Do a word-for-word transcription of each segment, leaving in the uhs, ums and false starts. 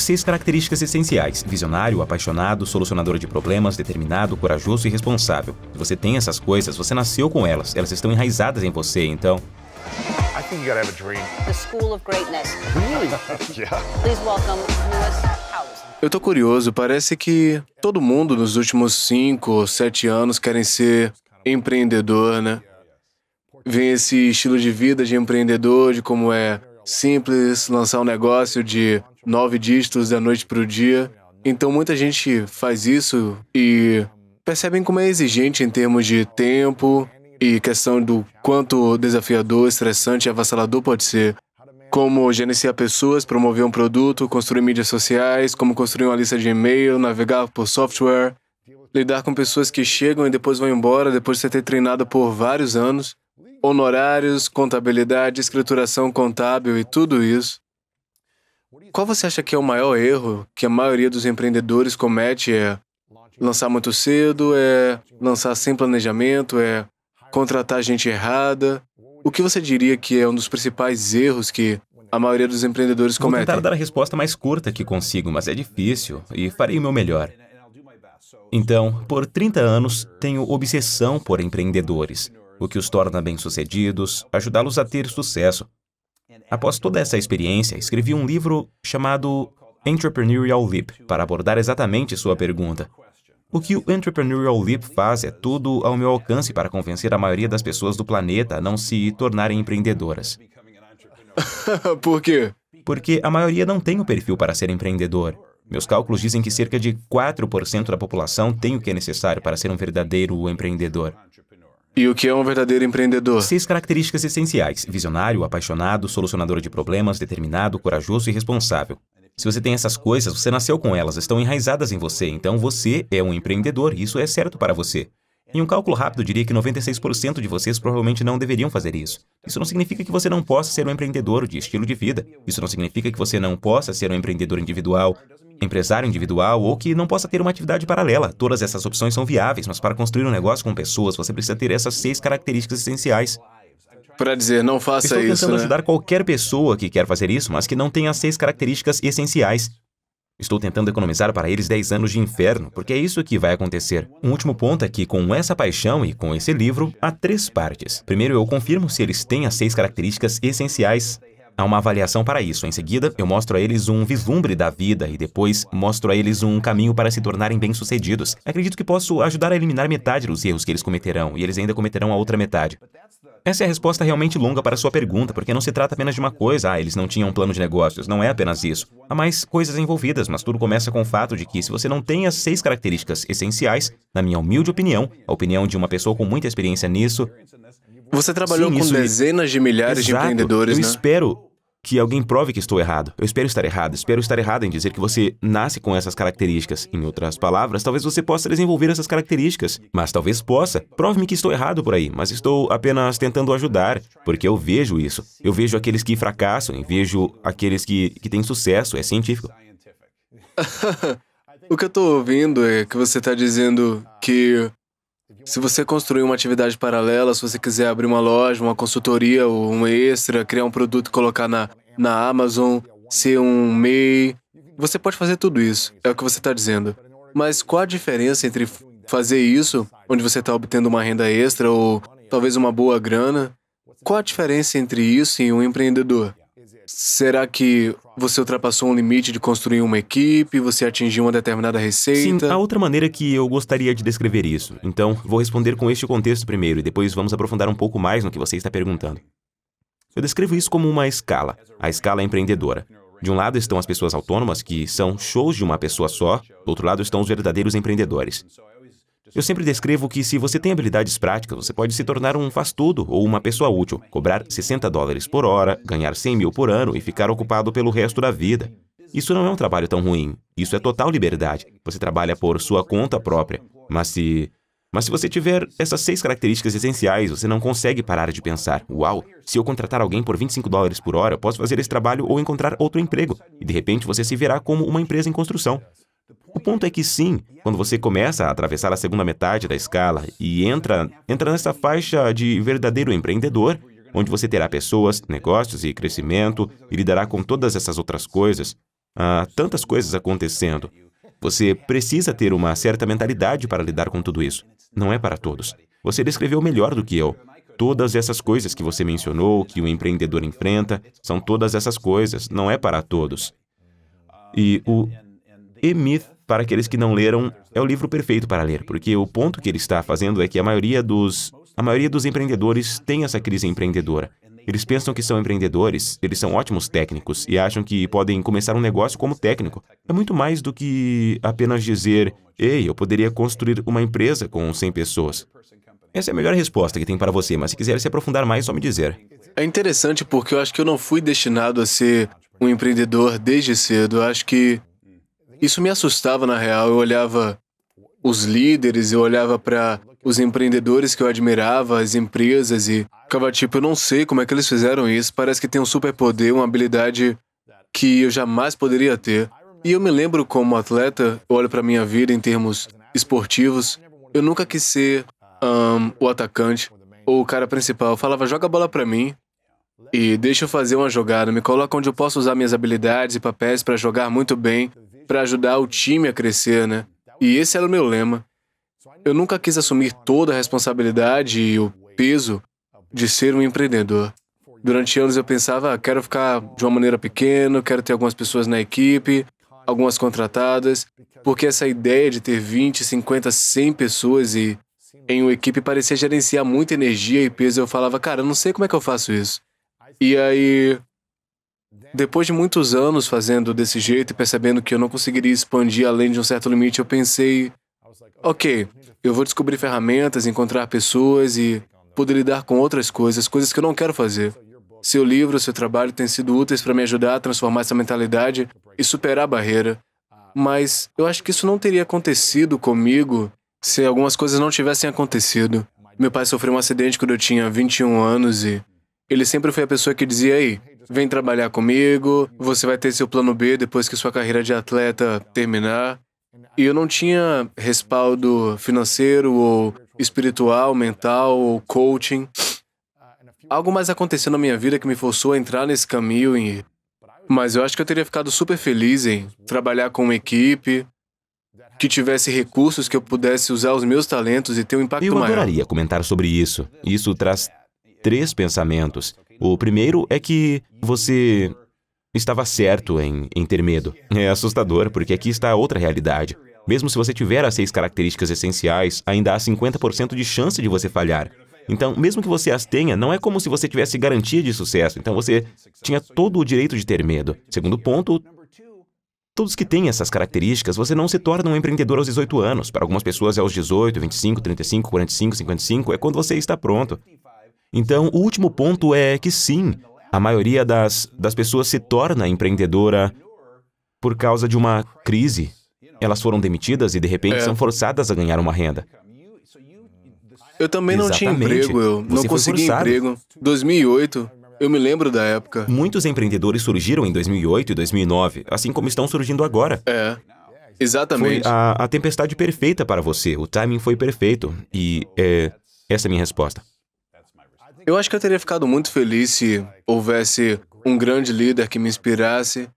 seis características essenciais: visionário, apaixonado, solucionador de problemas, determinado, corajoso e responsável. Você tem essas coisas, você nasceu com elas, elas estão enraizadas em você, então... I think you gotta have a dream. The School of Greatness. Really? Yeah. Please welcome Lewis. Eu tô curioso, parece que todo mundo nos últimos cinco ou sete anos querem ser empreendedor, né? Vem esse estilo de vida de empreendedor, de como é simples lançar um negócio de nove dígitos da noite pro dia. Então muita gente faz isso e percebem como é exigente em termos de tempo e questão do quanto desafiador, estressante e avassalador pode ser. Como gerenciar pessoas, promover um produto, construir mídias sociais, como construir uma lista de e-mail, navegar por software, lidar com pessoas que chegam e depois vão embora depois de você ter treinado por vários anos, honorários, contabilidade, escrituração contábil e tudo isso. Qual você acha que é o maior erro que a maioria dos empreendedores comete? É lançar muito cedo, é lançar sem planejamento, é contratar gente errada... O que você diria que é um dos principais erros que a maioria dos empreendedores cometem? Vou tentar dar a resposta mais curta que consigo, mas é difícil e farei o meu melhor. Então, por trinta anos, tenho obsessão por empreendedores, o que os torna bem-sucedidos, ajudá-los a ter sucesso. Após toda essa experiência, escrevi um livro chamado Entrepreneurial Leap, para abordar exatamente sua pergunta. O que o Entrepreneurial Leap faz é tudo ao meu alcance para convencer a maioria das pessoas do planeta a não se tornarem empreendedoras. Por quê? Porque a maioria não tem o perfil para ser empreendedor. Meus cálculos dizem que cerca de quatro por cento da população tem o que é necessário para ser um verdadeiro empreendedor. E o que é um verdadeiro empreendedor? Seis características essenciais: visionário, apaixonado, solucionador de problemas, determinado, corajoso e responsável. Se você tem essas coisas, você nasceu com elas, estão enraizadas em você, então você é um empreendedor e isso é certo para você. Em um cálculo rápido, diria que noventa e seis por cento de vocês provavelmente não deveriam fazer isso. Isso não significa que você não possa ser um empreendedor de estilo de vida. Isso não significa que você não possa ser um empreendedor individual, empresário individual ou que não possa ter uma atividade paralela. Todas essas opções são viáveis, mas para construir um negócio com pessoas, você precisa ter essas seis características essenciais. Para dizer, não faça isso, né? Estou tentando ajudar qualquer pessoa que quer fazer isso, mas que não tem as seis características essenciais. Estou tentando economizar para eles dez anos de inferno, porque é isso que vai acontecer. Um último ponto é que, com essa paixão e com esse livro, há três partes. Primeiro, eu confirmo se eles têm as seis características essenciais. Há uma avaliação para isso. Em seguida, eu mostro a eles um vislumbre da vida e depois mostro a eles um caminho para se tornarem bem-sucedidos. Acredito que posso ajudar a eliminar metade dos erros que eles cometerão, e eles ainda cometerão a outra metade. Essa é a resposta realmente longa para sua pergunta, porque não se trata apenas de uma coisa. Ah, eles não tinham um plano de negócios. Não é apenas isso. Há mais coisas envolvidas, mas tudo começa com o fato de que, se você não tem as seis características essenciais, na minha humilde opinião, a opinião de uma pessoa com muita experiência nisso... Você trabalhou Sim, com dezenas me... de milhares Exato. de empreendedores, eu né? Eu espero que alguém prove que estou errado. Eu espero estar errado. Espero estar errado em dizer que você nasce com essas características. Em outras palavras, talvez você possa desenvolver essas características. Mas talvez possa. Prove-me que estou errado por aí. Mas estou apenas tentando ajudar, porque eu vejo isso. Eu vejo aqueles que fracassam e vejo aqueles que, que têm sucesso. É científico. O que eu estou ouvindo é que você está dizendo que... se você construir uma atividade paralela, se você quiser abrir uma loja, uma consultoria ou um extra, criar um produto e colocar na, na Amazon, ser um M E I, você pode fazer tudo isso, é o que você está dizendo. Mas qual a diferença entre fazer isso, onde você está obtendo uma renda extra ou talvez uma boa grana? Qual a diferença entre isso e um empreendedor? Será que você ultrapassou um limite de construir uma equipe, você atingiu uma determinada receita? Sim, há outra maneira que eu gostaria de descrever isso. Então, vou responder com este contexto primeiro e depois vamos aprofundar um pouco mais no que você está perguntando. Eu descrevo isso como uma escala, a escala empreendedora. De um lado estão as pessoas autônomas, que são shows de uma pessoa só, do outro lado estão os verdadeiros empreendedores. Eu sempre descrevo que, se você tem habilidades práticas, você pode se tornar um faz-tudo ou uma pessoa útil, cobrar sessenta dólares por hora, ganhar cem mil por ano e ficar ocupado pelo resto da vida. Isso não é um trabalho tão ruim. Isso é total liberdade. Você trabalha por sua conta própria. Mas se... Mas se você tiver essas seis características essenciais, você não consegue parar de pensar: uau, se eu contratar alguém por vinte e cinco dólares por hora, eu posso fazer esse trabalho ou encontrar outro emprego. E, de repente, você se verá como uma empresa em construção. O ponto é que sim, quando você começa a atravessar a segunda metade da escala e entra, entra nessa faixa de verdadeiro empreendedor, onde você terá pessoas, negócios e crescimento e lidará com todas essas outras coisas, Há tantas coisas acontecendo. Você precisa ter uma certa mentalidade para lidar com tudo isso. Não é para todos. Você descreveu melhor do que eu. Todas essas coisas que você mencionou, que o empreendedor enfrenta, são todas essas coisas. Não é para todos. E o E-Myth, para aqueles que não leram, é o livro perfeito para ler, porque o ponto que ele está fazendo é que a maioria dos, a maioria dos empreendedores tem essa crise empreendedora. Eles pensam que são empreendedores, eles são ótimos técnicos e acham que podem começar um negócio como técnico. É muito mais do que apenas dizer, ei, eu poderia construir uma empresa com cem pessoas. Essa é a melhor resposta que tem para você, mas se quiser se aprofundar mais, só me dizer. É interessante porque eu acho que eu não fui destinado a ser um empreendedor desde cedo. Eu acho que isso me assustava, na real. Eu olhava os líderes, eu olhava para os empreendedores que eu admirava, as empresas, e ficava tipo, eu não sei como é que eles fizeram isso, parece que tem um superpoder, uma habilidade que eu jamais poderia ter. E eu me lembro como atleta, eu olho para minha vida em termos esportivos, eu nunca quis ser um, o atacante ou o cara principal. Eu falava, joga a bola para mim e deixa eu fazer uma jogada, me coloca onde eu posso usar minhas habilidades e papéis para jogar muito bem, para ajudar o time a crescer, né? E esse era o meu lema. Eu nunca quis assumir toda a responsabilidade e o peso de ser um empreendedor. Durante anos eu pensava, ah, quero ficar de uma maneira pequena, quero ter algumas pessoas na equipe, algumas contratadas, porque essa ideia de ter vinte, cinquenta, cem pessoas e em uma equipe parecia gerenciar muita energia e peso. Eu falava, cara, eu não sei como é que eu faço isso. E aí, depois de muitos anos fazendo desse jeito e percebendo que eu não conseguiria expandir além de um certo limite, eu pensei, ok, eu vou descobrir ferramentas, encontrar pessoas e poder lidar com outras coisas, coisas que eu não quero fazer. Seu livro, seu trabalho têm sido úteis para me ajudar a transformar essa mentalidade e superar a barreira. Mas eu acho que isso não teria acontecido comigo se algumas coisas não tivessem acontecido. Meu pai sofreu um acidente quando eu tinha vinte e um anos e ele sempre foi a pessoa que dizia, ei, vem trabalhar comigo, você vai ter seu plano B depois que sua carreira de atleta terminar. E eu não tinha respaldo financeiro, ou espiritual, mental, ou coaching. Algo mais aconteceu na minha vida que me forçou a entrar nesse caminho. E... Mas eu acho que eu teria ficado super feliz em trabalhar com uma equipe, que tivesse recursos, que eu pudesse usar os meus talentos e ter um impacto maior. Eu adoraria maior. comentar sobre isso. Isso traz três pensamentos. O primeiro é que você... estava certo em, em ter medo. É assustador, porque aqui está outra realidade. Mesmo se você tiver as seis características essenciais, ainda há cinquenta por cento de chance de você falhar. Então, mesmo que você as tenha, não é como se você tivesse garantia de sucesso. Então, você tinha todo o direito de ter medo. Segundo ponto, todos que têm essas características, você não se torna um empreendedor aos dezoito anos. Para algumas pessoas é aos dezoito, vinte e cinco, trinta e cinco, quarenta e cinco, cinquenta e cinco, é quando você está pronto. Então, o último ponto é que sim, a maioria das, das pessoas se torna empreendedora por causa de uma crise. Elas foram demitidas e, de repente, é. são forçadas a ganhar uma renda. Eu também não Exatamente. tinha emprego, eu Você não consegui emprego. dois mil e oito, eu me lembro da época. Muitos empreendedores surgiram em dois mil e oito e dois mil e nove, assim como estão surgindo agora. É. Exatamente. Foi a, a tempestade perfeita para você, o timing foi perfeito. E é, essa é a minha resposta. Eu acho que eu teria ficado muito feliz se houvesse um grande líder que me inspirasse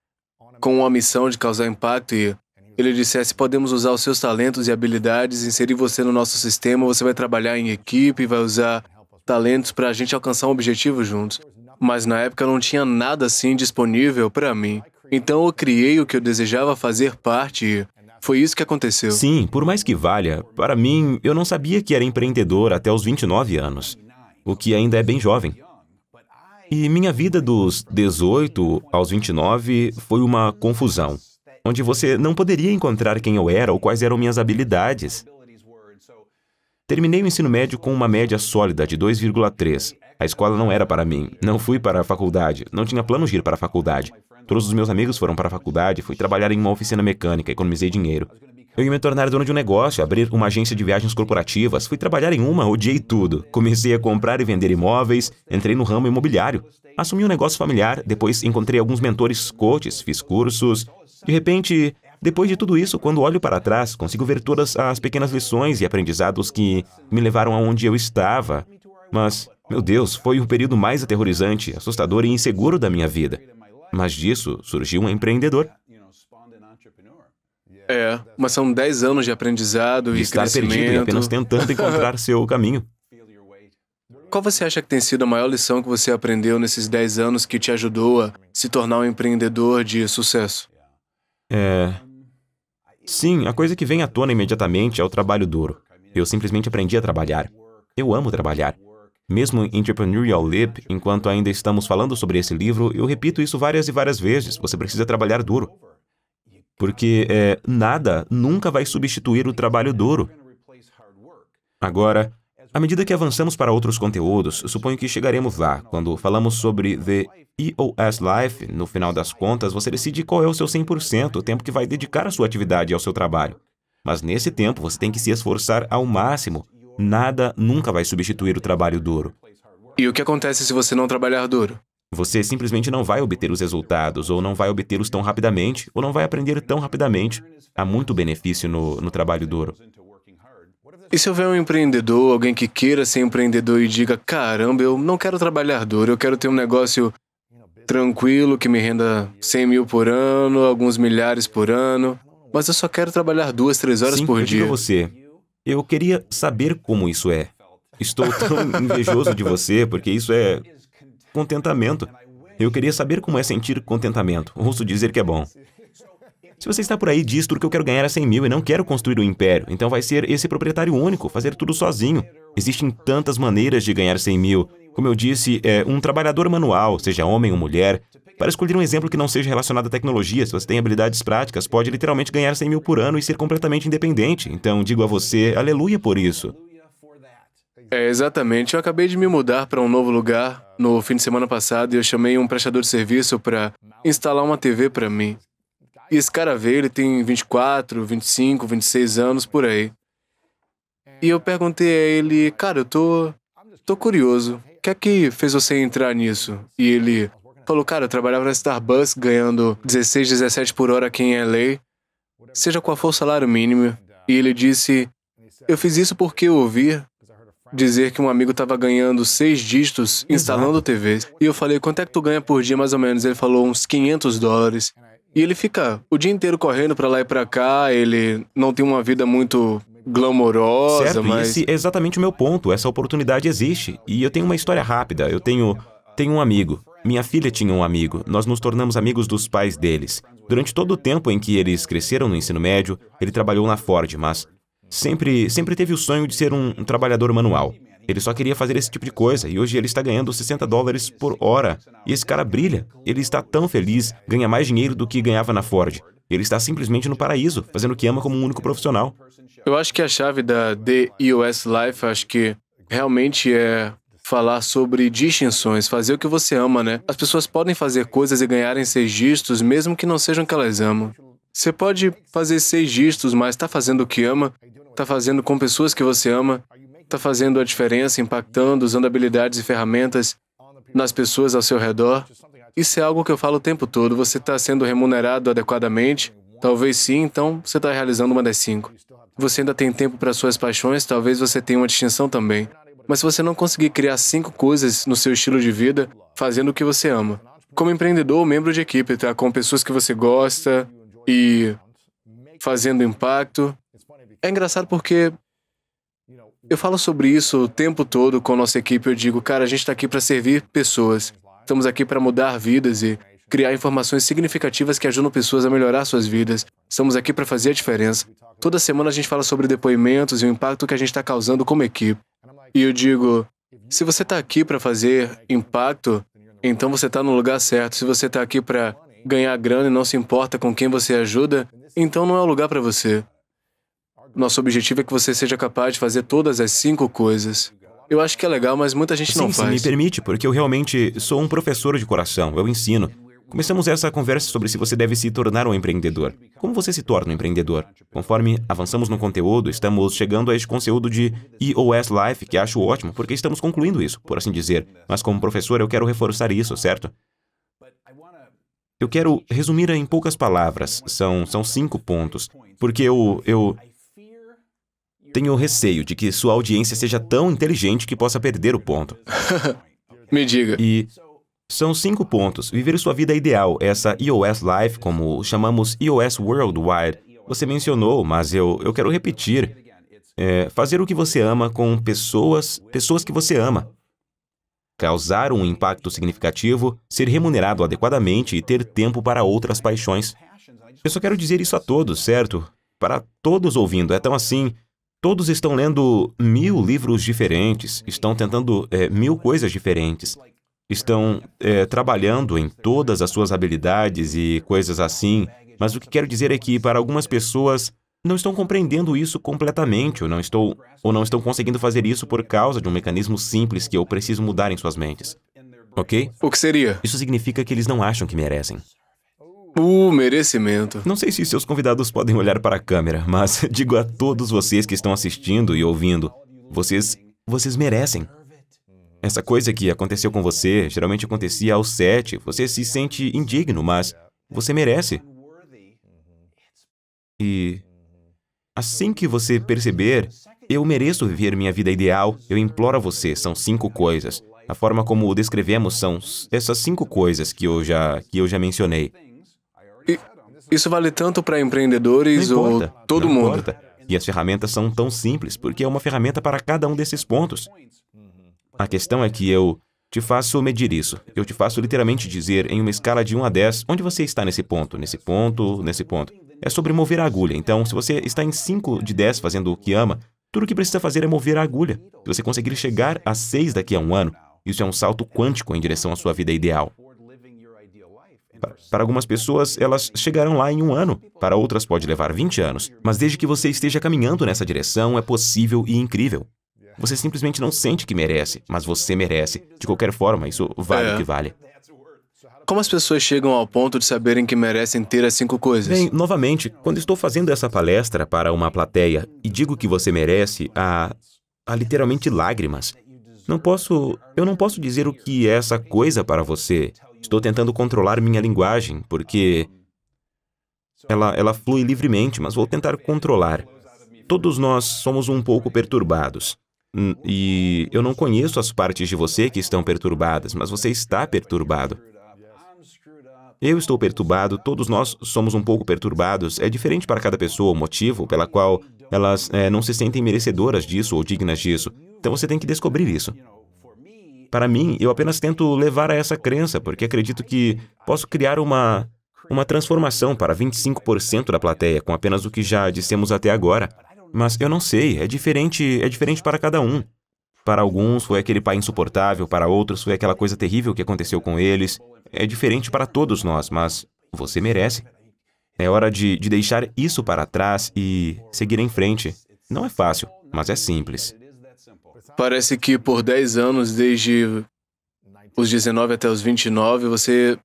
com uma missão de causar impacto e ele dissesse, podemos usar os seus talentos e habilidades, inserir você no nosso sistema, você vai trabalhar em equipe, vai usar talentos para a gente alcançar um objetivo juntos. Mas na época não tinha nada assim disponível para mim. Então eu criei o que eu desejava fazer parte e foi isso que aconteceu. Sim, por mais que valha, para mim, eu não sabia que era empreendedor até os vinte e nove anos. O que ainda é bem jovem. E minha vida dos dezoito aos vinte e nove foi uma confusão, onde você não poderia encontrar quem eu era ou quais eram minhas habilidades. Terminei o ensino médio com uma média sólida de dois vírgula três. A escola não era para mim, não fui para a faculdade, não tinha plano de ir para a faculdade. Todos os meus amigos foram para a faculdade, fui trabalhar em uma oficina mecânica, economizei dinheiro. Eu ia me tornar dono de um negócio, abrir uma agência de viagens corporativas, fui trabalhar em uma, odiei tudo. Comecei a comprar e vender imóveis, entrei no ramo imobiliário. Assumi um negócio familiar, depois encontrei alguns mentores, coaches, fiz cursos. De repente, depois de tudo isso, quando olho para trás, consigo ver todas as pequenas lições e aprendizados que me levaram aonde eu estava. Mas, meu Deus, foi o período mais aterrorizante, assustador e inseguro da minha vida. Mas disso surgiu um empreendedor. É, mas são dez anos de aprendizado e, e estar perdido e apenas tentando encontrar seu caminho. Qual você acha que tem sido a maior lição que você aprendeu nesses dez anos que te ajudou a se tornar um empreendedor de sucesso? É... Sim, a coisa que vem à tona imediatamente é o trabalho duro. Eu simplesmente aprendi a trabalhar. Eu amo trabalhar. Mesmo em Entrepreneurial Leap, enquanto ainda estamos falando sobre esse livro, eu repito isso várias e várias vezes. Você precisa trabalhar duro. Porque é, nada nunca vai substituir o trabalho duro. Agora, à medida que avançamos para outros conteúdos, suponho que chegaremos lá. Quando falamos sobre The E O S Life, no final das contas, você decide qual é o seu cem por cento, o tempo que vai dedicar à sua atividade e ao seu trabalho. Mas nesse tempo, você tem que se esforçar ao máximo. Nada nunca vai substituir o trabalho duro. E o que acontece se você não trabalhar duro? Você simplesmente não vai obter os resultados, ou não vai obtê-los tão rapidamente, ou não vai aprender tão rapidamente. Há muito benefício no, no trabalho duro. E se houver um empreendedor, alguém que queira ser empreendedor e diga, caramba, eu não quero trabalhar duro, eu quero ter um negócio tranquilo, que me renda cem mil por ano, alguns milhares por ano, mas eu só quero trabalhar duas, três horas Sim, por eu dia. Digo a você, eu queria saber como isso é. Estou tão invejoso de você, porque isso é... contentamento. Eu queria saber como é sentir contentamento. Ouço dizer que é bom. Se você está por aí, diz tudo que eu quero ganhar é cem mil e não quero construir um império, então vai ser esse proprietário único, fazer tudo sozinho. Existem tantas maneiras de ganhar cem mil. Como eu disse, é um trabalhador manual, seja homem ou mulher. Para escolher um exemplo que não seja relacionado à tecnologia, se você tem habilidades práticas, pode literalmente ganhar cem mil por ano e ser completamente independente. Então, digo a você, aleluia por isso. É, exatamente. Eu acabei de me mudar para um novo lugar no fim de semana passado e eu chamei um prestador de serviço para instalar uma T V para mim. E esse cara veio, ele tem vinte e quatro, vinte e cinco, vinte e seis anos, por aí. E eu perguntei a ele, cara, eu tô, tô curioso. O que é que fez você entrar nisso? E ele falou, cara, eu trabalhava na Starbucks ganhando dezesseis, dezessete por hora aqui em L A, seja qual for o salário mínimo. E ele disse, eu fiz isso porque eu ouvi dizer que um amigo estava ganhando seis dígitos instalando T Vs. E eu falei, quanto é que tu ganha por dia, mais ou menos? Ele falou, uns quinhentos dólares. E ele fica o dia inteiro correndo pra lá e pra cá, ele não tem uma vida muito glamourosa, certo, mas... Certo, esse é exatamente o meu ponto, essa oportunidade existe. E eu tenho uma história rápida, eu tenho, tenho um amigo. Minha filha tinha um amigo, nós nos tornamos amigos dos pais deles. Durante todo o tempo em que eles cresceram no ensino médio, ele trabalhou na Ford, mas... Sempre, sempre teve o sonho de ser um, um trabalhador manual. Ele só queria fazer esse tipo de coisa e hoje ele está ganhando sessenta dólares por hora. E esse cara brilha. Ele está tão feliz, ganha mais dinheiro do que ganhava na Ford. Ele está simplesmente no paraíso, fazendo o que ama como um único profissional. Eu acho que a chave da The E O S Life, acho que realmente é falar sobre distinções, fazer o que você ama, né? As pessoas podem fazer coisas e ganharem seis dígitos, mesmo que não sejam o que elas amam. Você pode fazer seis dígitos, mas está fazendo o que ama, está fazendo com pessoas que você ama, está fazendo a diferença, impactando, usando habilidades e ferramentas nas pessoas ao seu redor. Isso é algo que eu falo o tempo todo. Você está sendo remunerado adequadamente? Talvez sim, então você está realizando uma das cinco. Você ainda tem tempo para suas paixões, talvez você tenha uma distinção também. Mas se você não conseguir criar cinco coisas no seu estilo de vida, fazendo o que você ama. Como empreendedor ou membro de equipe, tá? Com pessoas que você gosta e fazendo impacto. É engraçado porque eu falo sobre isso o tempo todo com a nossa equipe. Eu digo, cara, a gente está aqui para servir pessoas. Estamos aqui para mudar vidas e criar informações significativas que ajudam pessoas a melhorar suas vidas. Estamos aqui para fazer a diferença. Toda semana a gente fala sobre depoimentos e o impacto que a gente está causando como equipe. E eu digo, se você está aqui para fazer impacto, então você está no lugar certo. Se você está aqui para ganhar grana e não se importa com quem você ajuda, então não é o lugar para você. Nosso objetivo é que você seja capaz de fazer todas as cinco coisas. Eu acho que é legal, mas muita gente não faz. Sim, me permite, porque eu realmente sou um professor de coração, eu ensino. Começamos essa conversa sobre se você deve se tornar um empreendedor. Como você se torna um empreendedor? Conforme avançamos no conteúdo, estamos chegando a este conteúdo de E O S Life, que acho ótimo, porque estamos concluindo isso, por assim dizer. Mas como professor, eu quero reforçar isso, certo? Eu quero resumir em poucas palavras, são, são cinco pontos, porque eu... eu tenho receio de que sua audiência seja tão inteligente que possa perder o ponto. Me diga. E São cinco pontos. Viver sua vida ideal, essa E O S Life, como chamamos E O S Worldwide. Você mencionou, mas eu, eu quero repetir. É, fazer o que você ama com pessoas, pessoas que você ama. Causar um impacto significativo, ser remunerado adequadamente e ter tempo para outras paixões. Eu só quero dizer isso a todos, certo? Para todos ouvindo, é tão assim. Todos estão lendo mil livros diferentes, estão tentando é, mil coisas diferentes, estão é, trabalhando em todas as suas habilidades e coisas assim, mas o que quero dizer é que para algumas pessoas não estão compreendendo isso completamente ou não, estou, ou não estão conseguindo fazer isso por causa de um mecanismo simples que eu preciso mudar em suas mentes, ok? O que seria? Isso significa que eles não acham que merecem. O merecimento. Não sei se seus convidados podem olhar para a câmera, mas digo a todos vocês que estão assistindo e ouvindo, vocês, vocês merecem. Essa coisa que aconteceu com você, geralmente acontecia aos sete, você se sente indigno, mas você merece. E assim que você perceber, eu mereço viver minha vida ideal, eu imploro a você, são cinco coisas. A forma como o descrevemos são essas cinco coisas que eu já, que eu já mencionei. Isso vale tanto para empreendedores ou todo mundo. Não importa. E as ferramentas são tão simples, porque é uma ferramenta para cada um desses pontos. A questão é que eu te faço medir isso. Eu te faço literalmente dizer, em uma escala de um a dez, onde você está nesse ponto, nesse ponto, nesse ponto. É sobre mover a agulha. Então, se você está em cinco de dez fazendo o que ama, tudo o que precisa fazer é mover a agulha. Se você conseguir chegar a seis daqui a um ano, isso é um salto quântico em direção à sua vida ideal. Para algumas pessoas, elas chegarão lá em um ano. Para outras, pode levar vinte anos. Mas desde que você esteja caminhando nessa direção, é possível e incrível. Você simplesmente não sente que merece, mas você merece. De qualquer forma, isso vale é. o que vale. Como as pessoas chegam ao ponto de saberem que merecem ter as cinco coisas? Bem, novamente, quando estou fazendo essa palestra para uma plateia e digo que você merece, há, há literalmente lágrimas. Não posso, eu não posso dizer o que é essa coisa para você. Estou tentando controlar minha linguagem, porque ela, ela flui livremente, mas vou tentar controlar. Todos nós somos um pouco perturbados. E eu não conheço as partes de você que estão perturbadas, mas você está perturbado. Eu estou perturbado, todos nós somos um pouco perturbados. É diferente para cada pessoa o motivo pela qual elas é, não se sentem merecedoras disso ou dignas disso. Então você tem que descobrir isso. Para mim, eu apenas tento levar a essa crença, porque acredito que posso criar uma, uma transformação para vinte e cinco por cento da plateia com apenas o que já dissemos até agora. Mas eu não sei, é diferente, é diferente para cada um. Para alguns foi aquele pai insuportável, para outros foi aquela coisa terrível que aconteceu com eles. É diferente para todos nós, mas você merece. É hora de, de deixar isso para trás e seguir em frente. Não é fácil, mas é simples. Parece que por dez anos, desde os dezenove até os vinte e nove, você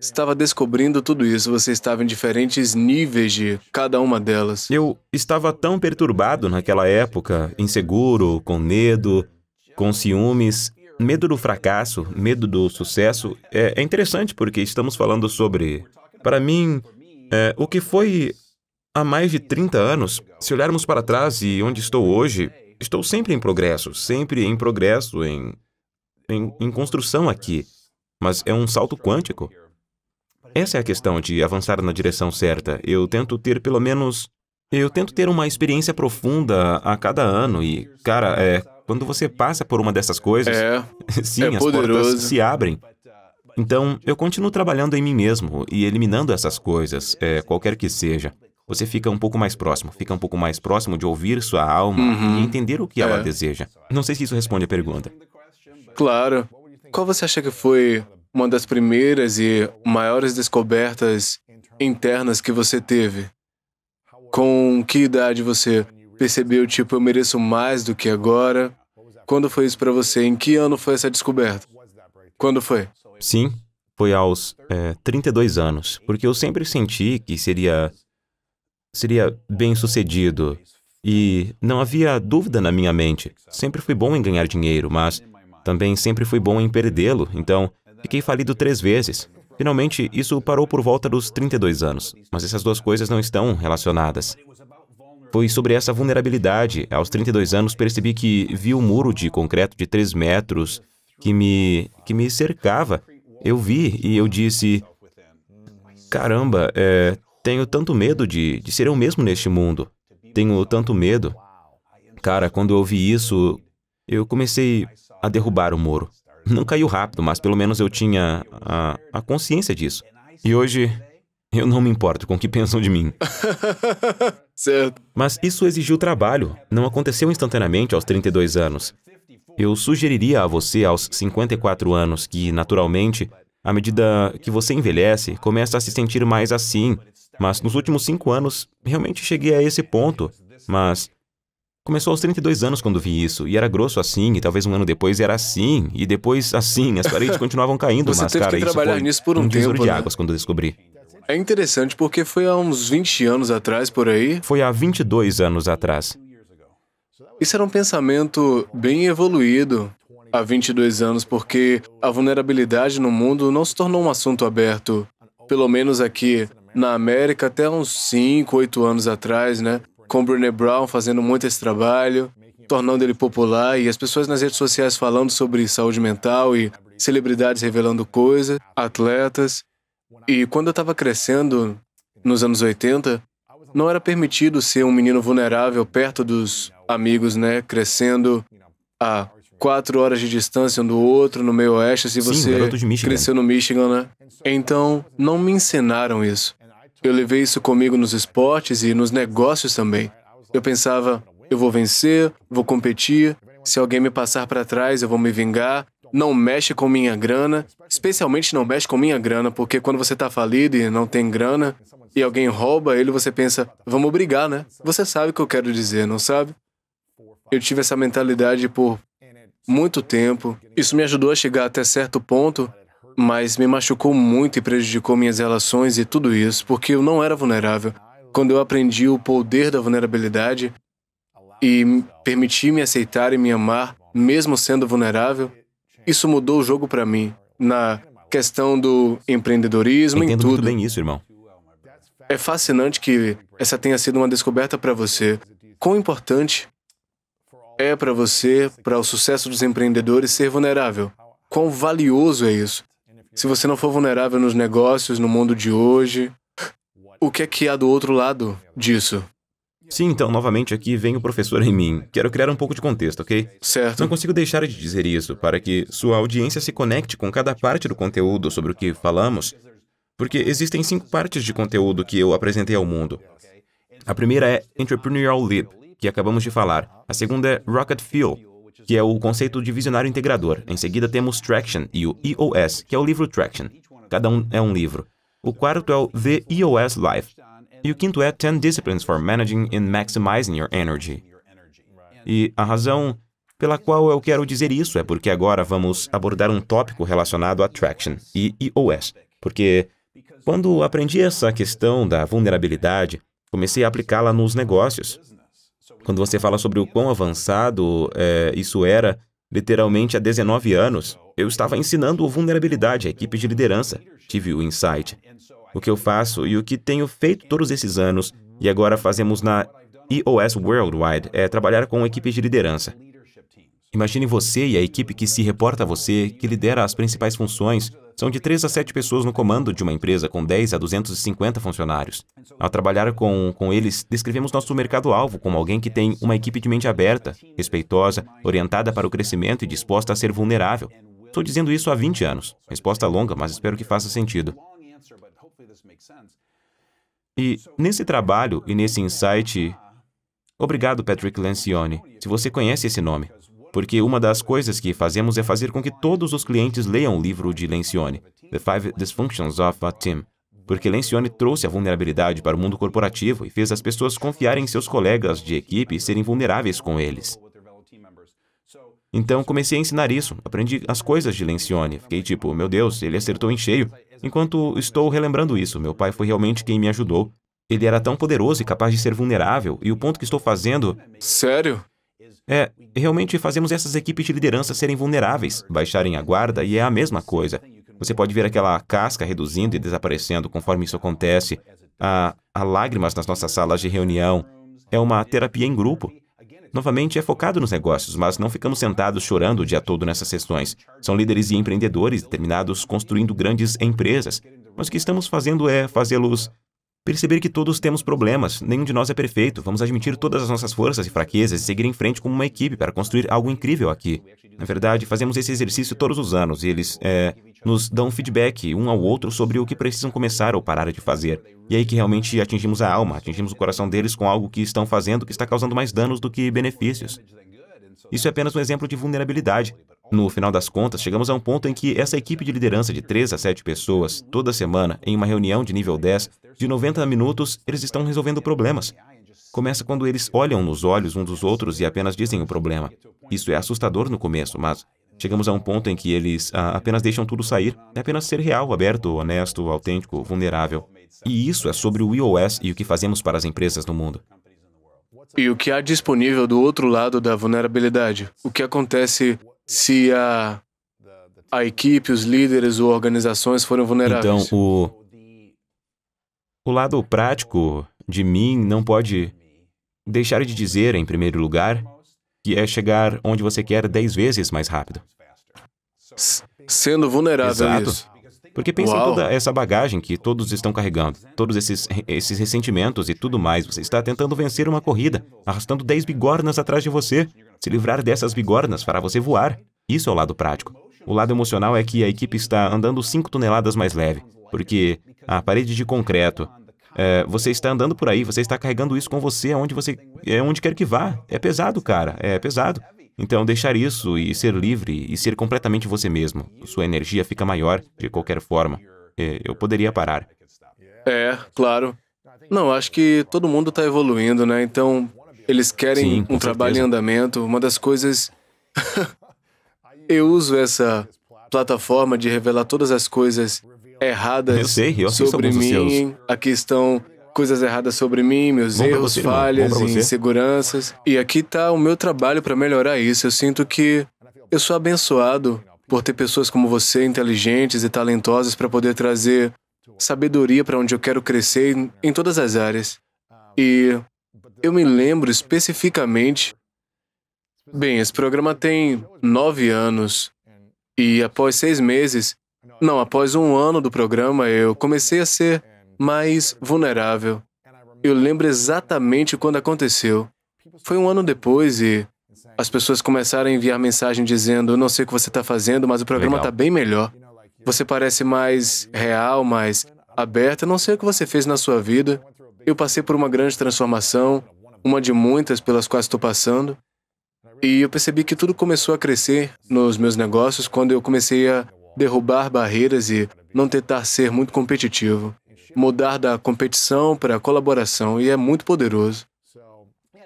estava descobrindo tudo isso. Você estava em diferentes níveis de cada uma delas. Eu estava tão perturbado naquela época, inseguro, com medo, com ciúmes, medo do fracasso, medo do sucesso. É, é interessante porque estamos falando sobre, para mim, é, o que foi há mais de trinta anos. Se olharmos para trás e onde estou hoje, estou sempre em progresso, sempre em progresso, em, em, em construção aqui. Mas é um salto quântico. Essa é a questão de avançar na direção certa. Eu tento ter pelo menos... Eu tento ter uma experiência profunda a cada ano e, cara, é, quando você passa por uma dessas coisas... É, sim, é as portas se abrem. Então, eu continuo trabalhando em mim mesmo e eliminando essas coisas, é, qualquer que seja. Você fica um pouco mais próximo, fica um pouco mais próximo de ouvir sua alma uhum. e entender o que é. ela deseja. Não sei se isso responde a pergunta. Claro. Qual você acha que foi uma das primeiras e maiores descobertas internas que você teve? Com que idade você percebeu, tipo, eu mereço mais do que agora? Quando foi isso para você? Em que ano foi essa descoberta? Quando foi? Sim, foi aos é, trinta e dois anos, porque eu sempre senti que seria... seria bem-sucedido. E não havia dúvida na minha mente. Sempre fui bom em ganhar dinheiro, mas também sempre fui bom em perdê-lo. Então, fiquei falido três vezes. Finalmente, isso parou por volta dos trinta e dois anos. Mas essas duas coisas não estão relacionadas. Foi sobre essa vulnerabilidade. Aos trinta e dois anos, percebi que vi um muro de concreto de três metros que me, que me cercava. Eu vi e eu disse, caramba, é, tenho tanto medo de, de ser eu mesmo neste mundo. Tenho tanto medo. Cara, quando eu ouvi isso, eu comecei a derrubar o muro. Não caiu rápido, mas pelo menos eu tinha a, a consciência disso. E hoje, eu não me importo com o que pensam de mim. Certo. Mas isso exigiu trabalho. Não aconteceu instantaneamente aos trinta e dois anos. Eu sugeriria a você aos cinquenta e quatro anos que, naturalmente, à medida que você envelhece, começa a se sentir mais assim. Mas nos últimos cinco anos, realmente cheguei a esse ponto. Mas começou aos trinta e dois anos quando vi isso, e era grosso assim, e talvez um ano depois era assim, e depois assim, as paredes continuavam caindo, mas, cara, teve que trabalhar isso foi nisso por um, um tempo, divisor de águas, né? Quando descobri. É interessante, porque foi há uns vinte anos atrás, por aí. Foi há vinte e dois anos atrás. Isso era um pensamento bem evoluído há vinte e dois anos, porque a vulnerabilidade no mundo não se tornou um assunto aberto, pelo menos aqui na América, até uns cinco, oito anos atrás, né? Com Brene Brown fazendo muito esse trabalho, tornando ele popular, e as pessoas nas redes sociais falando sobre saúde mental e celebridades revelando coisas, atletas. E quando eu estava crescendo, nos anos oitenta, não era permitido ser um menino vulnerável perto dos amigos, né? Crescendo a quatro horas de distância um do outro, no meio oeste, se você Sim, cresceu no Michigan, né? Então, não me ensinaram isso. Eu levei isso comigo nos esportes e nos negócios também. Eu pensava, eu vou vencer, vou competir, se alguém me passar para trás, eu vou me vingar, não mexe com minha grana, especialmente não mexe com minha grana, porque quando você está falido e não tem grana, e alguém rouba ele, você pensa, vamos brigar, né? Você sabe o que eu quero dizer, não sabe? Eu tive essa mentalidade por muito tempo. Isso me ajudou a chegar até certo ponto, mas me machucou muito e prejudicou minhas relações e tudo isso, porque eu não era vulnerável. Quando eu aprendi o poder da vulnerabilidade e permiti me aceitar e me amar, mesmo sendo vulnerável, isso mudou o jogo para mim, na questão do empreendedorismo, em tudo. Entendo muito bem isso, irmão. É fascinante que essa tenha sido uma descoberta para você. Quão importante é para você, para o sucesso dos empreendedores, ser vulnerável? Quão valioso é isso? Se você não for vulnerável nos negócios, no mundo de hoje, o que é que há do outro lado disso? Sim, então, novamente, aqui vem o professor em mim. Quero criar um pouco de contexto, ok? Certo. Não consigo deixar de dizer isso, para que sua audiência se conecte com cada parte do conteúdo sobre o que falamos, porque existem cinco partes de conteúdo que eu apresentei ao mundo. A primeira é Entrepreneurial Leap, que acabamos de falar. A segunda é Rocket Fuel, que é o conceito de visionário integrador. Em seguida, temos Traction e o E O S, que é o livro Traction. Cada um é um livro. O quarto é o The E O S Life. E o quinto é Ten Disciplines for Managing and Maximizing Your Energy. E a razão pela qual eu quero dizer isso é porque agora vamos abordar um tópico relacionado a Traction e E O S. Porque quando aprendi essa questão da vulnerabilidade, comecei a aplicá-la nos negócios. Quando você fala sobre o quão avançado é, isso era, literalmente há dezenove anos, eu estava ensinando vulnerabilidade à equipe de liderança. Tive o insight. O que eu faço e o que tenho feito todos esses anos, e agora fazemos na E O S Worldwide, é trabalhar com equipes de liderança. Imagine você e a equipe que se reporta a você, que lidera as principais funções, são de três a sete pessoas no comando de uma empresa com dez a duzentos e cinquenta funcionários. Ao trabalhar com, com eles, descrevemos nosso mercado-alvo como alguém que tem uma equipe de mente aberta, respeitosa, orientada para o crescimento e disposta a ser vulnerável. Estou dizendo isso há vinte anos. Resposta longa, mas espero que faça sentido. E nesse trabalho e nesse insight... Obrigado, Patrick Lencioni, se você conhece esse nome. Porque uma das coisas que fazemos é fazer com que todos os clientes leiam o livro de Lencioni, The Five Dysfunctions of a Team, porque Lencioni trouxe a vulnerabilidade para o mundo corporativo e fez as pessoas confiarem em seus colegas de equipe e serem vulneráveis com eles. Então, comecei a ensinar isso, aprendi as coisas de Lencioni. Fiquei tipo, meu Deus, ele acertou em cheio. Enquanto estou relembrando isso, meu pai foi realmente quem me ajudou. Ele era tão poderoso e capaz de ser vulnerável, e o ponto que estou fazendo... Sério? É, realmente fazemos essas equipes de liderança serem vulneráveis, baixarem a guarda, e é a mesma coisa. Você pode ver aquela casca reduzindo e desaparecendo conforme isso acontece. Há, há lágrimas nas nossas salas de reunião. É uma terapia em grupo. novamente, é focado nos negócios, mas não ficamos sentados chorando o dia todo nessas sessões. São líderes e empreendedores determinados construindo grandes empresas, mas o que estamos fazendo é fazê-los perceber que todos temos problemas, nenhum de nós é perfeito, vamos admitir todas as nossas forças e fraquezas e seguir em frente como uma equipe para construir algo incrível aqui. Na verdade, fazemos esse exercício todos os anos e eles é, nos dão feedback um ao outro sobre o que precisam começar ou parar de fazer. E é aí que realmente atingimos a alma, atingimos o coração deles com algo que estão fazendo que está causando mais danos do que benefícios. Isso é apenas um exemplo de vulnerabilidade. No final das contas, chegamos a um ponto em que essa equipe de liderança de três a sete pessoas, toda semana, em uma reunião de nível dez, de noventa minutos, eles estão resolvendo problemas. Começa quando eles olham nos olhos uns dos outros e apenas dizem o problema. Isso é assustador no começo, mas chegamos a um ponto em que eles ah, apenas deixam tudo sair. É apenas ser real, aberto, honesto, autêntico, vulnerável. E isso é sobre o E O S e o que fazemos para as empresas no mundo. E o que há disponível do outro lado da vulnerabilidade? O que acontece se a, a equipe, os líderes ou organizações forem vulneráveis? Então, o, o lado prático de mim não pode deixar de dizer, em primeiro lugar, que é chegar onde você quer dez vezes mais rápido. S- sendo vulnerável. Exato. Isso. Porque pensa Uau. em toda essa bagagem que todos estão carregando, todos esses, esses ressentimentos e tudo mais. Você está tentando vencer uma corrida, arrastando dez bigornas atrás de você. Se livrar dessas bigornas fará você voar. Isso é o lado prático. O lado emocional é que a equipe está andando cinco toneladas mais leve, porque a parede de concreto, é, você está andando por aí, você está carregando isso com você aonde você, é onde quer que vá. É pesado, cara, é pesado. Então, deixar isso e ser livre e ser completamente você mesmo. Sua energia fica maior, de qualquer forma. Eu poderia parar. É, claro. Não, acho que todo mundo está evoluindo, né? Então, eles querem Sim, um certeza. trabalho em andamento. Uma das coisas... Eu uso essa plataforma de revelar todas as coisas erradas eu sei, eu sobre mim. Seus. Aqui estão... coisas erradas sobre mim, meus erros, você, falhas, inseguranças. E aqui está o meu trabalho para melhorar isso. Eu sinto que eu sou abençoado por ter pessoas como você, inteligentes e talentosas, para poder trazer sabedoria para onde eu quero crescer em todas as áreas. E eu me lembro especificamente... Bem, esse programa tem nove anos e após seis meses... Não, após um ano do programa, eu comecei a ser... mais vulnerável. Eu lembro exatamente quando aconteceu. Foi um ano depois e as pessoas começaram a enviar mensagem dizendo: eu não sei o que você está fazendo, mas o programa está bem melhor. Você parece mais real, mais aberta. Eu não sei o que você fez na sua vida. Eu passei por uma grande transformação, uma de muitas pelas quais estou passando. E eu percebi que tudo começou a crescer nos meus negócios quando eu comecei a derrubar barreiras e não tentar ser muito competitivo. Mudar da competição para a colaboração, e é muito poderoso.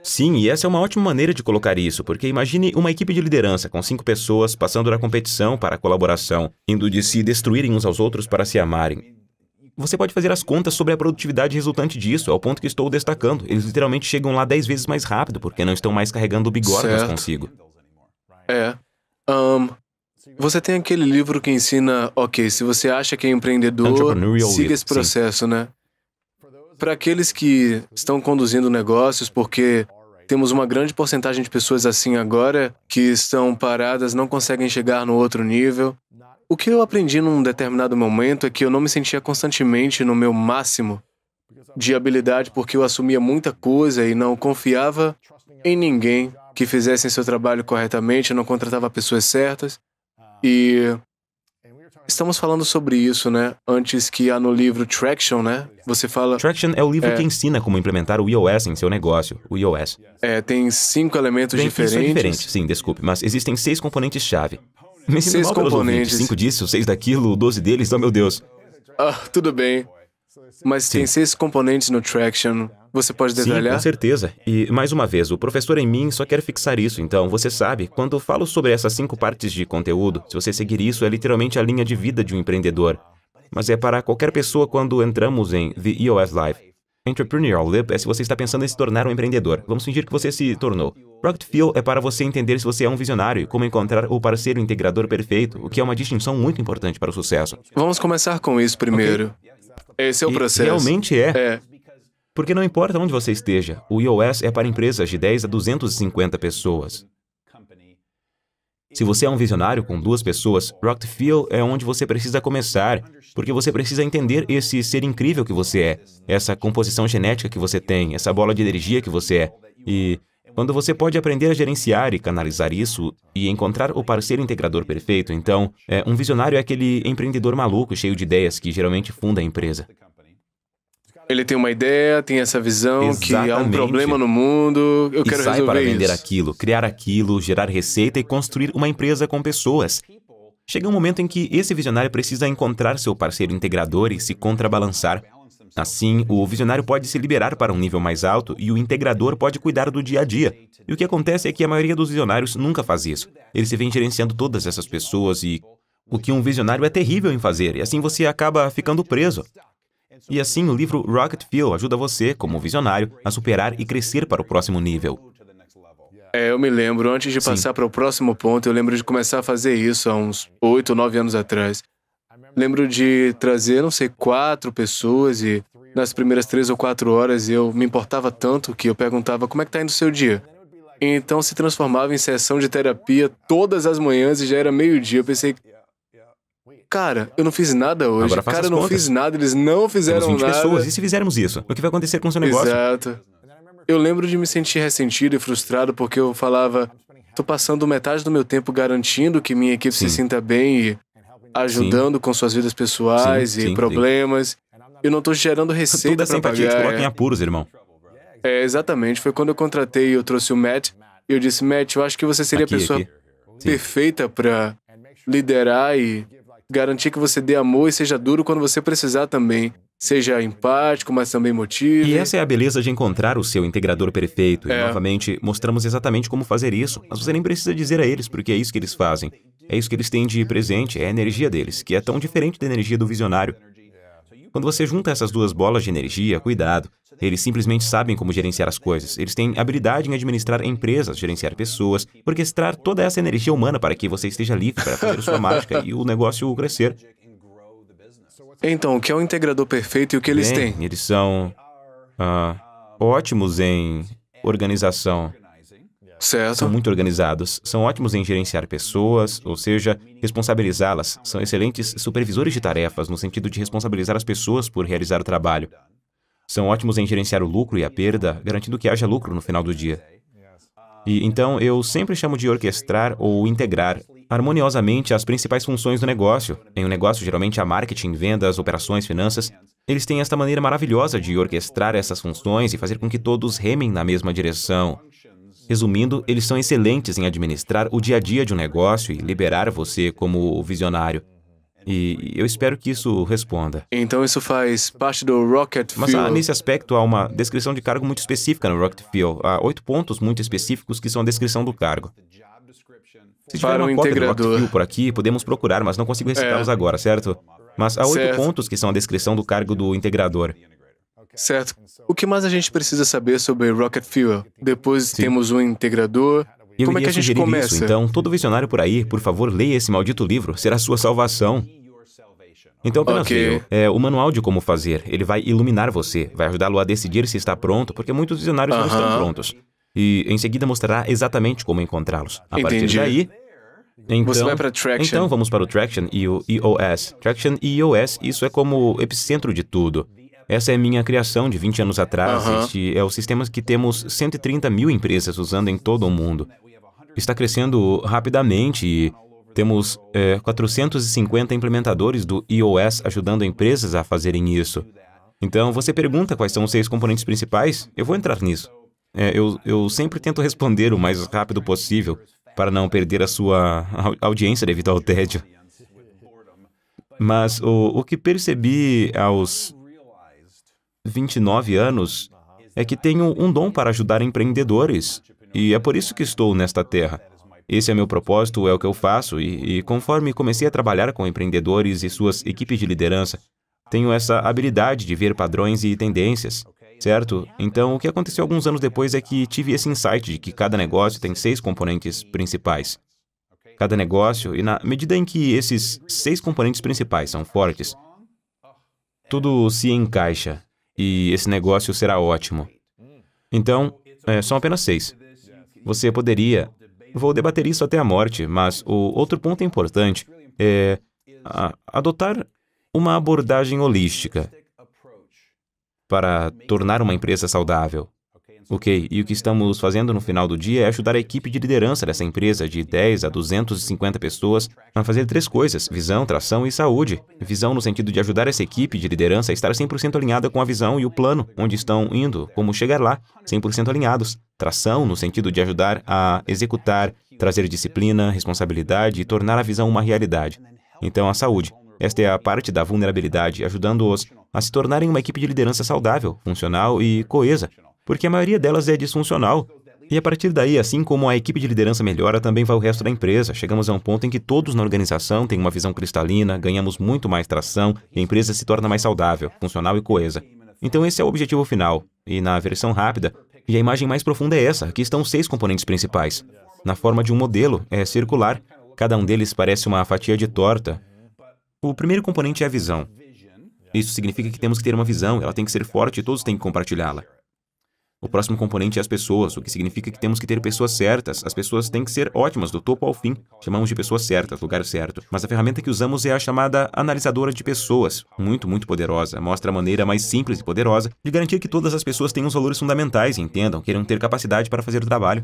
Sim, e essa é uma ótima maneira de colocar isso, porque imagine uma equipe de liderança com cinco pessoas passando da competição para a colaboração, indo de se destruírem uns aos outros para se amarem. Você pode fazer as contas sobre a produtividade resultante disso, ao ponto que estou destacando. Eles literalmente chegam lá dez vezes mais rápido, porque não estão mais carregando bigornas consigo. É. Um... Você tem aquele livro que ensina, ok, se você acha que é empreendedor, siga esse processo, né? Para aqueles que estão conduzindo negócios, porque temos uma grande porcentagem de pessoas assim agora, que estão paradas, não conseguem chegar no outro nível. O que eu aprendi num determinado momento é que eu não me sentia constantemente no meu máximo de habilidade, porque eu assumia muita coisa e não confiava em ninguém que fizesse seu trabalho corretamente, eu não contratava pessoas certas. E estamos falando sobre isso, né? Antes que há no livro Traction, né? Você fala... Traction é o livro é, que ensina como implementar o E O S em seu negócio, o E O S. É, tem cinco elementos tem diferentes. Tem diferentes, sim, desculpe, mas existem seis componentes-chave. Seis mal componentes. Cinco disso, seis daquilo, doze deles, oh meu Deus. Ah, tudo bem. Mas sim. Tem seis componentes no Traction. Você pode detalhar? Sim, com certeza. E, mais uma vez, o professor em mim só quer fixar isso. Então, você sabe, quando eu falo sobre essas cinco partes de conteúdo, se você seguir isso, é literalmente a linha de vida de um empreendedor. Mas é para qualquer pessoa quando entramos em The E O S Life. Entrepreneurial Leap é se você está pensando em se tornar um empreendedor. Vamos fingir que você se tornou. Rocket Fuel é para você entender se você é um visionário e como encontrar o parceiro integrador perfeito, o que é uma distinção muito importante para o sucesso. Vamos começar com isso primeiro. Okay. Esse é o processo. E realmente é. É. Porque não importa onde você esteja, o E O S é para empresas de dez a duzentas e cinquenta pessoas. Se você é um visionário com duas pessoas, Rocket Fuel é onde você precisa começar, porque você precisa entender esse ser incrível que você é, essa composição genética que você tem, essa bola de energia que você é. E quando você pode aprender a gerenciar e canalizar isso e encontrar o parceiro integrador perfeito, então, é, um visionário é aquele empreendedor maluco, cheio de ideias, que geralmente funda a empresa. Ele tem uma ideia, tem essa visão. Exatamente. Que há um problema no mundo, eu quero resolver isso. E sai para vender aquilo, criar aquilo, gerar receita e construir uma empresa com pessoas. Chega um momento em que esse visionário precisa encontrar seu parceiro integrador e se contrabalançar. Assim, o visionário pode se liberar para um nível mais alto e o integrador pode cuidar do dia a dia. E o que acontece é que a maioria dos visionários nunca faz isso. Eles se vêm gerenciando todas essas pessoas e... o que um visionário é terrível em fazer, e assim você acaba ficando preso. E assim, o livro Rocket Fuel ajuda você, como visionário, a superar e crescer para o próximo nível. É, eu me lembro, antes de passar Sim. para o próximo ponto, eu lembro de começar a fazer isso há uns oito, nove anos atrás. Lembro de trazer, não sei, quatro pessoas e nas primeiras três ou quatro horas eu me importava tanto que eu perguntava como é que tá indo o seu dia. E então se transformava em sessão de terapia todas as manhãs e já era meio-dia. Eu pensei... cara, eu não fiz nada hoje. Agora cara, eu não fiz nada, eles não fizeram nada. Pessoas. E se fizermos isso? O que vai acontecer com o seu negócio? Exato. Eu lembro de me sentir ressentido e frustrado porque eu falava, tô passando metade do meu tempo garantindo que minha equipe Sim. se sinta bem e ajudando Sim. com suas vidas pessoais Sim. e Sim. problemas. Eu não tô gerando receita para pagar. Toda essa empatia te coloca em apuros, irmão. É, exatamente. Foi quando eu contratei e eu trouxe o Matt. E eu disse, Matt, eu acho que você seria aqui, a pessoa aqui. perfeita para liderar e... garantir que você dê amor e seja duro quando você precisar também. Seja empático, mas também motive. E essa é a beleza de encontrar o seu integrador perfeito. É. E, novamente, mostramos exatamente como fazer isso. Mas você nem precisa dizer a eles, porque é isso que eles fazem. É isso que eles têm de presente, é a energia deles, que é tão diferente da energia do visionário. Quando você junta essas duas bolas de energia, cuidado. Eles simplesmente sabem como gerenciar as coisas. Eles têm habilidade em administrar empresas, gerenciar pessoas, orquestrar toda essa energia humana para que você esteja livre para fazer sua mágica e o negócio crescer. Então, o que é o integrador perfeito e o que eles Bem, têm? Eles são ah, ótimos em organização. Certo. São muito organizados. São ótimos em gerenciar pessoas, ou seja, responsabilizá-las. São excelentes supervisores de tarefas, no sentido de responsabilizar as pessoas por realizar o trabalho. São ótimos em gerenciar o lucro e a perda, garantindo que haja lucro no final do dia. E então, eu sempre chamo de orquestrar ou integrar harmoniosamente as principais funções do negócio. Em um negócio, geralmente há marketing, vendas, operações, finanças. Eles têm esta maneira maravilhosa de orquestrar essas funções e fazer com que todos remem na mesma direção. Resumindo, eles são excelentes em administrar o dia a dia de um negócio e liberar você como visionário. E eu espero que isso responda. Então isso faz parte do Rocket Fuel. Mas ah, nesse aspecto há uma descrição de cargo muito específica no Rocket Fuel. Há oito pontos muito específicos que são a descrição do cargo. Se tiver Para uma um cópia integrador. do Rocket Fuel por aqui, podemos procurar, mas não consigo recitá-los é. agora, certo? Mas há oito pontos que são a descrição do cargo do integrador. Certo. O que mais a gente precisa saber sobre Rocket Fuel? Depois Sim. temos um integrador... Eu Como é que a gente começa? Isso. Então, todo visionário por aí, por favor, leia esse maldito livro. Será sua salvação. Então, apenas okay. é o manual de como fazer. Ele vai iluminar você, vai ajudá-lo a decidir se está pronto, porque muitos visionários uh-huh. não estão prontos. E, em seguida, mostrará exatamente como encontrá-los. A Entendi. partir daí... Então, você vai para Traction. Então, vamos para o Traction e o E O S. Traction e E O S, isso é como o epicentro de tudo. Essa é minha criação de vinte anos atrás. Uh-huh. Este é o sistema que temos cento e trinta mil empresas usando em todo o mundo. Está crescendo rapidamente e temos é, quatrocentos e cinquenta implementadores do E O S ajudando empresas a fazerem isso. Então, você pergunta quais são os seis componentes principais? Eu vou entrar nisso. É, eu, eu sempre tento responder o mais rápido possível para não perder a sua audiência devido ao tédio. Mas o, o que percebi aos vinte e nove anos é que tenho um dom para ajudar empreendedores. E é por isso que estou nesta terra. Esse é meu propósito, é o que eu faço, e, e conforme comecei a trabalhar com empreendedores e suas equipes de liderança, tenho essa habilidade de ver padrões e tendências, certo? Então, o que aconteceu alguns anos depois é que tive esse insight de que cada negócio tem seis componentes principais. Cada negócio, e na medida em que esses seis componentes principais são fortes, tudo se encaixa. e esse negócio será ótimo. Então, é, são apenas seis. Você poderia... Vou debater isso até a morte, mas o outro ponto importante é a, adotar uma abordagem holística para tornar uma empresa saudável. Ok, e o que estamos fazendo no final do dia é ajudar a equipe de liderança dessa empresa de dez a duzentas e cinquenta pessoas a fazer três coisas: visão, tração e saúde. Visão no sentido de ajudar essa equipe de liderança a estar cem por cento alinhada com a visão e o plano, onde estão indo, como chegar lá, cem por cento alinhados. Tração no sentido de ajudar a executar, trazer disciplina, responsabilidade e tornar a visão uma realidade. Então, a saúde. Esta é a parte da vulnerabilidade, ajudando-os a se tornarem uma equipe de liderança saudável, funcional e coesa, porque a maioria delas é disfuncional. E a partir daí, assim como a equipe de liderança melhora, também vai o resto da empresa. Chegamos a um ponto em que todos na organização têm uma visão cristalina, ganhamos muito mais tração e a empresa se torna mais saudável, funcional e coesa. Então esse é o objetivo final. E na versão rápida, e a imagem mais profunda é essa, aqui estão seis componentes principais. Na forma de um modelo, é circular. Cada um deles parece uma fatia de torta. O primeiro componente é a visão. Isso significa que temos que ter uma visão, ela tem que ser forte e todos têm que compartilhá-la. O próximo componente é as pessoas, o que significa que temos que ter pessoas certas. As pessoas têm que ser ótimas, do topo ao fim. Chamamos de pessoas certas, lugar certo. Mas a ferramenta que usamos é a chamada analisadora de pessoas. Muito, muito poderosa. Mostra a maneira mais simples e poderosa de garantir que todas as pessoas tenham os valores fundamentais e entendam, queiram ter capacidade para fazer o trabalho.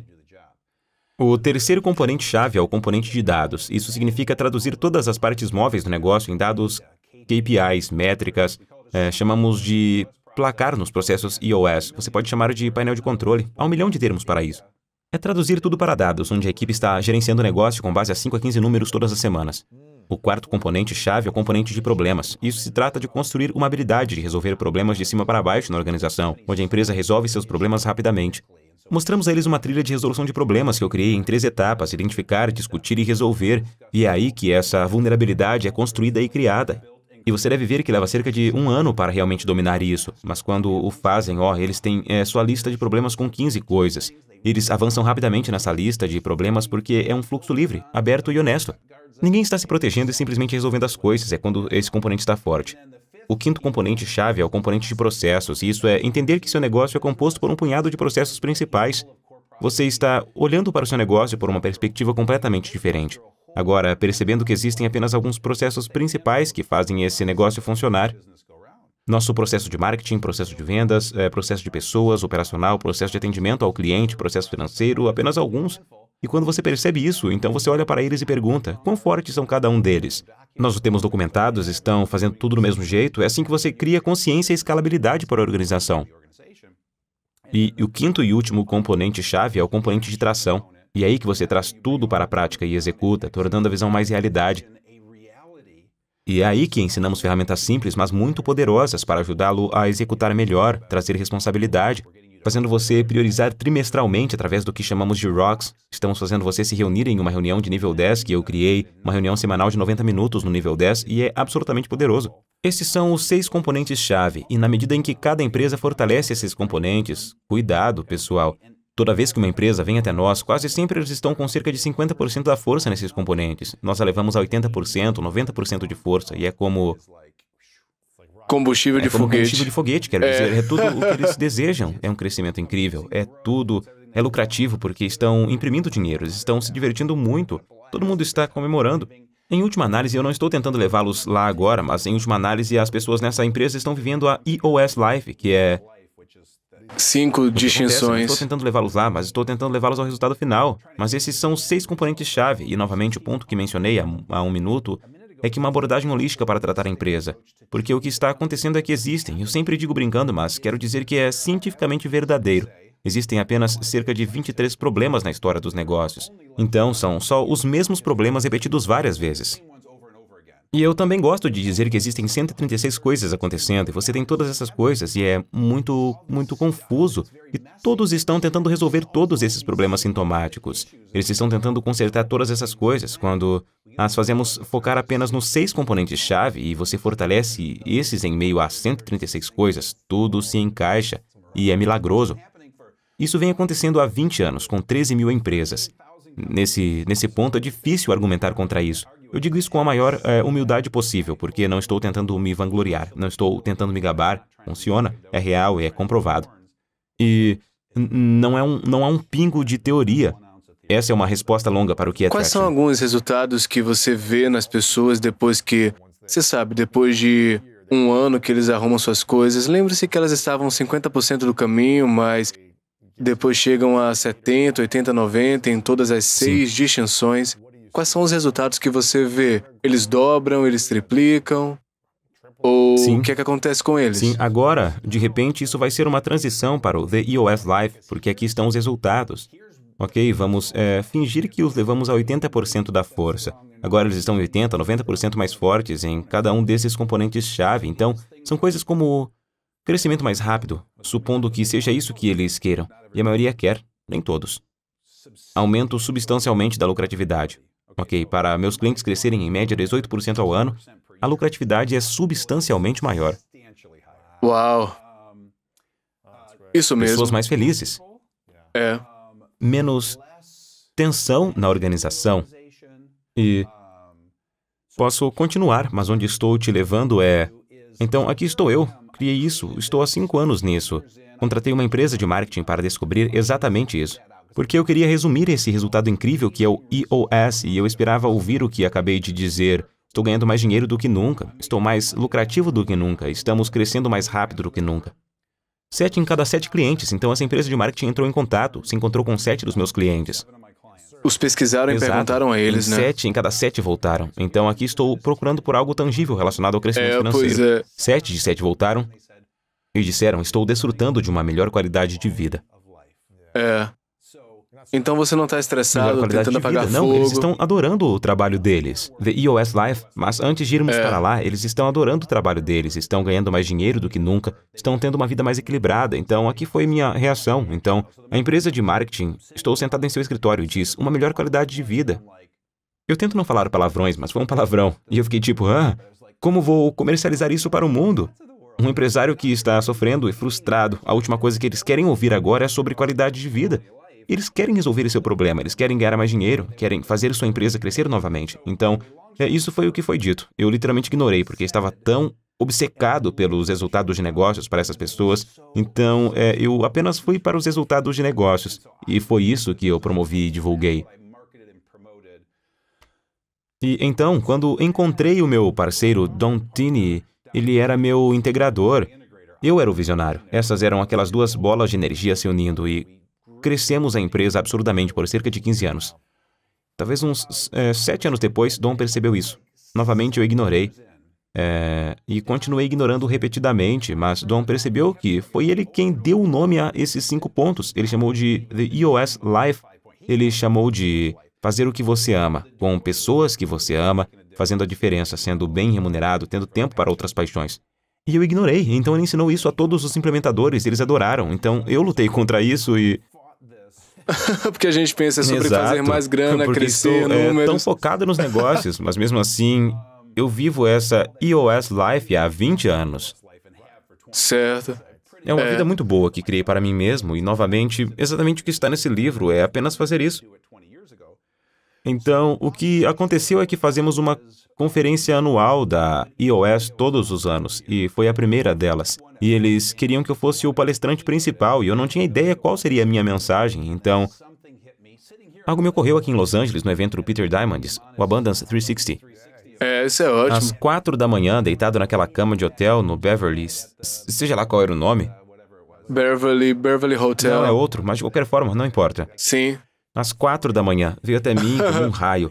O terceiro componente-chave é o componente de dados. Isso significa traduzir todas as partes móveis do negócio em dados K P Is, métricas, é, chamamos de... placar nos processos E O S, você pode chamar de painel de controle, há um milhão de termos para isso. É traduzir tudo para dados, onde a equipe está gerenciando o negócio com base a cinco a quinze números todas as semanas. O quarto componente-chave é o componente de problemas. Isso se trata de construir uma habilidade de resolver problemas de cima para baixo na organização, onde a empresa resolve seus problemas rapidamente. Mostramos a eles uma trilha de resolução de problemas que eu criei em três etapas: identificar, discutir e resolver. E é aí que essa vulnerabilidade é construída e criada. E você deve ver que leva cerca de um ano para realmente dominar isso. Mas quando o fazem, ó, eles têm é, sua lista de problemas com quinze coisas. Eles avançam rapidamente nessa lista de problemas porque é um fluxo livre, aberto e honesto. Ninguém está se protegendo e simplesmente resolvendo as coisas, é quando esse componente está forte. O quinto componente-chave é o componente de processos, e isso é entender que seu negócio é composto por um punhado de processos principais. Você está olhando para o seu negócio por uma perspectiva completamente diferente. Agora, percebendo que existem apenas alguns processos principais que fazem esse negócio funcionar. Nosso processo de marketing, processo de vendas, processo de pessoas, operacional, processo de atendimento ao cliente, processo financeiro, apenas alguns. E quando você percebe isso, então você olha para eles e pergunta: quão fortes são cada um deles? Nós o temos documentados, estão fazendo tudo do mesmo jeito. É assim que você cria consciência e escalabilidade para a organização. E o quinto e último componente-chave é o componente de tração. E é aí que você traz tudo para a prática e executa, tornando a visão mais realidade. E é aí que ensinamos ferramentas simples, mas muito poderosas para ajudá-lo a executar melhor, trazer responsabilidade, fazendo você priorizar trimestralmente através do que chamamos de rocks. Estamos fazendo você se reunir em uma reunião de nível dez que eu criei, uma reunião semanal de noventa minutos no nível dez, e é absolutamente poderoso. Esses são os seis componentes-chave, e na medida em que cada empresa fortalece esses componentes, cuidado, pessoal. Toda vez que uma empresa vem até nós, quase sempre eles estão com cerca de cinquenta por cento da força nesses componentes. Nós a levamos a oitenta por cento, noventa por cento de força, e é como... combustível de foguete. Combustível de foguete, quero dizer. É tudo o que eles desejam. É um crescimento incrível. É tudo... É lucrativo, porque estão imprimindo dinheiro, eles estão se divertindo muito. Todo mundo está comemorando. Em última análise, eu não estou tentando levá-los lá agora, mas em última análise, as pessoas nessa empresa estão vivendo a E O S Life, que é... Cinco distinções. Não estou tentando levá-los lá, mas estou tentando levá-los ao resultado final. Mas esses são os seis componentes-chave. E, novamente, o ponto que mencionei há um, há um minuto é que uma abordagem holística para tratar a empresa. Porque o que está acontecendo é que existem. Eu sempre digo brincando, mas quero dizer que é cientificamente verdadeiro. Existem apenas cerca de vinte e três problemas na história dos negócios. Então, são só os mesmos problemas repetidos várias vezes. E eu também gosto de dizer que existem cento e trinta e seis coisas acontecendo, e você tem todas essas coisas, e é muito, muito confuso. E todos estão tentando resolver todos esses problemas sintomáticos. Eles estão tentando consertar todas essas coisas, quando as fazemos focar apenas nos seis componentes-chave, e você fortalece esses em meio a cento e trinta e seis coisas, tudo se encaixa, e é milagroso. Isso vem acontecendo há vinte anos, com treze mil empresas. Nesse, nesse ponto, é difícil argumentar contra isso. Eu digo isso com a maior é, humildade possível, porque não estou tentando me vangloriar, não estou tentando me gabar. Funciona, é real, é comprovado. E não, é um, não há um pingo de teoria. Essa é uma resposta longa para o que é Traction. Quais são alguns resultados que você vê nas pessoas depois que... Você sabe, depois de um ano que eles arrumam suas coisas, lembre-se que elas estavam cinquenta por cento do caminho, mas depois chegam a setenta, oitenta, noventa em todas as seis Sim. distinções. Quais são os resultados que você vê? Eles dobram, eles triplicam? Ou Sim. o que é que acontece com eles? Sim, agora, de repente, isso vai ser uma transição para o The E O S Life, porque aqui estão os resultados. Ok, vamos é, fingir que os levamos a oitenta por cento da força. Agora eles estão oitenta, noventa por cento mais fortes em cada um desses componentes-chave. Então, são coisas como crescimento mais rápido, supondo que seja isso que eles queiram. E a maioria quer, nem todos. Aumento substancialmente da lucratividade. Ok, para meus clientes crescerem em média dezoito por cento ao ano, a lucratividade é substancialmente maior. Uau! Isso mesmo. Pessoas mais felizes. É. Menos tensão na organização. E posso continuar, mas onde estou te levando é... Então, aqui estou eu, criei isso, estou há cinco anos nisso. Contratei uma empresa de marketing para descobrir exatamente isso. Porque eu queria resumir esse resultado incrível que é o E O S, e eu esperava ouvir o que acabei de dizer. Estou ganhando mais dinheiro do que nunca, estou mais lucrativo do que nunca, estamos crescendo mais rápido do que nunca. Sete em cada sete clientes, então essa empresa de marketing entrou em contato, se encontrou com sete dos meus clientes. Os pesquisaram Exato. E perguntaram a eles, em né? Sete em cada sete voltaram. Então aqui estou procurando por algo tangível relacionado ao crescimento é, financeiro. Pois é. Sete de sete voltaram e disseram, estou desfrutando de uma melhor qualidade de vida. É. Então você não está estressado, tentando apagar fogo. Não, eles estão adorando o trabalho deles. The E O S Life, mas antes de irmos é. para lá, eles estão adorando o trabalho deles, estão ganhando mais dinheiro do que nunca, estão tendo uma vida mais equilibrada. Então, aqui foi minha reação. Então, a empresa de marketing, estou sentado em seu escritório e diz, uma melhor qualidade de vida. Eu tento não falar palavrões, mas foi um palavrão. E eu fiquei tipo, ah, como vou comercializar isso para o mundo? Um empresário que está sofrendo e frustrado, a última coisa que eles querem ouvir agora é sobre qualidade de vida. Eles querem resolver seu problema, eles querem ganhar mais dinheiro, querem fazer sua empresa crescer novamente. Então, é, isso foi o que foi dito. Eu literalmente ignorei, porque estava tão obcecado pelos resultados de negócios para essas pessoas. Então, é, eu apenas fui para os resultados de negócios. E foi isso que eu promovi e divulguei. E então, quando encontrei o meu parceiro, Don Tinney, ele era meu integrador. Eu era o visionário. Essas eram aquelas duas bolas de energia se unindo e... Crescemos a empresa absurdamente por cerca de quinze anos. Talvez uns é, sete anos depois, Don percebeu isso. Novamente, eu ignorei. É, e continuei ignorando repetidamente, mas Don percebeu que foi ele quem deu o nome a esses cinco pontos. Ele chamou de The E O S Life. Ele chamou de fazer o que você ama, com pessoas que você ama, fazendo a diferença, sendo bem remunerado, tendo tempo para outras paixões. E eu ignorei. Então, ele ensinou isso a todos os implementadores. Eles adoraram. Então, eu lutei contra isso e... Porque a gente pensa sobre Exato. Fazer mais grana, Porque crescer, estou, números... É, tão focado nos negócios, mas mesmo assim, eu vivo essa E O S Life há vinte anos. Certo. É uma é. vida muito boa que criei para mim mesmo e, novamente, exatamente o que está nesse livro é apenas fazer isso. Então, o que aconteceu é que fazemos uma conferência anual da E O S todos os anos, e foi a primeira delas. E eles queriam que eu fosse o palestrante principal, e eu não tinha ideia qual seria a minha mensagem. Então, algo me ocorreu aqui em Los Angeles, no evento do Peter Diamonds, o Abundance trezentos e sessenta. É, isso é ótimo. Às quatro da manhã, deitado naquela cama de hotel no Beverly, seja lá qual era o nome. Beverly, Beverly Hotel. Não, é outro, mas de qualquer forma, não importa. Sim. Às quatro da manhã, veio até mim como um raio.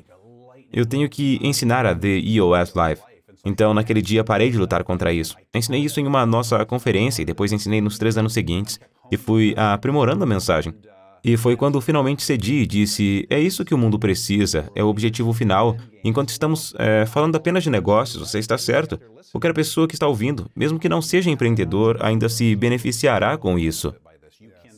Eu tenho que ensinar a The E O S Life. Então, naquele dia, parei de lutar contra isso. Ensinei isso em uma nossa conferência e depois ensinei nos três anos seguintes e fui aprimorando a mensagem. E foi quando finalmente cedi e disse, é isso que o mundo precisa, é o objetivo final. Enquanto estamos é, falando apenas de negócios, você está certo. Qualquer pessoa que está ouvindo, mesmo que não seja empreendedor, ainda se beneficiará com isso.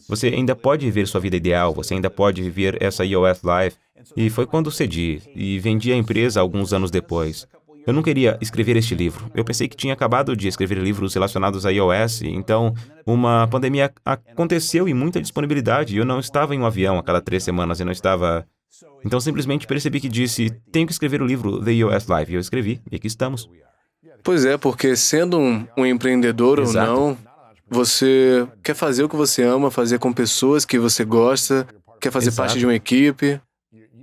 Você ainda pode viver sua vida ideal, você ainda pode viver essa E O S Life. E foi quando cedi, e vendi a empresa alguns anos depois. Eu não queria escrever este livro. Eu pensei que tinha acabado de escrever livros relacionados a E O S, então uma pandemia aconteceu e muita disponibilidade. Eu não estava em um avião a cada três semanas, eu não estava Então simplesmente percebi que disse, tenho que escrever o livro The E O S Life, e eu escrevi, e aqui estamos. Pois é, porque sendo um, um empreendedor Exato. Ou não, você quer fazer o que você ama, fazer com pessoas que você gosta, quer fazer Exato. Parte de uma equipe,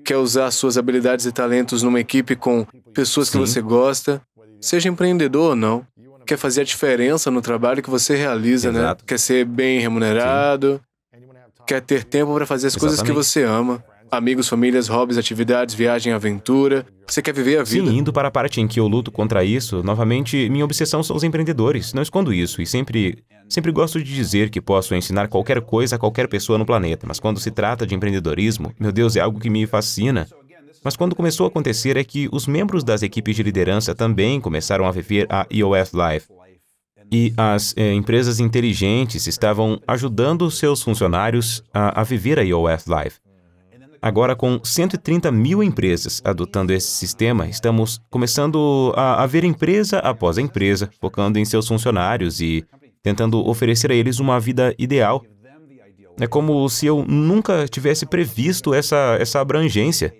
quer usar suas habilidades e talentos numa equipe com pessoas que Sim. você gosta, seja empreendedor ou não. Quer fazer a diferença no trabalho que você realiza, Exato. Né? Quer ser bem remunerado, Sim. quer ter tempo para fazer as Exatamente. Coisas que você ama. Amigos, famílias, hobbies, atividades, viagem, aventura. Você quer viver a vida. Sim, indo para a parte em que eu luto contra isso, novamente, minha obsessão são os empreendedores. Não escondo isso e sempre, sempre gosto de dizer que posso ensinar qualquer coisa a qualquer pessoa no planeta, mas quando se trata de empreendedorismo, meu Deus, é algo que me fascina. Mas quando começou a acontecer é que os membros das equipes de liderança também começaram a viver a E O S Life. E as eh, empresas inteligentes estavam ajudando seus funcionários a, a viver a E O S Life. Agora, com cento e trinta mil empresas adotando esse sistema, estamos começando a, a ver empresa após empresa, focando em seus funcionários e tentando oferecer a eles uma vida ideal. É como se eu nunca tivesse previsto essa, essa abrangência.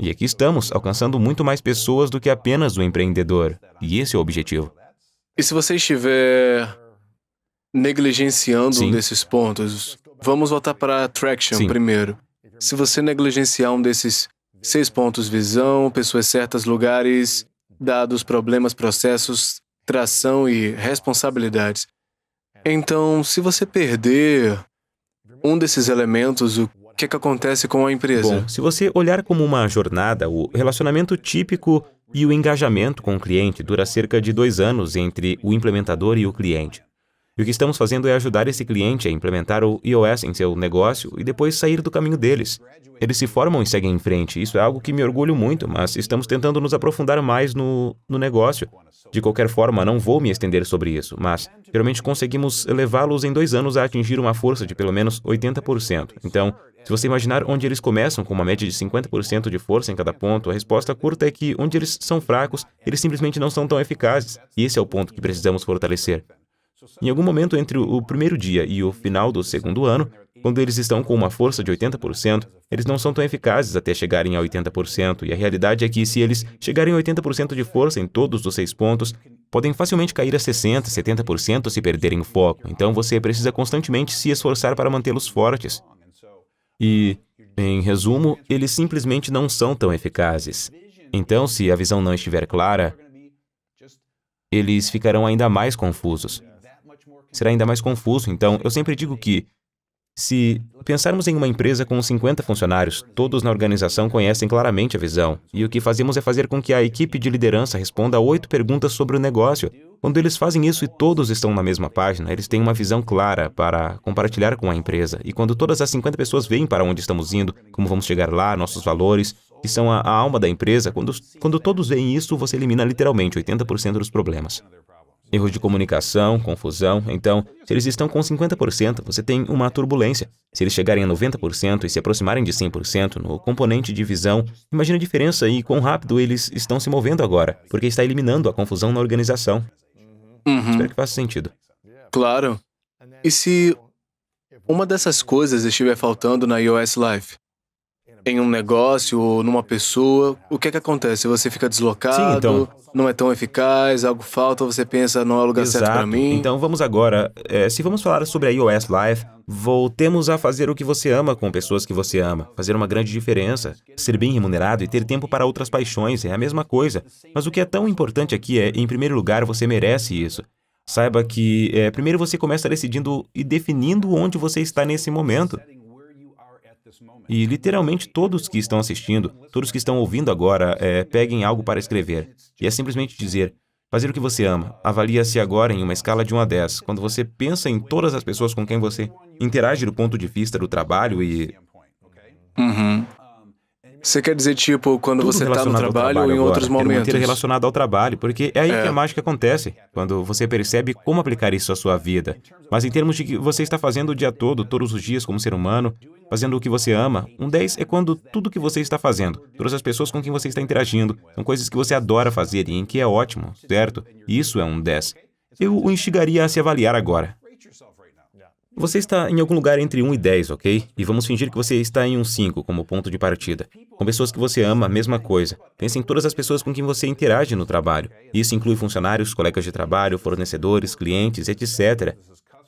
E aqui estamos, alcançando muito mais pessoas do que apenas o empreendedor. E esse é o objetivo. E se você estiver negligenciando Sim. um desses pontos... Vamos voltar para a Traction Sim. primeiro. Se você negligenciar um desses seis pontos, visão, pessoas certas, lugares, dados, problemas, processos, tração e responsabilidades. Então, se você perder um desses elementos, o que é que acontece com a empresa? Bom, se você olhar como uma jornada, o relacionamento típico e o engajamento com o cliente dura cerca de dois anos entre o implementador e o cliente. E o que estamos fazendo é ajudar esse cliente a implementar o E O S em seu negócio e depois sair do caminho deles. Eles se formam e seguem em frente. Isso é algo que me orgulho muito, mas estamos tentando nos aprofundar mais no, no negócio. De qualquer forma, não vou me estender sobre isso, mas geralmente conseguimos levá-los em dois anos a atingir uma força de pelo menos oitenta por cento. Então, se você imaginar onde eles começam com uma média de cinquenta por cento de força em cada ponto, a resposta curta é que onde eles são fracos, eles simplesmente não são tão eficazes. E esse é o ponto que precisamos fortalecer. Em algum momento entre o primeiro dia e o final do segundo ano, quando eles estão com uma força de oitenta por cento, eles não são tão eficazes até chegarem a oitenta por cento, e a realidade é que se eles chegarem a oitenta por cento de força em todos os seis pontos, podem facilmente cair a sessenta por cento, setenta por cento se perderem o foco. Então você precisa constantemente se esforçar para mantê-los fortes. E, em resumo, eles simplesmente não são tão eficazes. Então, se a visão não estiver clara, eles ficarão ainda mais confusos. Será ainda mais confuso, então eu sempre digo que se pensarmos em uma empresa com cinquenta funcionários, todos na organização conhecem claramente a visão, e o que fazemos é fazer com que a equipe de liderança responda a oito perguntas sobre o negócio. Quando eles fazem isso e todos estão na mesma página, eles têm uma visão clara para compartilhar com a empresa, e quando todas as cinquenta pessoas veem para onde estamos indo, como vamos chegar lá, nossos valores, que são a, a alma da empresa, quando, quando todos veem isso, você elimina literalmente oitenta por cento dos problemas. Erros de comunicação, confusão. Então, se eles estão com cinquenta por cento, você tem uma turbulência. Se eles chegarem a noventa por cento e se aproximarem de cem por cento no componente de visão, imagina a diferença e quão rápido eles estão se movendo agora, porque está eliminando a confusão na organização. Uhum. Espero que faça sentido. Claro. E se uma dessas coisas estiver faltando na E O S Life? Em um negócio ou numa pessoa, o que é que acontece? Você fica deslocado, Sim, então... não é tão eficaz, algo falta, você pensa, não é o lugar Exato. Certo para mim. Então vamos agora, é, se vamos falar sobre a E O S Life, voltemos a fazer o que você ama com pessoas que você ama, fazer uma grande diferença, ser bem remunerado e ter tempo para outras paixões, é a mesma coisa. Mas o que é tão importante aqui é, em primeiro lugar, você merece isso. Saiba que é, primeiro você começa decidindo e definindo onde você está nesse momento. E literalmente todos que estão assistindo, todos que estão ouvindo agora, é, peguem algo para escrever. E é simplesmente dizer, fazer o que você ama. Avalia-se agora em uma escala de um a dez. Quando você pensa em todas as pessoas com quem você interage do ponto de vista do trabalho e... Uhum. Você quer dizer, tipo, quando Tudo você está no trabalho ou em agora, outros momentos? Ter relacionado ao trabalho, porque é aí é. que a mágica acontece, quando você percebe como aplicar isso à sua vida. Mas em termos de que você está fazendo o dia todo, todos os dias como ser humano, fazendo o que você ama, um dez é quando tudo que você está fazendo, todas as pessoas com quem você está interagindo, são coisas que você adora fazer e em que é ótimo, certo? Isso é um dez. Eu o instigaria a se avaliar agora. Você está em algum lugar entre um e dez, ok? E vamos fingir que você está em um cinco como ponto de partida. Com pessoas que você ama, a mesma coisa. Pense em todas as pessoas com quem você interage no trabalho. Isso inclui funcionários, colegas de trabalho, fornecedores, clientes, etcétera.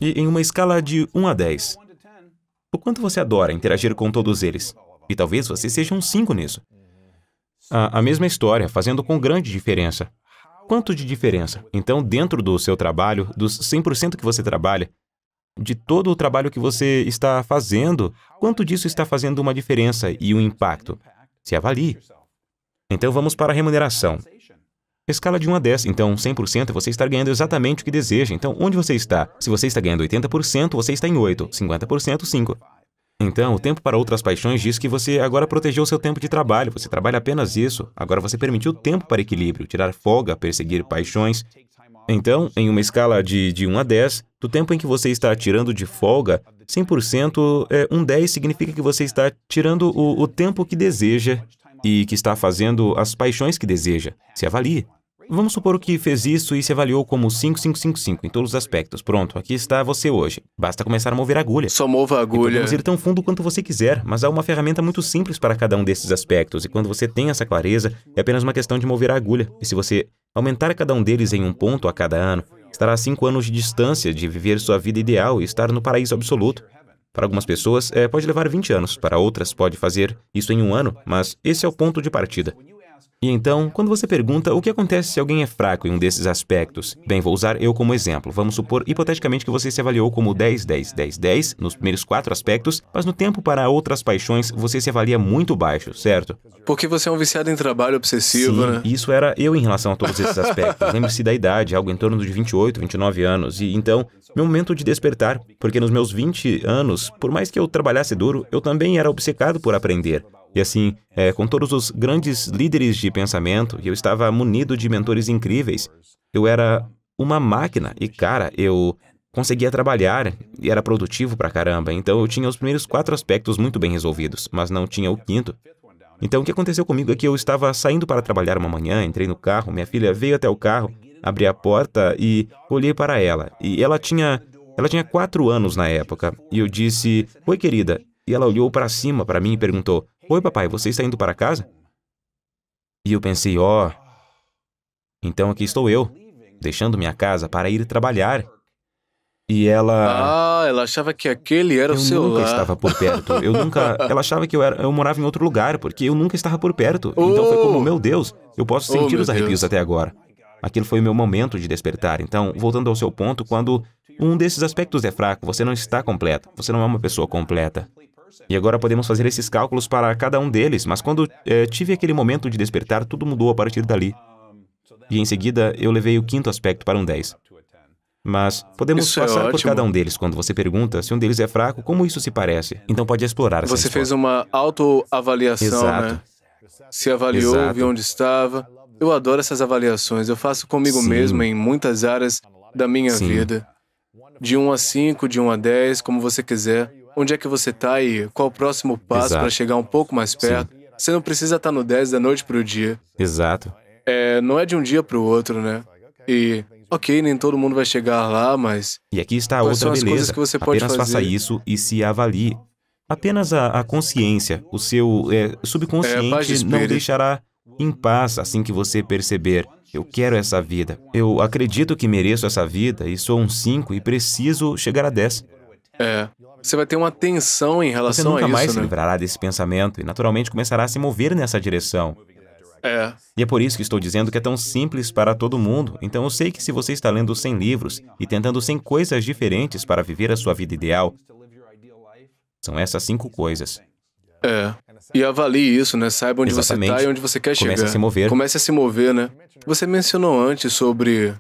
E em uma escala de um a dez. O quanto você adora interagir com todos eles. E talvez você seja um cinco nisso. A, a mesma história, fazendo com grande diferença. Quanto de diferença? Então, dentro do seu trabalho, dos cem por cento que você trabalha, de todo o trabalho que você está fazendo, quanto disso está fazendo uma diferença e um impacto? Se avalie. Então, vamos para a remuneração. Escala de um a dez. Então, cem por cento você está ganhando exatamente o que deseja. Então, onde você está? Se você está ganhando oitenta por cento, você está em oito. cinquenta por cento, cinco. Então, o tempo para outras paixões diz que você agora protegeu seu tempo de trabalho. Você trabalha apenas isso. Agora você permitiu tempo para equilíbrio, tirar folga, perseguir paixões. Então, em uma escala de, de um a dez, do tempo em que você está tirando de folga, cem por cento, é, um dez significa que você está tirando o, o tempo que deseja e que está fazendo as paixões que deseja. Se avalie. Vamos supor que fez isso e se avaliou como cinco, cinco, cinco, cinco em todos os aspectos. Pronto, aqui está você hoje. Basta começar a mover a agulha. Só mova a agulha. Podemos ir tão fundo quanto você quiser, mas há uma ferramenta muito simples para cada um desses aspectos. E quando você tem essa clareza, é apenas uma questão de mover a agulha. E se você aumentar cada um deles em um ponto a cada ano, estará a cinco anos de distância de viver sua vida ideal e estar no paraíso absoluto. Para algumas pessoas, é, pode levar vinte anos. Para outras, pode fazer isso em um ano, mas esse é o ponto de partida. E então, quando você pergunta o que acontece se alguém é fraco em um desses aspectos, bem, vou usar eu como exemplo. Vamos supor, hipoteticamente, que você se avaliou como dez, dez, dez, dez nos primeiros quatro aspectos, mas no tempo para outras paixões, você se avalia muito baixo, certo? Porque você é um viciado em trabalho obsessivo, Sim, né? Isso era eu em relação a todos esses aspectos. Lembre-se da idade, algo em torno de vinte e oito, vinte e nove anos. E então, meu momento de despertar, porque nos meus vinte anos, por mais que eu trabalhasse duro, eu também era obcecado por aprender. E assim, é, com todos os grandes líderes de pensamento, eu estava munido de mentores incríveis. Eu era uma máquina e, cara, eu conseguia trabalhar e era produtivo pra caramba. Então, eu tinha os primeiros quatro aspectos muito bem resolvidos, mas não tinha o quinto. Então, o que aconteceu comigo é que eu estava saindo para trabalhar uma manhã, entrei no carro, minha filha veio até o carro, abri a porta e olhei para ela. E ela tinha, ela tinha quatro anos na época. E eu disse, "Oi, querida." E ela olhou para cima para mim e perguntou, "Oi, papai, você está indo para casa?" E eu pensei, ó, oh, então aqui estou eu, deixando minha casa para ir trabalhar. E ela... Ah, ela achava que aquele era o seu lar. Eu nunca estava por perto. Eu nunca... Ela achava que eu, era... eu morava em outro lugar, porque eu nunca estava por perto. Oh! Então foi como, meu Deus, eu posso sentir oh, os arrepios Deus. até agora. Aquilo foi o meu momento de despertar. Então, voltando ao seu ponto, quando um desses aspectos é fraco, você não está completo. Você não é uma pessoa completa. E agora podemos fazer esses cálculos para cada um deles, mas quando é, tive aquele momento de despertar, tudo mudou a partir dali. E em seguida, eu levei o quinto aspecto para um dez. Mas podemos isso passar é por cada um deles. Quando você pergunta se um deles é fraco, como isso se parece? Então pode explorar essa Você história. Fez uma autoavaliação, Exato. Né? Se avaliou, Exato. Viu onde estava. Eu adoro essas avaliações. Eu faço comigo Sim. mesmo em muitas áreas da minha Sim. vida. De um a cinco, de um a dez, como você quiser. Onde é que você está e qual o próximo passo para chegar um pouco mais perto. Sim. Você não precisa estar no dez da noite para o dia. Exato. É, não é de um dia para o outro, né? E, ok, nem todo mundo vai chegar lá, mas... E aqui está a outra beleza. Que você pode Apenas fazer. faça isso e se avalie. Apenas a, a consciência, o seu é, subconsciente é, não deixará em paz assim que você perceber. Eu quero essa vida. Eu acredito que mereço essa vida e sou um cinco e preciso chegar a dez. É. Você vai ter uma tensão em relação a isso, Você nunca mais isso, se né? livrará desse pensamento e naturalmente começará a se mover nessa direção. É. E é por isso que estou dizendo que é tão simples para todo mundo. Então eu sei que se você está lendo cem livros e tentando cem coisas diferentes para viver a sua vida ideal, são essas cinco coisas. É. E avalie isso, né? Saiba onde Exatamente. Você está e onde você quer chegar. Comece a se mover. Comece a se mover, né? Você mencionou antes sobre...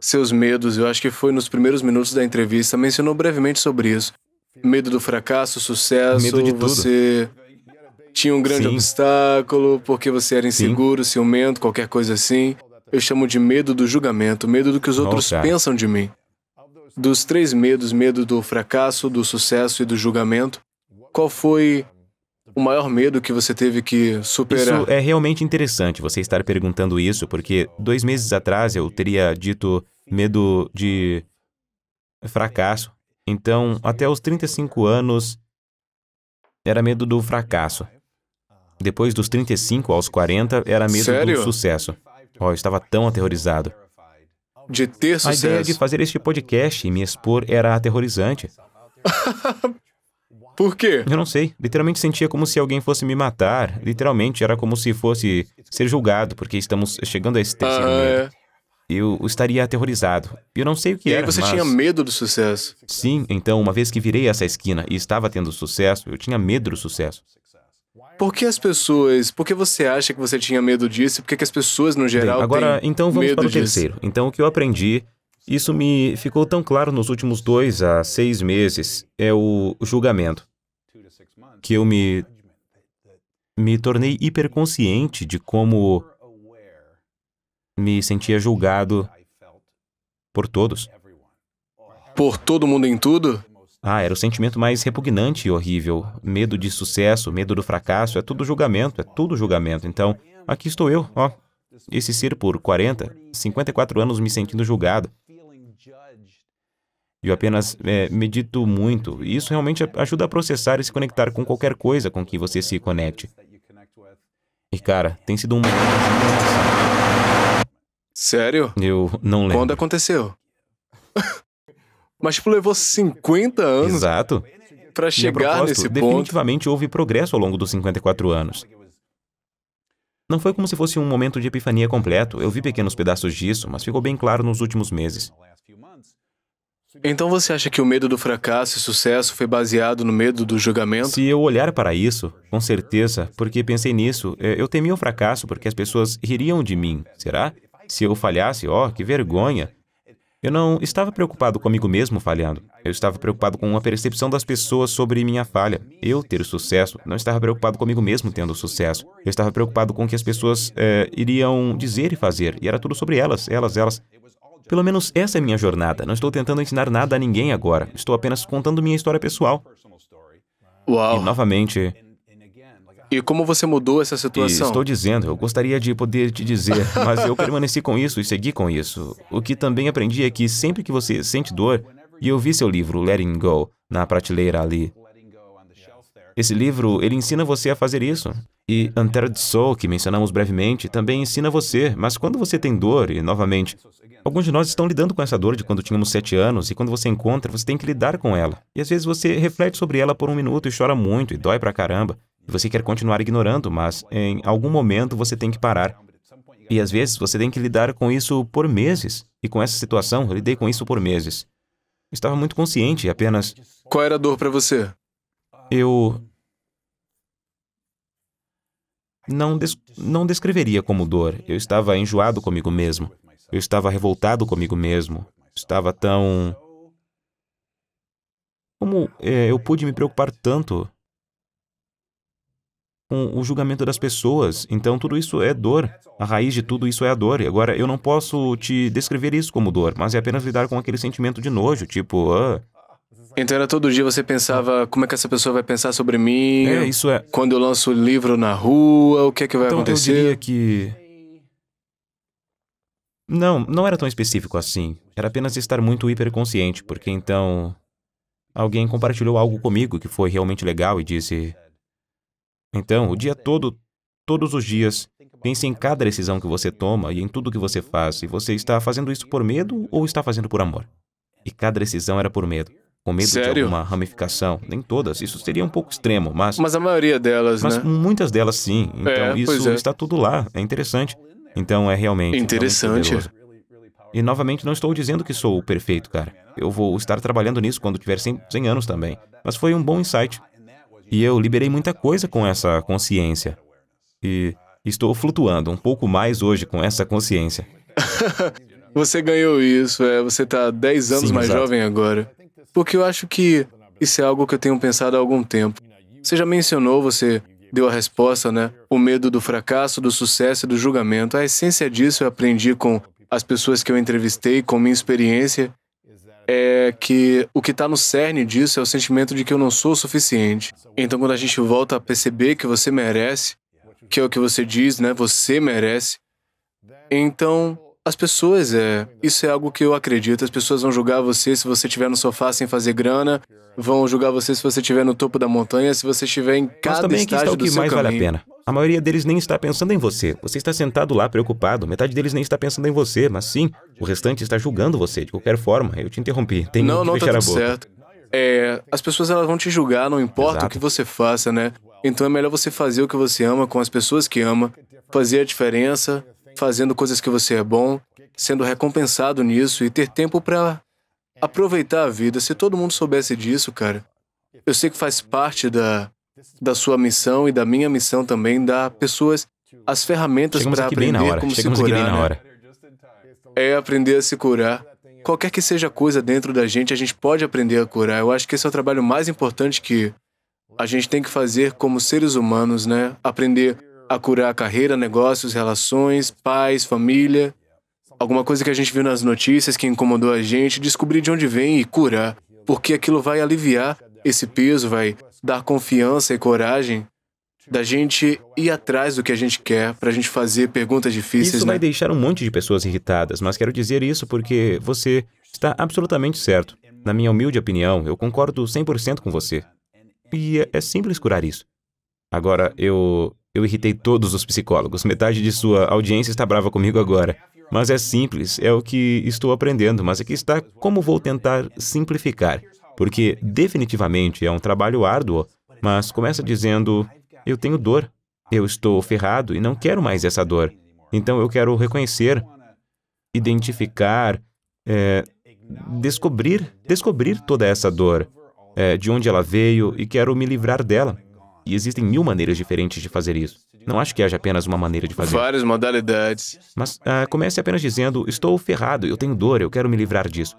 seus medos, eu acho que foi nos primeiros minutos da entrevista, mencionou brevemente sobre isso. Medo do fracasso, sucesso, medo de tudo. Você tinha um grande Sim. obstáculo, porque você era inseguro, Sim. ciumento, qualquer coisa assim. Eu chamo de medo do julgamento, medo do que os outros Nossa. Pensam de mim. Dos três medos, medo do fracasso, do sucesso e do julgamento, qual foi... o maior medo que você teve que superar? Isso é realmente interessante você estar perguntando isso, porque dois meses atrás eu teria dito medo de fracasso. Então, até os trinta e cinco anos, era medo do fracasso. Depois dos trinta e cinco aos quarenta, era medo Sério? do sucesso. Oh, eu estava tão aterrorizado. De ter sucesso. A ideia de fazer este podcast e me expor era aterrorizante. Por quê? Eu não sei. Literalmente sentia como se alguém fosse me matar. Literalmente era como se fosse ser julgado, porque estamos chegando a esse terceiro medo. Eu estaria aterrorizado. Eu não sei o que era, mas... E aí você tinha medo do sucesso. Sim, então, uma vez que virei essa esquina e estava tendo sucesso, eu tinha medo do sucesso. Por que as pessoas... Por que você acha que você tinha medo disso? Por que as pessoas, no geral, têm medo disso? Agora, então, vamos para o terceiro. Então, o que eu aprendi... Isso me ficou tão claro nos últimos dois a seis meses. É o julgamento. Que eu me... Me tornei hiperconsciente de como... Me sentia julgado por todos. Por todo mundo em tudo? Ah, era o sentimento mais repugnante e horrível. Medo de sucesso, medo do fracasso, é tudo julgamento, é tudo julgamento. Então, aqui estou eu, ó. Esse ser por quarenta, cinquenta e quatro anos me sentindo julgado. Eu apenas é, medito muito. E isso realmente ajuda a processar e se conectar com qualquer coisa com que você se conecte. E, cara, tem sido um... Sério? Eu não lembro. Quando aconteceu? Mas, tipo, levou cinquenta anos... Exato. Para chegar nesse ponto. Definitivamente houve progresso ao longo dos cinquenta e quatro anos. Não foi como se fosse um momento de epifania completo. Eu vi pequenos pedaços disso, mas ficou bem claro nos últimos meses. Então você acha que o medo do fracasso e sucesso foi baseado no medo do julgamento? Se eu olhar para isso, com certeza, porque pensei nisso, eu temia o fracasso porque as pessoas ririam de mim. Será? Se eu falhasse, ó, que vergonha. Eu não estava preocupado comigo mesmo falhando. Eu estava preocupado com a percepção das pessoas sobre minha falha. Eu ter sucesso. Não estava preocupado comigo mesmo tendo sucesso. Eu estava preocupado com o que as pessoas é, iriam dizer e fazer. E era tudo sobre elas, elas, elas. Pelo menos essa é minha jornada. Não estou tentando ensinar nada a ninguém agora. Estou apenas contando minha história pessoal. Uau! E novamente... E como você mudou essa situação? E estou dizendo, eu gostaria de poder te dizer, mas eu permaneci com isso e segui com isso. O que também aprendi é que sempre que você sente dor, e eu vi seu livro, Letting Go, na prateleira ali. Esse livro, ele ensina você a fazer isso. E Antero de Souza, que mencionamos brevemente, também ensina você, mas quando você tem dor, e novamente, alguns de nós estão lidando com essa dor de quando tínhamos sete anos, e quando você encontra, você tem que lidar com ela. E às vezes você reflete sobre ela por um minuto e chora muito, e dói pra caramba. Você quer continuar ignorando, mas em algum momento você tem que parar. E às vezes você tem que lidar com isso por meses. E com essa situação, eu lidei com isso por meses. Eu estava muito consciente, apenas... Qual era a dor para você? Eu... Não, des... não descreveria como dor. Eu estava enjoado comigo mesmo. Eu estava revoltado comigo mesmo. Eu estava tão... Como é, eu pude me preocupar tanto... com o julgamento das pessoas. Então, tudo isso é dor. A raiz de tudo isso é a dor. E agora, eu não posso te descrever isso como dor, mas é apenas lidar com aquele sentimento de nojo, tipo... Ah. Então, era todo dia você pensava, como é que essa pessoa vai pensar sobre mim? É, isso é... Quando eu lanço o livro na rua, o que é que vai então, acontecer? Então, eu diria que... Não, não era tão específico assim. Era apenas estar muito hiperconsciente, porque então... Alguém compartilhou algo comigo que foi realmente legal e disse... Então, o dia todo, todos os dias, pense em cada decisão que você toma e em tudo que você faz. E você está fazendo isso por medo ou está fazendo por amor? E cada decisão era por medo. Com medo Sério? de alguma ramificação. Nem todas. Isso seria um pouco extremo, mas... Mas a maioria delas, mas né? Mas muitas delas, sim. Então, é, isso é. está tudo lá. É interessante. Então, é realmente... Interessante. Realmente e, novamente, não estou dizendo que sou o perfeito, cara. Eu vou estar trabalhando nisso quando tiver cem anos também. Mas foi um bom insight. E eu liberei muita coisa com essa consciência. E estou flutuando um pouco mais hoje com essa consciência. Você ganhou isso, é. Você está dez anos Sim, mais exato. jovem agora. Porque eu acho que isso é algo que eu tenho pensado há algum tempo. Você já mencionou, você deu a resposta, né? O medo do fracasso, do sucesso e do julgamento. A essência disso eu aprendi com as pessoas que eu entrevistei, com minha experiência, é que o que está no cerne disso é o sentimento de que eu não sou o suficiente. Então, quando a gente volta a perceber que você merece, que é o que você diz, né? Você merece. Então, As pessoas, é... isso é algo que eu acredito. As pessoas vão julgar você se você estiver no sofá sem fazer grana, vão julgar você se você estiver no topo da montanha, se você estiver em cada estágio do seu caminho. Mas também aqui está o que mais vale a pena. A maioria deles nem está pensando em você. Você está sentado lá preocupado, metade deles nem está pensando em você, mas sim, o restante está julgando você. De qualquer forma, eu te interrompi, tenho que fechar a boca. Não, não, tá tudo certo. É, as pessoas elas vão te julgar, não importa o que você faça, né? Então é melhor você fazer o que você ama com as pessoas que ama, fazer a diferença, fazendo coisas que você é bom, sendo recompensado nisso e ter tempo para aproveitar a vida. Se todo mundo soubesse disso, cara, eu sei que faz parte da, da sua missão e da minha missão também, dar pessoas as ferramentas para aprender como se curar. É aprender a se curar. Qualquer que seja a coisa dentro da gente, a gente pode aprender a curar. Eu acho que esse é o trabalho mais importante que a gente tem que fazer como seres humanos, né? Aprender a curar a carreira, negócios, relações, pais, família. Alguma coisa que a gente viu nas notícias que incomodou a gente, descobrir de onde vem e curar. Porque aquilo vai aliviar esse peso, vai dar confiança e coragem da gente ir atrás do que a gente quer, pra gente fazer perguntas difíceis, Isso né? vai deixar um monte de pessoas irritadas, mas quero dizer isso porque você está absolutamente certo. Na minha humilde opinião, eu concordo cem por cento com você. E é, é simples curar isso. Agora, eu... Eu irritei todos os psicólogos. Metade de sua audiência está brava comigo agora. Mas é simples, é o que estou aprendendo. Mas aqui está como vou tentar simplificar. Porque definitivamente é um trabalho árduo, mas começa dizendo, eu tenho dor, eu estou ferrado e não quero mais essa dor. Então eu quero reconhecer, identificar, é, descobrir, descobrir toda essa dor, é, de onde ela veio e quero me livrar dela. E existem mil maneiras diferentes de fazer isso. Não acho que haja apenas uma maneira de fazer. Várias modalidades. Mas ah, comece apenas dizendo, estou ferrado, eu tenho dor, eu quero me livrar disso.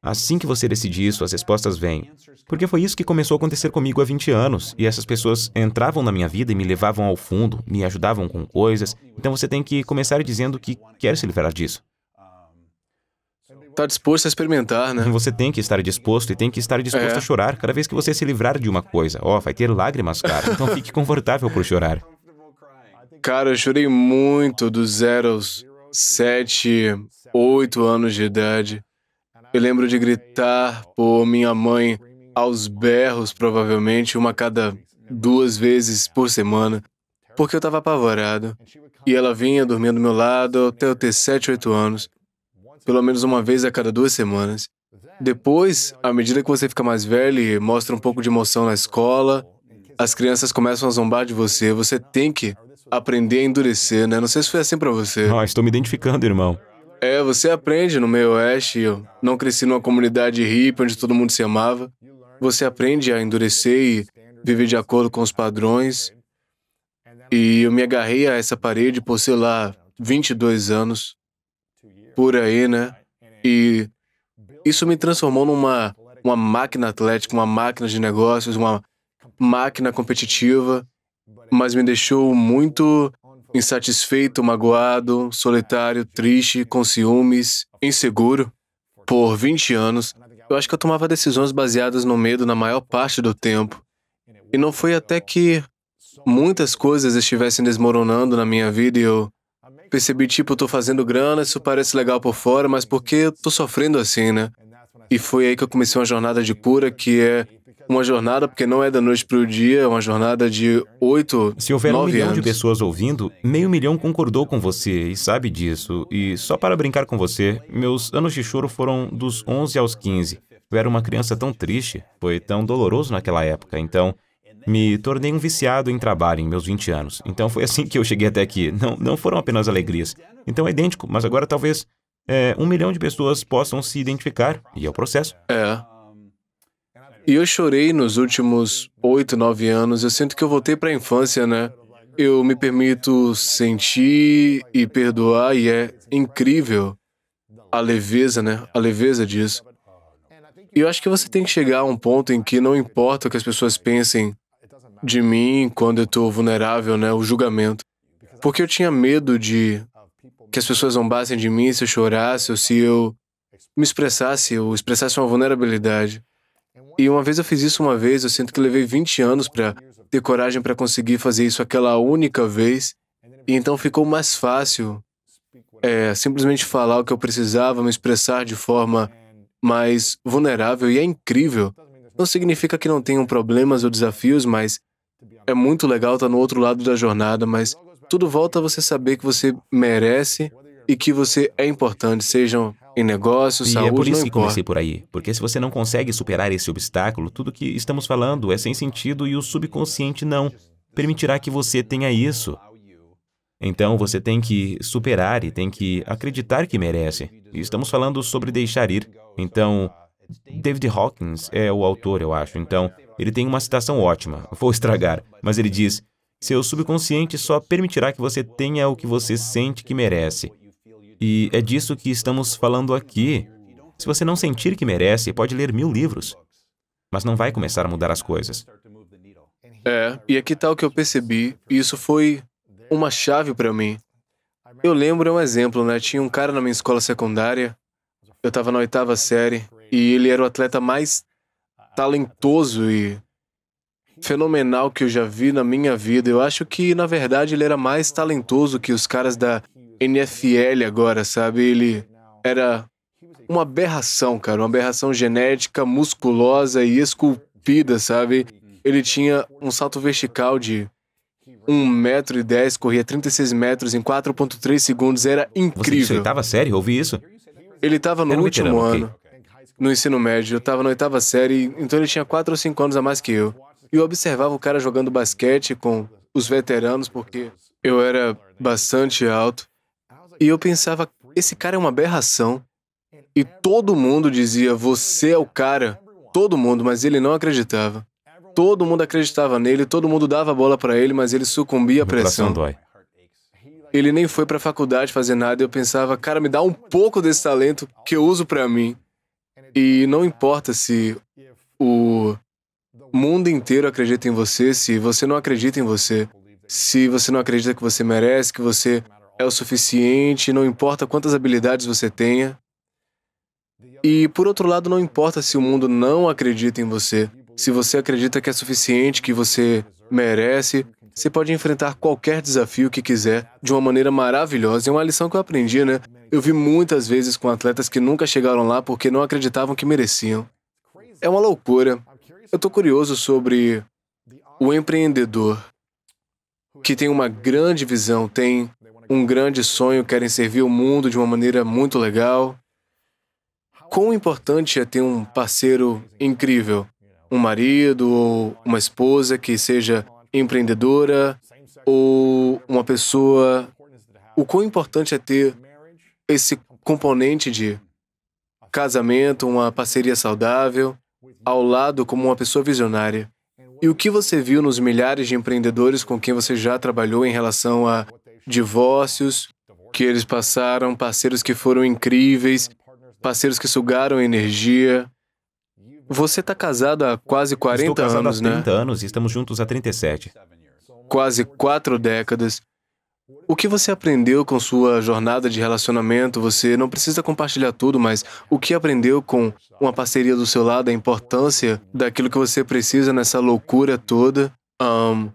Assim que você decide isso, as respostas vêm. Porque foi isso que começou a acontecer comigo há vinte anos. E essas pessoas entravam na minha vida e me levavam ao fundo, me ajudavam com coisas. Então você tem que começar dizendo que quer se livrar disso. Está disposto a experimentar, né? Você tem que estar disposto e tem que estar disposto é. a chorar cada vez que você se livrar de uma coisa. Ó, oh, vai ter lágrimas, cara. Então fique confortável por chorar. Cara, eu chorei muito dos zero aos sete, oito anos de idade. Eu lembro de gritar por minha mãe aos berros, provavelmente, uma cada duas vezes por semana, porque eu estava apavorado. E ela vinha dormindo do meu lado até eu ter sete, oito anos. Pelo menos uma vez a cada duas semanas. Depois, à medida que você fica mais velho e mostra um pouco de emoção na escola, as crianças começam a zombar de você. Você tem que aprender a endurecer, né? Não sei se foi assim pra você. Ah, estou me identificando, irmão. É, você aprende no meio oeste. Eu não cresci numa comunidade hippie onde todo mundo se amava. Você aprende a endurecer e viver de acordo com os padrões. E eu me agarrei a essa parede por, sei lá, vinte e dois anos. Por aí, né? E isso me transformou numa uma máquina atlética, uma máquina de negócios, uma máquina competitiva, mas me deixou muito insatisfeito, magoado, solitário, triste, com ciúmes, inseguro. Por vinte anos, eu acho que eu tomava decisões baseadas no medo na maior parte do tempo. E não foi até que muitas coisas estivessem desmoronando na minha vida e eu percebi, tipo, eu tô fazendo grana, isso parece legal por fora, mas por que eu tô sofrendo assim, né? E foi aí que eu comecei uma jornada de cura, que é uma jornada, porque não é da noite pro dia, é uma jornada de oito, nove anos. Se houver um milhão de pessoas ouvindo, meio milhão concordou com você e sabe disso. E só para brincar com você, meus anos de choro foram dos onze aos quinze. Eu era uma criança tão triste, foi tão doloroso naquela época, então... Me tornei um viciado em trabalho em meus vinte anos. Então foi assim que eu cheguei até aqui. Não, não foram apenas alegrias. Então é idêntico, mas agora talvez é, um milhão de pessoas possam se identificar. E é o processo. É. E eu chorei nos últimos oito, nove anos. Eu sinto que eu voltei para a infância, né? Eu me permito sentir e perdoar e é incrível a leveza, né? A leveza disso. E eu acho que você tem que chegar a um ponto em que não importa o que as pessoas pensem de mim quando eu estou vulnerável, né? O julgamento. Porque eu tinha medo de que as pessoas zombassem de mim se eu chorasse ou se eu me expressasse ou expressasse uma vulnerabilidade. E uma vez eu fiz isso uma vez, eu sinto que levei vinte anos para ter coragem para conseguir fazer isso aquela única vez. E então ficou mais fácil é, simplesmente falar o que eu precisava, me expressar de forma mais vulnerável, e é incrível. Não significa que não tenham problemas ou desafios, mas é muito legal estar no outro lado da jornada, mas tudo volta a você saber que você merece e que você é importante, sejam em negócios, saúde, não importa. E é por isso que comecei por aí, porque se você não consegue superar esse obstáculo, tudo que estamos falando é sem sentido e o subconsciente não permitirá que você tenha isso. Então, você tem que superar e tem que acreditar que merece. E estamos falando sobre deixar ir. Então, David Hawkins é o autor, eu acho. Então, ele tem uma citação ótima. Vou estragar, mas ele diz: seu subconsciente só permitirá que você tenha o que você sente que merece. E é disso que estamos falando aqui. Se você não sentir que merece, pode ler mil livros, mas não vai começar a mudar as coisas. É, e aqui tá o que eu percebi. Isso foi uma chave para mim. Eu lembro, é um exemplo, né? Tinha um cara na minha escola secundária, eu estava na oitava série, e ele era o atleta mais talentoso e fenomenal que eu já vi na minha vida. Eu acho que, na verdade, ele era mais talentoso que os caras da N F L agora, sabe? Ele era uma aberração, cara. Uma aberração genética, musculosa e esculpida, sabe? Ele tinha um salto vertical de um metro e dez, corria trinta e seis metros em quatro vírgula três segundos. Era incrível. Você estava sério? Ouvi isso? Ele estava no último ano, no ensino médio. Eu estava na oitava série, então ele tinha quatro ou cinco anos a mais que eu. E eu observava o cara jogando basquete com os veteranos, porque eu era bastante alto. E eu pensava, esse cara é uma aberração. E todo mundo dizia, você é o cara. Todo mundo, mas ele não acreditava. Todo mundo acreditava nele, todo mundo dava a bola para ele, mas ele sucumbia à pressão. Dói. Ele nem foi para a faculdade fazer nada, eu pensava, cara, me dá um pouco desse talento que eu uso para mim. E não importa se o mundo inteiro acredita em você, se você não acredita em você, se você não acredita que você merece, que você é o suficiente, não importa quantas habilidades você tenha. E, por outro lado, não importa se o mundo não acredita em você. Se você acredita que é suficiente, que você merece, você pode enfrentar qualquer desafio que quiser de uma maneira maravilhosa. É uma lição que eu aprendi, né? Eu vi muitas vezes com atletas que nunca chegaram lá porque não acreditavam que mereciam. É uma loucura. Eu tô curioso sobre o empreendedor que tem uma grande visão, tem um grande sonho, querem servir o mundo de uma maneira muito legal. Quão importante é ter um parceiro incrível? Um marido ou uma esposa que seja empreendedora ou uma pessoa. O quão importante é ter esse componente de casamento, uma parceria saudável, ao lado como uma pessoa visionária. E o que você viu nos milhares de empreendedores com quem você já trabalhou em relação a divórcios que eles passaram, parceiros que foram incríveis, parceiros que sugaram energia. Você está casado há quase quarenta anos, né? Estou casado há trinta anos e estamos juntos há trinta e sete. Quase quatro décadas. O que você aprendeu com sua jornada de relacionamento? Você não precisa compartilhar tudo, mas o que aprendeu com uma parceria do seu lado, a importância daquilo que você precisa nessa loucura toda? Um,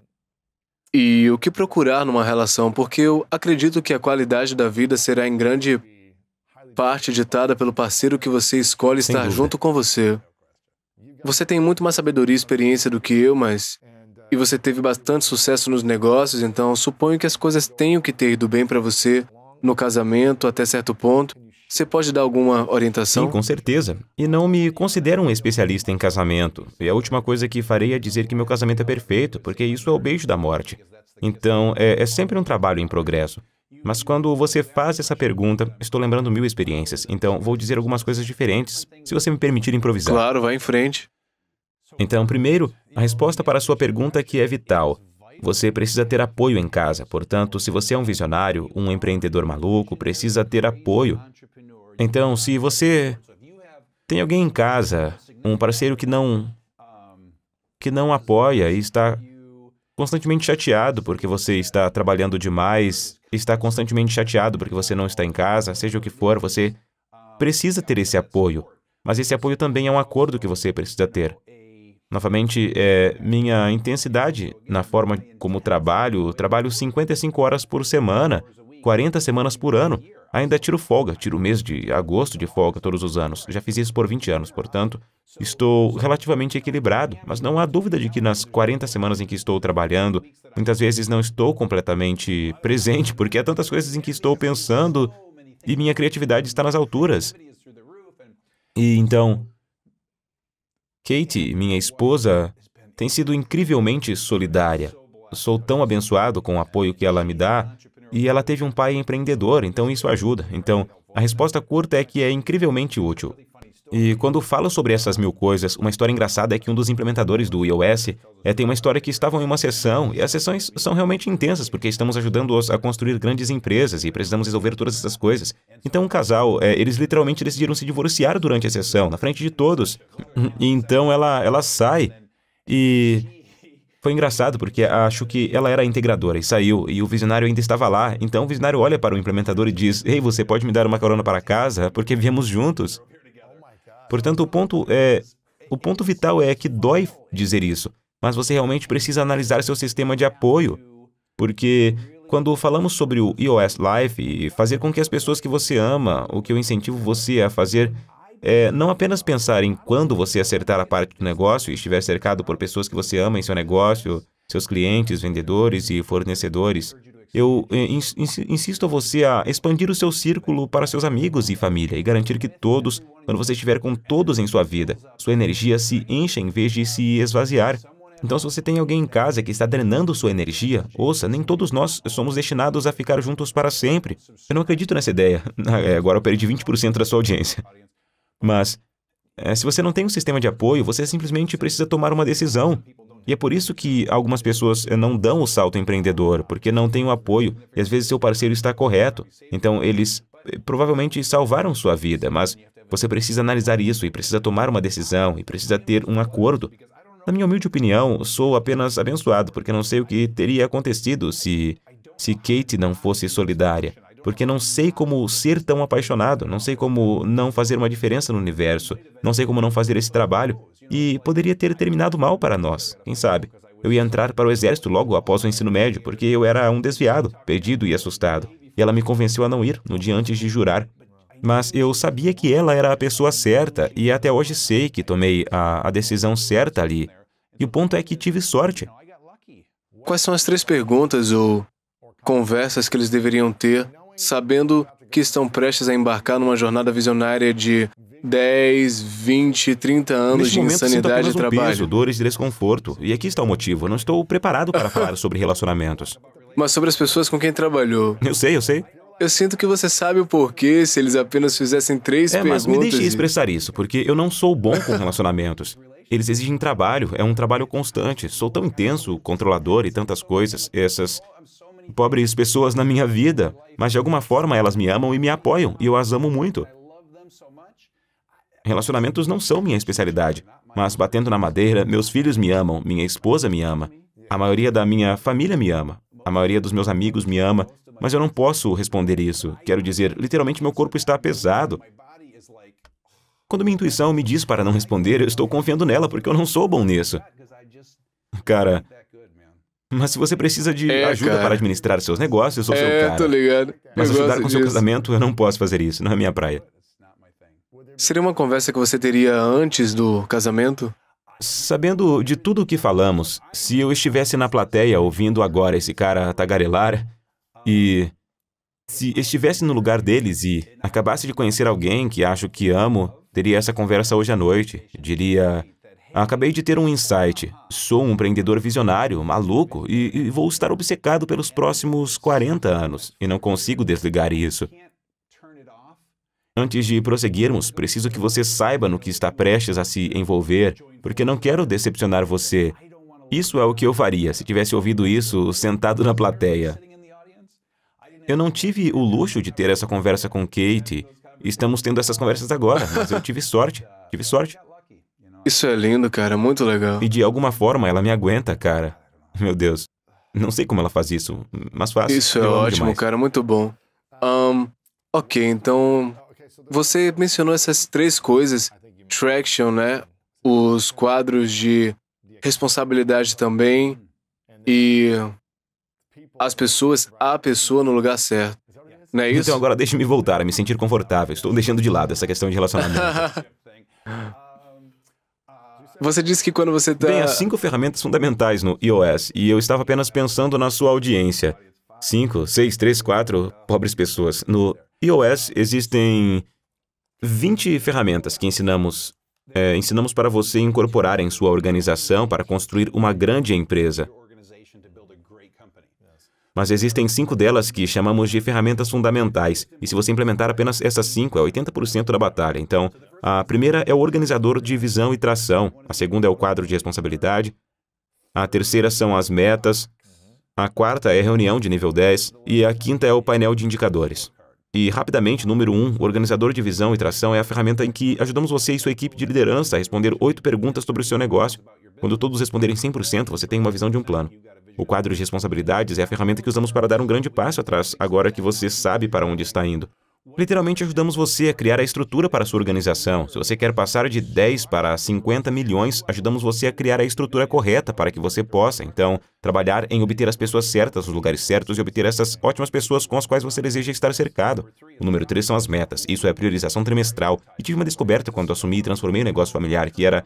e o que procurar numa relação? Porque eu acredito que a qualidade da vida será em grande parte ditada pelo parceiro que você escolhe estar junto com você. Você tem muito mais sabedoria e experiência do que eu, mas... E você teve bastante sucesso nos negócios, então suponho que as coisas tenham que ter ido bem para você no casamento até certo ponto. Você pode dar alguma orientação? Sim, com certeza. E não me considero um especialista em casamento. E a última coisa que farei é dizer que meu casamento é perfeito, porque isso é o beijo da morte. Então, é, é sempre um trabalho em progresso. Mas quando você faz essa pergunta, estou lembrando mil experiências, então vou dizer algumas coisas diferentes, se você me permitir improvisar. Claro, vai em frente. Então, primeiro, a resposta para a sua pergunta que é vital. Você precisa ter apoio em casa, portanto, se você é um visionário, um empreendedor maluco, precisa ter apoio. Então, se você tem alguém em casa, um parceiro que não, que não apoia e está constantemente chateado porque você está trabalhando demais, está constantemente chateado porque você não está em casa, seja o que for, você precisa ter esse apoio. Mas esse apoio também é um acordo que você precisa ter. Novamente, é, minha intensidade na forma como trabalho, trabalho cinquenta e cinco horas por semana, quarenta semanas por ano. Ainda tiro folga, tiro o mês de agosto de folga todos os anos. Já fiz isso por vinte anos, portanto, estou relativamente equilibrado, mas não há dúvida de que nas quarenta semanas em que estou trabalhando, muitas vezes não estou completamente presente, porque há tantas coisas em que estou pensando e minha criatividade está nas alturas. E então, Katie, minha esposa, tem sido incrivelmente solidária. Sou tão abençoado com o apoio que ela me dá, e ela teve um pai empreendedor, então isso ajuda. Então, a resposta curta é que é incrivelmente útil. E quando falo sobre essas mil coisas, uma história engraçada é que um dos implementadores do E O S é, tem uma história que estavam em uma sessão, e as sessões são realmente intensas, porque estamos ajudando-os a construir grandes empresas e precisamos resolver todas essas coisas. Então, um casal, é, eles literalmente decidiram se divorciar durante a sessão, na frente de todos. E então, ela, ela sai e... Foi engraçado, porque acho que ela era integradora e saiu, e o visionário ainda estava lá. Então, o visionário olha para o implementador e diz, ei, você pode me dar uma carona para casa, porque viemos juntos. Portanto, o ponto é... O ponto vital é que dói dizer isso, mas você realmente precisa analisar seu sistema de apoio, porque quando falamos sobre o E O S Life e fazer com que as pessoas que você ama, o que eu incentivo você a fazer... É não apenas pensar em quando você acertar a parte do negócio e estiver cercado por pessoas que você ama em seu negócio, seus clientes, vendedores e fornecedores. Eu ins insisto a você a expandir o seu círculo para seus amigos e família e garantir que todos, quando você estiver com todos em sua vida, sua energia se encha em vez de se esvaziar. Então, se você tem alguém em casa que está drenando sua energia, ouça, nem todos nós somos destinados a ficar juntos para sempre. Eu não acredito nessa ideia. Agora eu perdi vinte por cento da sua audiência. Mas, se você não tem um sistema de apoio, você simplesmente precisa tomar uma decisão. E é por isso que algumas pessoas não dão o salto empreendedor, porque não têm o apoio, e às vezes seu parceiro está correto. Então, eles provavelmente salvaram sua vida, mas você precisa analisar isso, e precisa tomar uma decisão, e precisa ter um acordo. Na minha humilde opinião, sou apenas abençoado, porque não sei o que teria acontecido se, se Katie não fosse solidária. Porque não sei como ser tão apaixonado, não sei como não fazer uma diferença no universo, não sei como não fazer esse trabalho, e poderia ter terminado mal para nós, quem sabe? Eu ia entrar para o exército logo após o ensino médio, porque eu era um desviado, perdido e assustado. E ela me convenceu a não ir, no dia antes de jurar. Mas eu sabia que ela era a pessoa certa, e até hoje sei que tomei a, a decisão certa ali. E o ponto é que tive sorte. Quais são as três perguntas ou conversas que eles deveriam ter sabendo que estão prestes a embarcar numa jornada visionária de dez, vinte, trinta anos de insanidade e trabalho? Peso, dores e desconforto. E aqui está o motivo. Eu não estou preparado para falar sobre relacionamentos. Mas sobre as pessoas com quem trabalhou. Eu sei, eu sei. Eu sinto que você sabe o porquê se eles apenas fizessem três é, perguntas. É, mas me deixe e... expressar isso, porque eu não sou bom com relacionamentos. Eles exigem trabalho, é um trabalho constante. Sou tão intenso, controlador e tantas coisas, essas... pobres pessoas na minha vida, mas de alguma forma elas me amam e me apoiam, e eu as amo muito. Relacionamentos não são minha especialidade, mas batendo na madeira, meus filhos me amam, minha esposa me ama, a maioria da minha família me ama, a maioria dos meus amigos me ama, mas eu não posso responder isso. Quero dizer, literalmente meu corpo está pesado. Quando minha intuição me diz para não responder, eu estou confiando nela, porque eu não sou bom nisso. Cara... Mas se você precisa de é, ajuda cara. para administrar seus negócios, eu sou é, seu cara. É, tô ligado. Mas eu ajudar com disso. seu casamento, eu não posso fazer isso, não é minha praia. Seria uma conversa que você teria antes do casamento? Sabendo de tudo o que falamos, se eu estivesse na plateia ouvindo agora esse cara tagarelar e... se estivesse no lugar deles e acabasse de conhecer alguém que acho que amo, teria essa conversa hoje à noite. Diria... Acabei de ter um insight. Sou um empreendedor visionário, maluco, e, e vou estar obcecado pelos próximos quarenta anos, e não consigo desligar isso. Antes de prosseguirmos, preciso que você saiba no que está prestes a se envolver, porque não quero decepcionar você. Isso é o que eu faria se tivesse ouvido isso sentado na plateia. Eu não tive o luxo de ter essa conversa com Katie. Estamos tendo essas conversas agora, mas eu tive sorte. Tive sorte. Isso é lindo, cara. Muito legal. E de alguma forma, ela me aguenta, cara. Meu Deus. Não sei como ela faz isso, mas faz. Isso é ótimo, demais. cara. Muito bom. Um, ok, então... Você mencionou essas três coisas. Traction, né? Os quadros de responsabilidade também. E as pessoas, a pessoa no lugar certo. Não é isso? Então agora deixe-me voltar a me sentir confortável. Estou deixando de lado essa questão de relacionamento. Você disse que quando você... Tá... Bem, há cinco ferramentas fundamentais no E O S, e eu estava apenas pensando na sua audiência. Cinco, seis, três, quatro pobres pessoas. No E O S existem vinte ferramentas que ensinamos, é, ensinamos para você incorporar em sua organização para construir uma grande empresa. Mas existem cinco delas que chamamos de ferramentas fundamentais, e se você implementar apenas essas cinco, é oitenta por cento da batalha. Então, a primeira é o organizador de visão e tração, a segunda é o quadro de responsabilidade, a terceira são as metas, a quarta é a reunião de nível dez, e a quinta é o painel de indicadores. E, rapidamente, número um, o organizador de visão e tração é a ferramenta em que ajudamos você e sua equipe de liderança a responder oito perguntas sobre o seu negócio. Quando todos responderem cem por cento, você tem uma visão de um plano. O quadro de responsabilidades é a ferramenta que usamos para dar um grande passo atrás, agora que você sabe para onde está indo. Literalmente ajudamos você a criar a estrutura para a sua organização. Se você quer passar de dez para cinquenta milhões, ajudamos você a criar a estrutura correta para que você possa, então, trabalhar em obter as pessoas certas, nos lugares certos e obter essas ótimas pessoas com as quais você deseja estar cercado. O número três são as metas. Isso é a priorização trimestral. E tive uma descoberta quando assumi e transformei o negócio familiar, que era...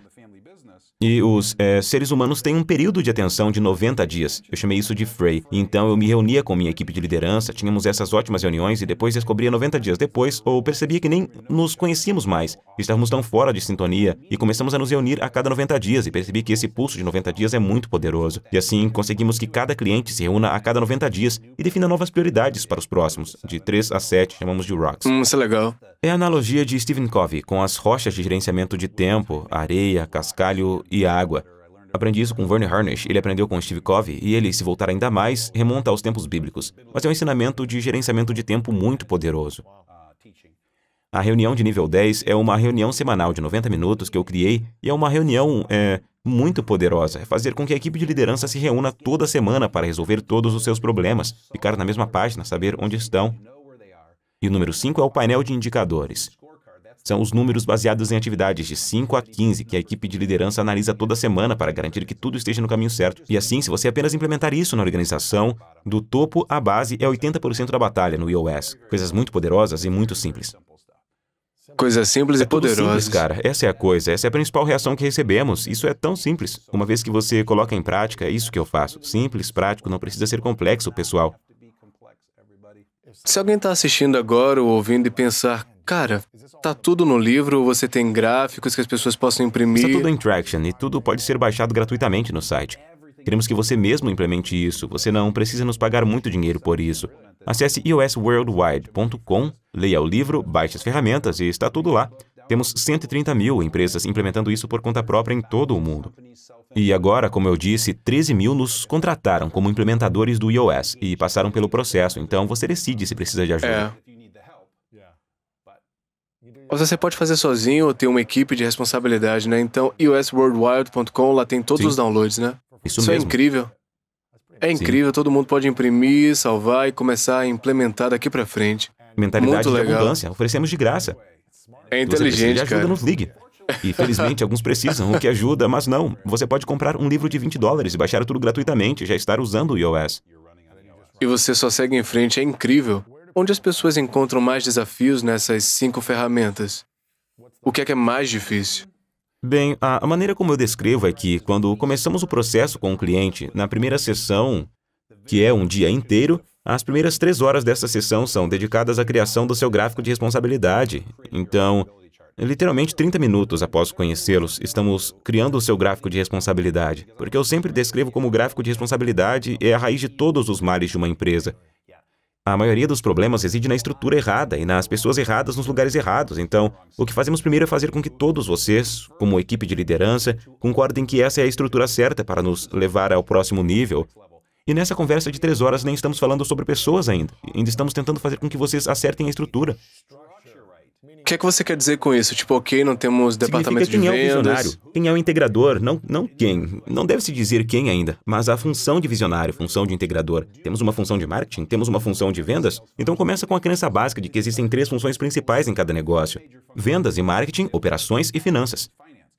E os é, seres humanos têm um período de atenção de noventa dias. Eu chamei isso de F R E I. Então, eu me reunia com minha equipe de liderança, tínhamos essas ótimas reuniões e depois descobria noventa dias depois, ou percebia que nem nos conhecíamos mais. Estávamos tão fora de sintonia e começamos a nos reunir a cada noventa dias e percebi que esse pulso de noventa dias é muito poderoso. E assim, conseguimos que cada cliente se reúna a cada noventa dias e defina novas prioridades para os próximos. De três a sete, chamamos de rocks. Hum, isso é legal. É a analogia de Stephen Covey com as rochas de gerenciamento de tempo, areia, cascalho... e água. Aprendi isso com Verne Harnish, ele aprendeu com Steve Covey, e ele, se voltar ainda mais, remonta aos tempos bíblicos. Mas é um ensinamento de gerenciamento de tempo muito poderoso. A reunião de nível dez é uma reunião semanal de noventa minutos que eu criei, e é uma reunião é, muito poderosa. É fazer com que a equipe de liderança se reúna toda semana para resolver todos os seus problemas, ficar na mesma página, saber onde estão. E o número cinco é o painel de indicadores. São os números baseados em atividades de cinco a quinze que a equipe de liderança analisa toda semana para garantir que tudo esteja no caminho certo. E assim, se você apenas implementar isso na organização, do topo à base é oitenta por cento da batalha no E O S. Coisas muito poderosas e muito simples. Coisas simples e poderosas. É tudo simples, cara. Essa é a coisa. Essa é a principal reação que recebemos. Isso é tão simples. Uma vez que você coloca em prática, é isso que eu faço. Simples, prático, não precisa ser complexo, pessoal. Se alguém está assistindo agora ou ouvindo e pensar... Cara, tá tudo no livro, você tem gráficos que as pessoas possam imprimir... Está tudo em Traction e tudo pode ser baixado gratuitamente no site. Queremos que você mesmo implemente isso, você não precisa nos pagar muito dinheiro por isso. Acesse e o s worldwide ponto com, leia o livro, baixe as ferramentas e está tudo lá. Temos cento e trinta mil empresas implementando isso por conta própria em todo o mundo. E agora, como eu disse, treze mil nos contrataram como implementadores do E O S e passaram pelo processo, então você decide se precisa de ajuda. É. Você pode fazer sozinho ou ter uma equipe de responsabilidade, né? Então, e o s worldwide ponto com, lá tem todos Sim. os downloads, né? Isso, Isso mesmo. é incrível. É incrível, Sim. todo mundo pode imprimir, salvar e começar a implementar daqui pra frente. Mentalidade Muito de legal. abundância, oferecemos de graça. É inteligente, você precisa de ajuda, cara. Nos ligue. E, felizmente, alguns precisam, o que ajuda, mas não. Você pode comprar um livro de vinte dólares e baixar tudo gratuitamente e já estar usando o E O S. E você só segue em frente, é incrível. Onde as pessoas encontram mais desafios nessas cinco ferramentas? O que é que é mais difícil? Bem, a, a maneira como eu descrevo é que, quando começamos o processo com o cliente, na primeira sessão, que é um dia inteiro, as primeiras três horas dessa sessão são dedicadas à criação do seu gráfico de responsabilidade. Então, literalmente trinta minutos após conhecê-los, estamos criando o seu gráfico de responsabilidade. Porque eu sempre descrevo como o gráfico de responsabilidade é a raiz de todos os males de uma empresa. A maioria dos problemas reside na estrutura errada e nas pessoas erradas nos lugares errados. Então, o que fazemos primeiro é fazer com que todos vocês, como equipe de liderança, concordem que essa é a estrutura certa para nos levar ao próximo nível. E nessa conversa de três horas nem estamos falando sobre pessoas ainda. Ainda estamos tentando fazer com que vocês acertem a estrutura. O que é que você quer dizer com isso? Tipo, ok, não temos departamento de vendas... Quem é o visionário, quem é o integrador, não, não quem. Não deve-se dizer quem ainda, mas a função de visionário, função de integrador. Temos uma função de marketing, temos uma função de vendas. Então começa com a crença básica de que existem três funções principais em cada negócio. Vendas e marketing, operações e finanças.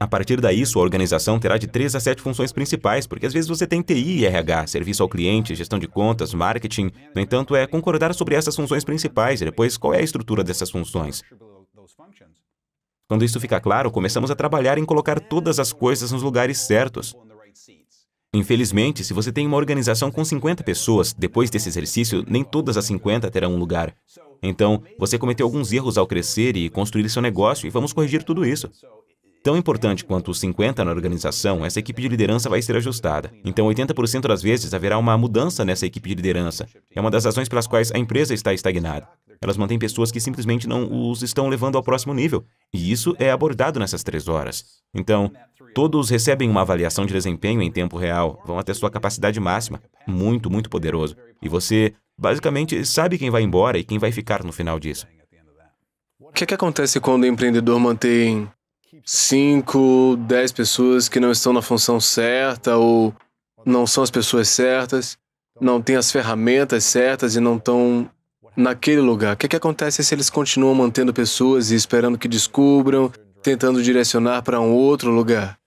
A partir daí, sua organização terá de três a sete funções principais, porque às vezes você tem T I e R H, serviço ao cliente, gestão de contas, marketing. No entanto, é concordar sobre essas funções principais e depois qual é a estrutura dessas funções. Quando isso fica claro, começamos a trabalhar em colocar todas as coisas nos lugares certos. Infelizmente, se você tem uma organização com cinquenta pessoas, depois desse exercício, nem todas as cinquenta terão um lugar. Então, você cometeu alguns erros ao crescer e construir seu negócio, e vamos corrigir tudo isso. Tão importante quanto os cinquenta na organização, essa equipe de liderança vai ser ajustada. Então, oitenta por cento das vezes haverá uma mudança nessa equipe de liderança. É uma das razões pelas quais a empresa está estagnada. Elas mantêm pessoas que simplesmente não os estão levando ao próximo nível. E isso é abordado nessas três horas. Então, todos recebem uma avaliação de desempenho em tempo real, vão até sua capacidade máxima. Muito, muito poderoso. E você, basicamente, sabe quem vai embora e quem vai ficar no final disso. O que, que acontece quando o empreendedor mantém cinco, dez pessoas que não estão na função certa ou não são as pessoas certas, não têm as ferramentas certas e não estão naquele lugar? O que, que acontece se eles continuam mantendo pessoas e esperando que descubram, tentando direcionar para um outro lugar?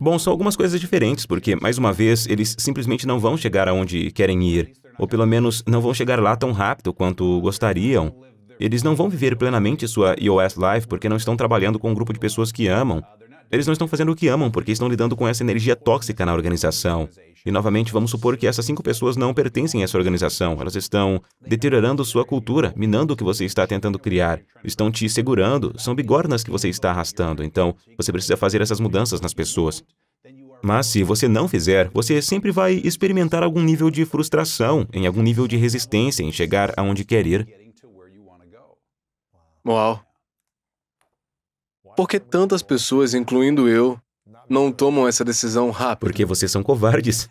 Bom, são algumas coisas diferentes, porque, mais uma vez, eles simplesmente não vão chegar aonde querem ir, ou pelo menos não vão chegar lá tão rápido quanto gostariam. Eles não vão viver plenamente sua E O S Life porque não estão trabalhando com um grupo de pessoas que amam. Eles não estão fazendo o que amam porque estão lidando com essa energia tóxica na organização. E, novamente, vamos supor que essas cinco pessoas não pertencem a essa organização. Elas estão deteriorando sua cultura, minando o que você está tentando criar. Estão te segurando, são bigornas que você está arrastando. Então, você precisa fazer essas mudanças nas pessoas. Mas, se você não fizer, você sempre vai experimentar algum nível de frustração, em algum nível de resistência em chegar aonde quer ir. Uau! Por que tantas pessoas, incluindo eu, não tomam essa decisão rápido? Porque vocês são covardes.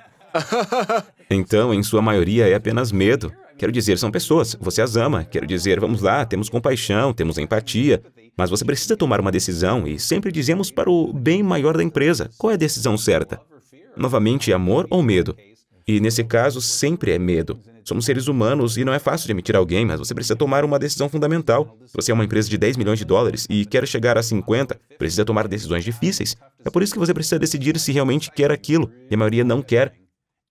Então, em sua maioria, é apenas medo. Quero dizer, são pessoas, você as ama. Quero dizer, vamos lá, temos compaixão, temos empatia. Mas você precisa tomar uma decisão e sempre dizemos para o bem maior da empresa. Qual é a decisão certa? Novamente, amor ou medo? E nesse caso, sempre é medo. Somos seres humanos e não é fácil de demitir alguém, mas você precisa tomar uma decisão fundamental. Se você é uma empresa de dez milhões de dólares e quer chegar a cinquenta, precisa tomar decisões difíceis. É por isso que você precisa decidir se realmente quer aquilo, e a maioria não quer.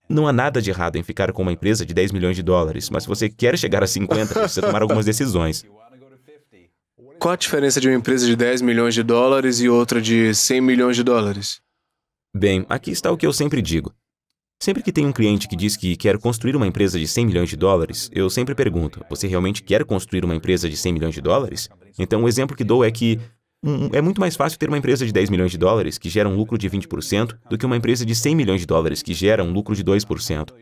Não há nada de errado em ficar com uma empresa de dez milhões de dólares, mas se você quer chegar a cinquenta, precisa tomar algumas decisões. Qual a diferença de uma empresa de dez milhões de dólares e outra de cem milhões de dólares? Bem, aqui está o que eu sempre digo. Sempre que tem um cliente que diz que quer construir uma empresa de cem milhões de dólares, eu sempre pergunto, você realmente quer construir uma empresa de cem milhões de dólares? Então, o exemplo que dou é que um, é muito mais fácil ter uma empresa de dez milhões de dólares, que gera um lucro de vinte por cento, do que uma empresa de cem milhões de dólares, que gera um lucro de dois por cento.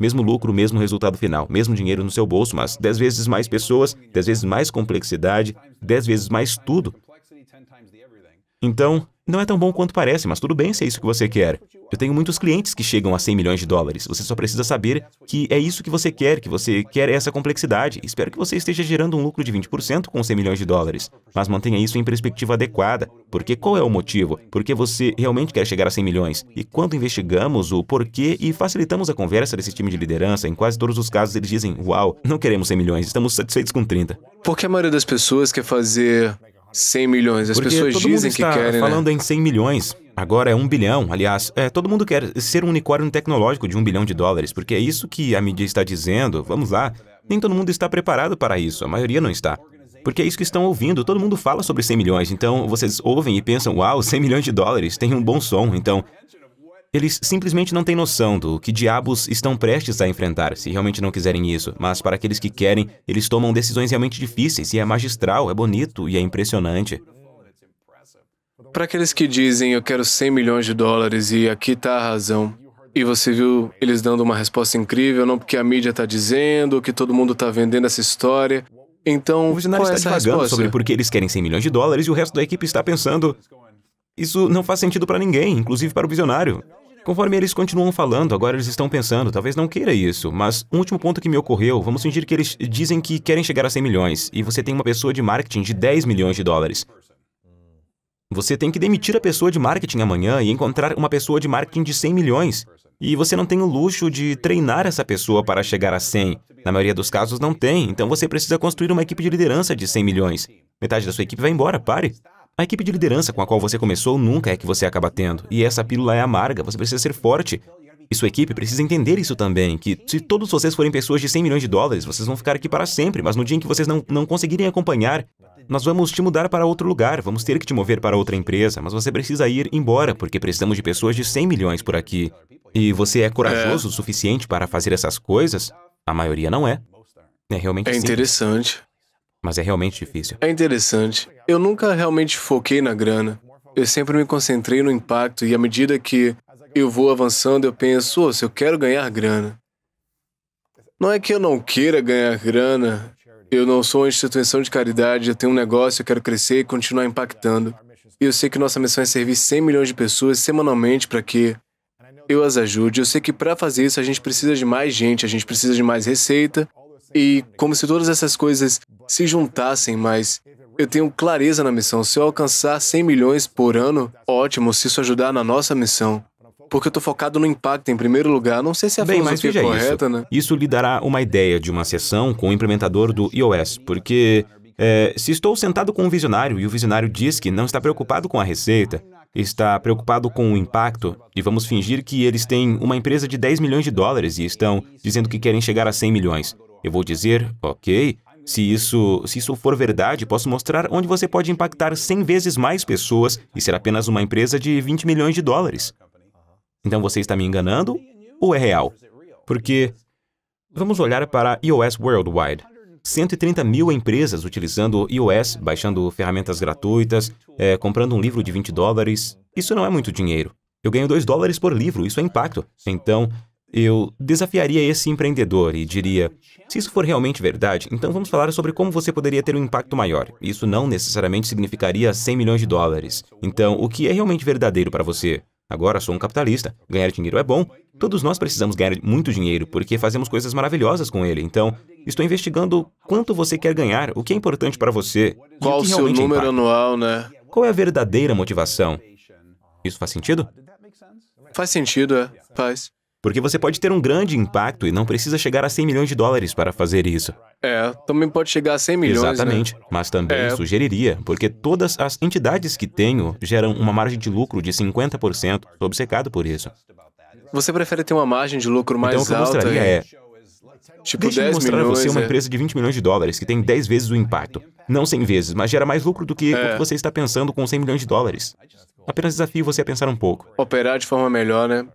Mesmo lucro, mesmo resultado final, mesmo dinheiro no seu bolso, mas dez vezes mais pessoas, dez vezes mais complexidade, dez vezes mais tudo. Então, não é tão bom quanto parece, mas tudo bem se é isso que você quer. Eu tenho muitos clientes que chegam a cem milhões de dólares. Você só precisa saber que é isso que você quer, que você quer essa complexidade. Espero que você esteja gerando um lucro de vinte por cento com cem milhões de dólares. Mas mantenha isso em perspectiva adequada. Porque qual é o motivo? Porque você realmente quer chegar a cem milhões. E quando investigamos o porquê e facilitamos a conversa desse time de liderança, em quase todos os casos eles dizem, uau, não queremos cem milhões, estamos satisfeitos com trinta. Por que a maioria das pessoas quer fazer cem milhões, as pessoas dizem que querem, né? Porque todo mundo está falando em cem milhões, agora é um bilhão, aliás, é, todo mundo quer ser um unicórnio tecnológico de um bilhão de dólares, porque é isso que a mídia está dizendo, vamos lá. Nem todo mundo está preparado para isso, a maioria não está. Porque é isso que estão ouvindo, todo mundo fala sobre cem milhões, então vocês ouvem e pensam, uau, cem milhões de dólares, tem um bom som, então... Eles simplesmente não têm noção do que diabos estão prestes a enfrentar, se realmente não quiserem isso. Mas para aqueles que querem, eles tomam decisões realmente difíceis, e é magistral, é bonito e é impressionante. Para aqueles que dizem, eu quero cem milhões de dólares e aqui está a razão, e você viu eles dando uma resposta incrível, não porque a mídia está dizendo, ou que todo mundo está vendendo essa história, então o visionário está divagando sobre por que eles querem cem milhões de dólares e o resto da equipe está pensando, isso não faz sentido para ninguém, inclusive para o visionário. Conforme eles continuam falando, agora eles estão pensando, talvez não queira isso, mas um último ponto que me ocorreu, vamos fingir que eles dizem que querem chegar a cem milhões, e você tem uma pessoa de marketing de dez milhões de dólares. Você tem que demitir a pessoa de marketing amanhã e encontrar uma pessoa de marketing de cem milhões. E você não tem o luxo de treinar essa pessoa para chegar a cem. Na maioria dos casos não tem, então você precisa construir uma equipe de liderança de cem milhões. Metade da sua equipe vai embora, pare. A equipe de liderança com a qual você começou nunca é que você acaba tendo, e essa pílula é amarga, você precisa ser forte. E sua equipe precisa entender isso também, que se todos vocês forem pessoas de cem milhões de dólares, vocês vão ficar aqui para sempre, mas no dia em que vocês não, não conseguirem acompanhar, nós vamos te mudar para outro lugar, vamos ter que te mover para outra empresa, mas você precisa ir embora, porque precisamos de pessoas de cem milhões por aqui. E você é corajoso é. o suficiente para fazer essas coisas? A maioria não é. É realmente É interessante. Simples, mas é realmente difícil. É interessante. Eu nunca realmente foquei na grana. Eu sempre me concentrei no impacto e à medida que eu vou avançando, eu penso, oh, se eu quero ganhar grana. Não é que eu não queira ganhar grana. Eu não sou uma instituição de caridade, eu tenho um negócio, eu quero crescer e continuar impactando. E eu sei que nossa missão é servir cem milhões de pessoas semanalmente para que eu as ajude. Eu sei que para fazer isso a gente precisa de mais gente, a gente precisa de mais receita. E como se todas essas coisas se juntassem, mas eu tenho clareza na missão. Se eu alcançar cem milhões por ano, ótimo, se isso ajudar na nossa missão. Porque eu estou focado no impacto em primeiro lugar. Não sei se a filosofia é correta, né? Isso lhe dará uma ideia de uma sessão com o implementador do E O S, porque é, se estou sentado com um visionário e o visionário diz que não está preocupado com a receita, está preocupado com o impacto, e vamos fingir que eles têm uma empresa de dez milhões de dólares e estão dizendo que querem chegar a cem milhões. Eu vou dizer, ok, se isso, se isso for verdade, posso mostrar onde você pode impactar cem vezes mais pessoas e ser apenas uma empresa de vinte milhões de dólares. Então você está me enganando ou é real? Porque vamos olhar para E O S Worldwide. cento e trinta mil empresas utilizando o E O S, baixando ferramentas gratuitas, é, comprando um livro de vinte dólares. Isso não é muito dinheiro. Eu ganho dois dólares por livro, isso é impacto. Então, eu desafiaria esse empreendedor e diria, se isso for realmente verdade, então vamos falar sobre como você poderia ter um impacto maior. Isso não necessariamente significaria cem milhões de dólares. Então, o que é realmente verdadeiro para você? Agora sou um capitalista, ganhar dinheiro é bom. Todos nós precisamos ganhar muito dinheiro porque fazemos coisas maravilhosas com ele. Então, estou investigando quanto você quer ganhar, o que é importante para você. Qual o seu número anual, né? Qual é a verdadeira motivação? Isso faz sentido? Faz sentido, é. Faz. Porque você pode ter um grande impacto e não precisa chegar a cem milhões de dólares para fazer isso. É, também pode chegar a cem milhões, exatamente, né? Mas também é. sugeriria, porque todas as entidades que tenho geram uma margem de lucro de cinquenta por cento, estou obcecado por isso. Você prefere ter uma margem de lucro mais alta? Então, o que eu mostraria é... Tipo, Deixa eu mostrar milhões, a você uma é. empresa de vinte milhões de dólares que tem dez vezes o impacto. Não cem vezes, mas gera mais lucro do que é. o que você está pensando com cem milhões de dólares. Apenas desafio você a pensar um pouco. Operar de forma melhor, né?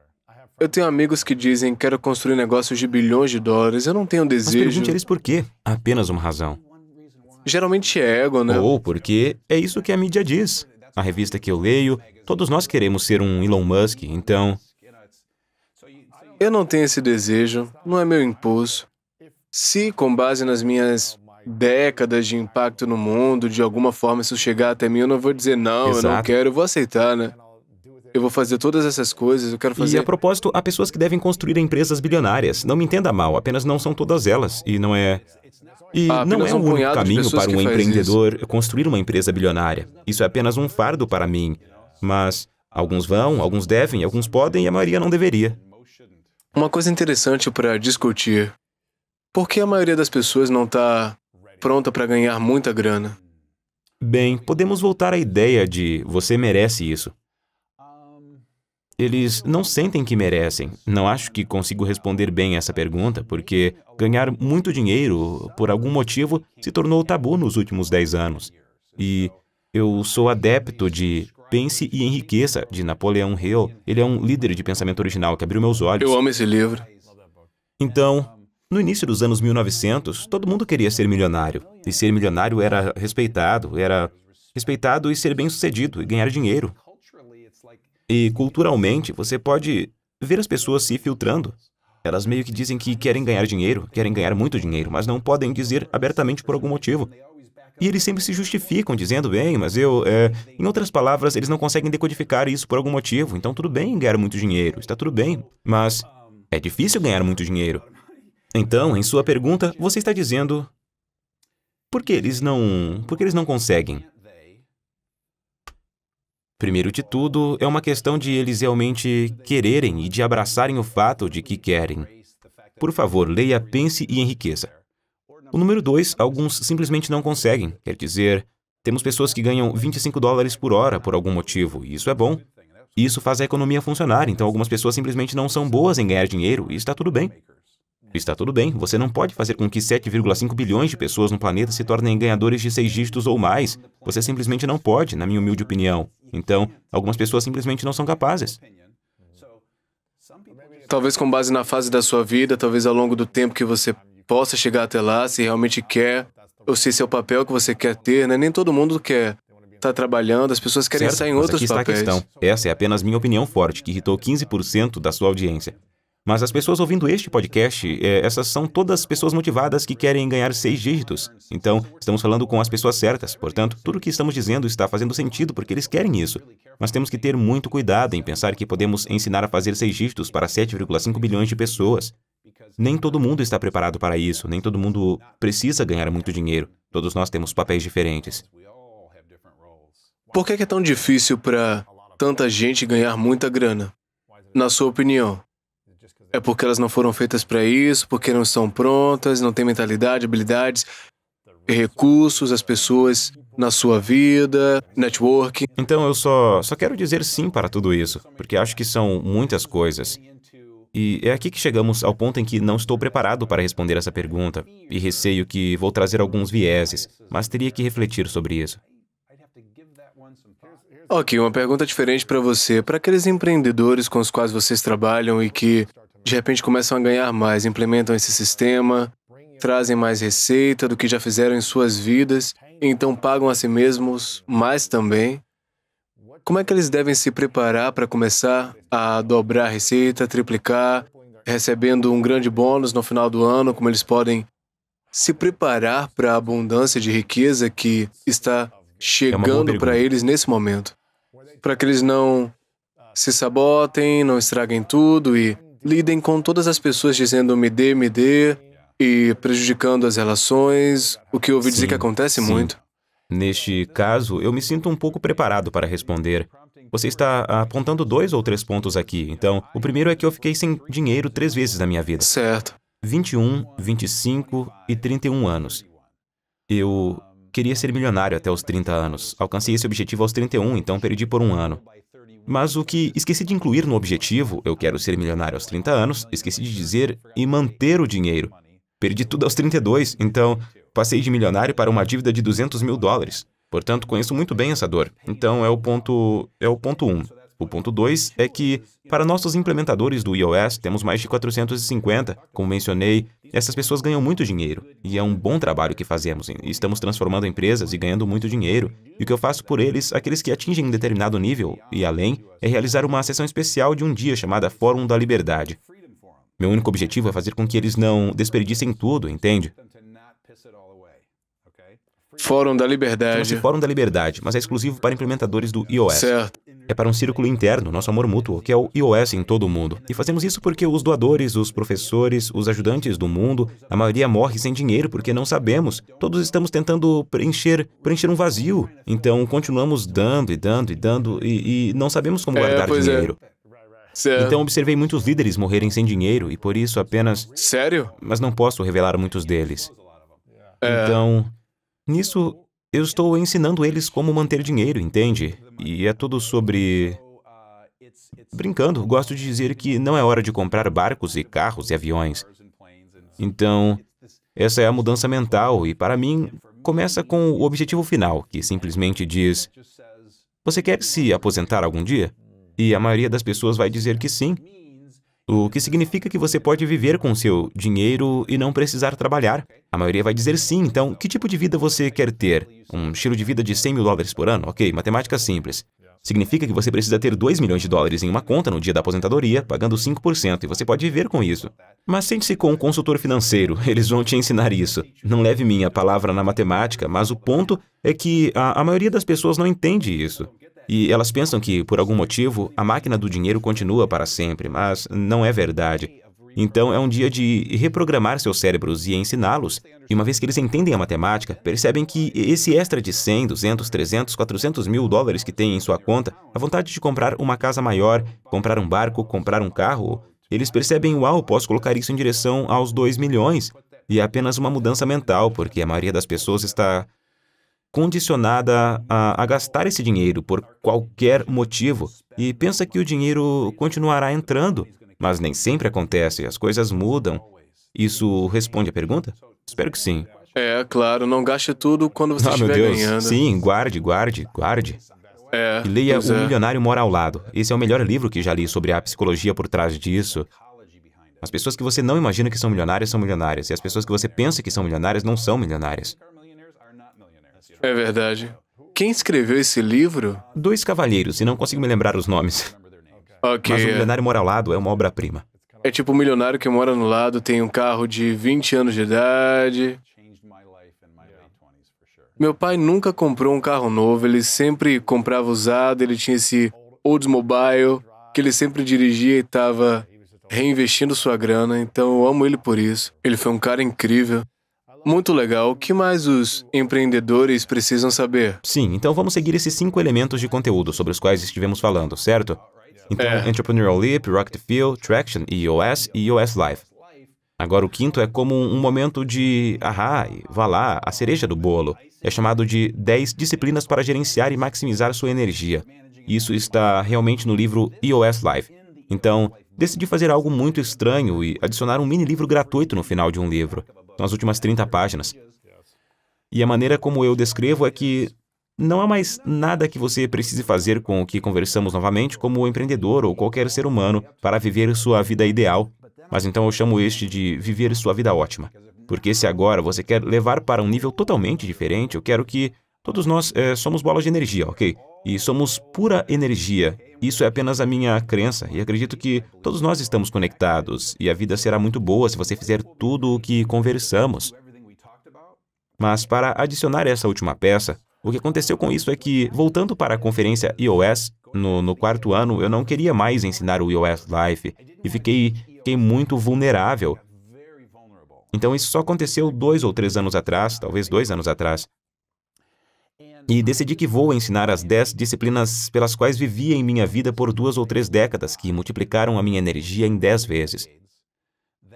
Eu tenho amigos que dizem que quero construir negócios de bilhões de dólares, eu não tenho desejo... Mas pergunte a eles por quê? Apenas uma razão. Geralmente é ego, né? Ou porque é isso que a mídia diz. A revista que eu leio, todos nós queremos ser um Elon Musk, então... Eu não tenho esse desejo, não é meu impulso. Se, com base nas minhas décadas de impacto no mundo, de alguma forma isso chegar até mim, eu não vou dizer não, Exato. eu não quero, eu vou aceitar, né? Eu vou fazer todas essas coisas, eu quero fazer... E, a propósito, há pessoas que devem construir empresas bilionárias. Não me entenda mal, apenas não são todas elas. E não é... E ah, não é um único caminho para um empreendedor construir uma empresa bilionária. Isso é apenas um fardo para mim. Mas alguns vão, alguns devem, alguns podem e a maioria não deveria. Uma coisa interessante para discutir. Por que a maioria das pessoas não está pronta para ganhar muita grana? Bem, podemos voltar à ideia de você merece isso. Eles não sentem que merecem. Não acho que consigo responder bem essa pergunta, porque ganhar muito dinheiro, por algum motivo, se tornou tabu nos últimos dez anos. E eu sou adepto de Pense e Enriqueça, de Napoleon Hill. Ele é um líder de pensamento original que abriu meus olhos. Eu amo esse livro. Então, no início dos anos mil e novecentos, todo mundo queria ser milionário. E ser milionário era respeitado, era respeitado e ser bem-sucedido, e ganhar dinheiro. E, culturalmente, você pode ver as pessoas se filtrando. Elas meio que dizem que querem ganhar dinheiro, querem ganhar muito dinheiro, mas não podem dizer abertamente por algum motivo. E eles sempre se justificam, dizendo, bem, mas eu... É... Em outras palavras, eles não conseguem decodificar isso por algum motivo. Então, tudo bem ganhar muito dinheiro, está tudo bem. Mas é difícil ganhar muito dinheiro. Então, em sua pergunta, você está dizendo... Por que eles não... Por que eles não conseguem? Primeiro de tudo, é uma questão de eles realmente quererem e de abraçarem o fato de que querem. Por favor, leia Pense e Enriqueça. O número dois, alguns simplesmente não conseguem. Quer dizer, Temos pessoas que ganham vinte e cinco dólares por hora por algum motivo, e isso é bom. Isso faz a economia funcionar, então algumas pessoas simplesmente não são boas em ganhar dinheiro, e está tudo bem. Está tudo bem, você não pode fazer com que sete vírgula cinco bilhões de pessoas no planeta se tornem ganhadores de seis dígitos ou mais. Você simplesmente não pode, na minha humilde opinião. Então, algumas pessoas simplesmente não são capazes. Talvez com base na fase da sua vida, talvez ao longo do tempo que você possa chegar até lá, se realmente quer, ou se esse é o papel que você quer ter, né? Nem todo mundo quer estar trabalhando, as pessoas querem estar em outros papéis. Aqui está a questão. Essa é apenas minha opinião forte, que irritou quinze por cento da sua audiência. Mas as pessoas ouvindo este podcast, é, essas são todas pessoas motivadas que querem ganhar seis dígitos. Então, estamos falando com as pessoas certas. Portanto, tudo o que estamos dizendo está fazendo sentido porque eles querem isso. Mas temos que ter muito cuidado em pensar que podemos ensinar a fazer seis dígitos para sete vírgula cinco bilhões de pessoas. Nem todo mundo está preparado para isso. Nem todo mundo precisa ganhar muito dinheiro. Todos nós temos papéis diferentes. Por que é tão difícil para tanta gente ganhar muita grana? Na sua opinião? É porque elas não foram feitas para isso, porque não estão prontas, não têm mentalidade, habilidades, recursos, as pessoas na sua vida, networking. Então, eu só, só quero dizer sim para tudo isso, porque acho que são muitas coisas. E é aqui que chegamos ao ponto em que não estou preparado para responder essa pergunta, e receio que vou trazer alguns vieses, mas teria que refletir sobre isso. Ok, uma pergunta diferente para você. Para aqueles empreendedores com os quais vocês trabalham e que de repente começam a ganhar mais, implementam esse sistema, trazem mais receita do que já fizeram em suas vidas, então pagam a si mesmos mais também. Como é que eles devem se preparar para começar a dobrar a receita, triplicar, recebendo um grande bônus no final do ano? Como eles podem se preparar para a abundância de riqueza que está chegando para eles nesse momento? Para que eles não se sabotem, não estraguem tudo e lidem com todas as pessoas dizendo me dê, me dê, e prejudicando as relações, o que eu ouvi dizer que acontece muito. Neste caso, eu me sinto um pouco preparado para responder. Você está apontando dois ou três pontos aqui. Então, o primeiro é que eu fiquei sem dinheiro três vezes na minha vida. Certo. vinte e um, vinte e cinco e trinta e um anos. Eu queria ser milionário até os trinta anos. Alcancei esse objetivo aos trinta e um, então perdi por um ano. Mas o que esqueci de incluir no objetivo, eu quero ser milionário aos trinta anos, esqueci de dizer e manter o dinheiro. Perdi tudo aos trinta e dois, então passei de milionário para uma dívida de duzentos mil dólares. Portanto, conheço muito bem essa dor. Então, é o ponto é o ponto um. O ponto dois é que, para nossos implementadores do E O S, temos mais de quatrocentos e cinquenta. Como mencionei, essas pessoas ganham muito dinheiro. E é um bom trabalho que fazemos. Estamos transformando empresas e ganhando muito dinheiro. E o que eu faço por eles, aqueles que atingem um determinado nível e além, é realizar uma sessão especial de um dia chamada Fórum da Liberdade. Meu único objetivo é fazer com que eles não desperdicem tudo, entende? Fórum da Liberdade. Chama-se Fórum da Liberdade, mas é exclusivo para implementadores do E O S. Certo. É para um círculo interno, nosso amor mútuo, que é o E O S em todo o mundo. E fazemos isso porque os doadores, os professores, os ajudantes do mundo, a maioria morre sem dinheiro porque não sabemos. Todos estamos tentando preencher, preencher um vazio. Então, continuamos dando e dando e dando e, e não sabemos como guardar é, dinheiro. É. Certo. Então, observei muitos líderes morrerem sem dinheiro e por isso apenas... Sério? Mas não posso revelar muitos deles. É. Então, nisso... eu estou ensinando eles como manter dinheiro, entende? E é tudo sobre... Brincando, gosto de dizer que não é hora de comprar barcos e carros e aviões. Então, essa é a mudança mental e, para mim, começa com o objetivo final, que simplesmente diz... Você quer se aposentar algum dia? E a maioria das pessoas vai dizer que sim. O que significa que você pode viver com seu dinheiro e não precisar trabalhar. A maioria vai dizer sim, então, que tipo de vida você quer ter? Um estilo de vida de cem mil dólares por ano? Ok, matemática simples. Significa que você precisa ter dois milhões de dólares em uma conta no dia da aposentadoria, pagando cinco por cento, e você pode viver com isso. Mas sente-se com um consultor financeiro, eles vão te ensinar isso. Não leve minha palavra na matemática, mas o ponto é que a, a maioria das pessoas não entende isso. E elas pensam que, por algum motivo, a máquina do dinheiro continua para sempre, mas não é verdade. Então, é um dia de reprogramar seus cérebros e ensiná-los. E uma vez que eles entendem a matemática, percebem que esse extra de cem, duzentos, trezentos, quatrocentos mil dólares que tem em sua conta, a vontade de comprar uma casa maior, comprar um barco, comprar um carro, eles percebem, uau, posso colocar isso em direção aos dois milhões. E é apenas uma mudança mental, porque a maioria das pessoas está condicionada a, a gastar esse dinheiro por qualquer motivo e pensa que o dinheiro continuará entrando, mas nem sempre acontece, as coisas mudam. Isso responde à pergunta? Espero que sim. É, claro, não gaste tudo quando você ah, estiver meu Deus. ganhando. Sim, guarde, guarde, guarde. É, e leia O é. Milionário Mora ao Lado. Esse é o melhor livro que já li sobre a psicologia por trás disso. As pessoas que você não imagina que são milionárias são milionárias, e as pessoas que você pensa que são milionárias não são milionárias. É verdade. Quem escreveu esse livro? Dois cavalheiros, e não consigo me lembrar os nomes. Okay. Mas O Milionário Mora ao Lado é uma obra-prima. É tipo um milionário que mora no lado, tem um carro de vinte anos de idade. Meu pai nunca comprou um carro novo, ele sempre comprava usado, ele tinha esse Oldsmobile, que ele sempre dirigia e estava reinvestindo sua grana, então eu amo ele por isso. Ele foi um cara incrível. Muito legal. O que mais os empreendedores precisam saber? Sim, então vamos seguir esses cinco elementos de conteúdo sobre os quais estivemos falando, certo? Então, é. Entrepreneurial Leap, Rocket Fuel, Traction, E O S e E O S Life. Agora, o quinto é como um momento de, ahá, vá lá, a cereja do bolo. É chamado de dez disciplinas para gerenciar e maximizar sua energia. Isso está realmente no livro E O S Life. Então, decidi fazer algo muito estranho e adicionar um mini-livro gratuito no final de um livro, nas últimas trinta páginas. E a maneira como eu descrevo é que não há mais nada que você precise fazer com o que conversamos novamente como empreendedor ou qualquer ser humano para viver sua vida ideal, mas então eu chamo este de viver sua vida ótima. Porque se agora você quer levar para um nível totalmente diferente, eu quero que todos nós é, somos bolas de energia, ok? E somos pura energia. Isso é apenas a minha crença, e acredito que todos nós estamos conectados, e a vida será muito boa se você fizer tudo o que conversamos. Mas para adicionar essa última peça, o que aconteceu com isso é que, voltando para a conferência E O S, no, no quarto ano, eu não queria mais ensinar o E O S Life, e fiquei, fiquei muito vulnerável. Então, isso só aconteceu dois ou três anos atrás, talvez dois anos atrás. E decidi que vou ensinar as dez disciplinas pelas quais vivi em minha vida por duas ou três décadas, que multiplicaram a minha energia em dez vezes.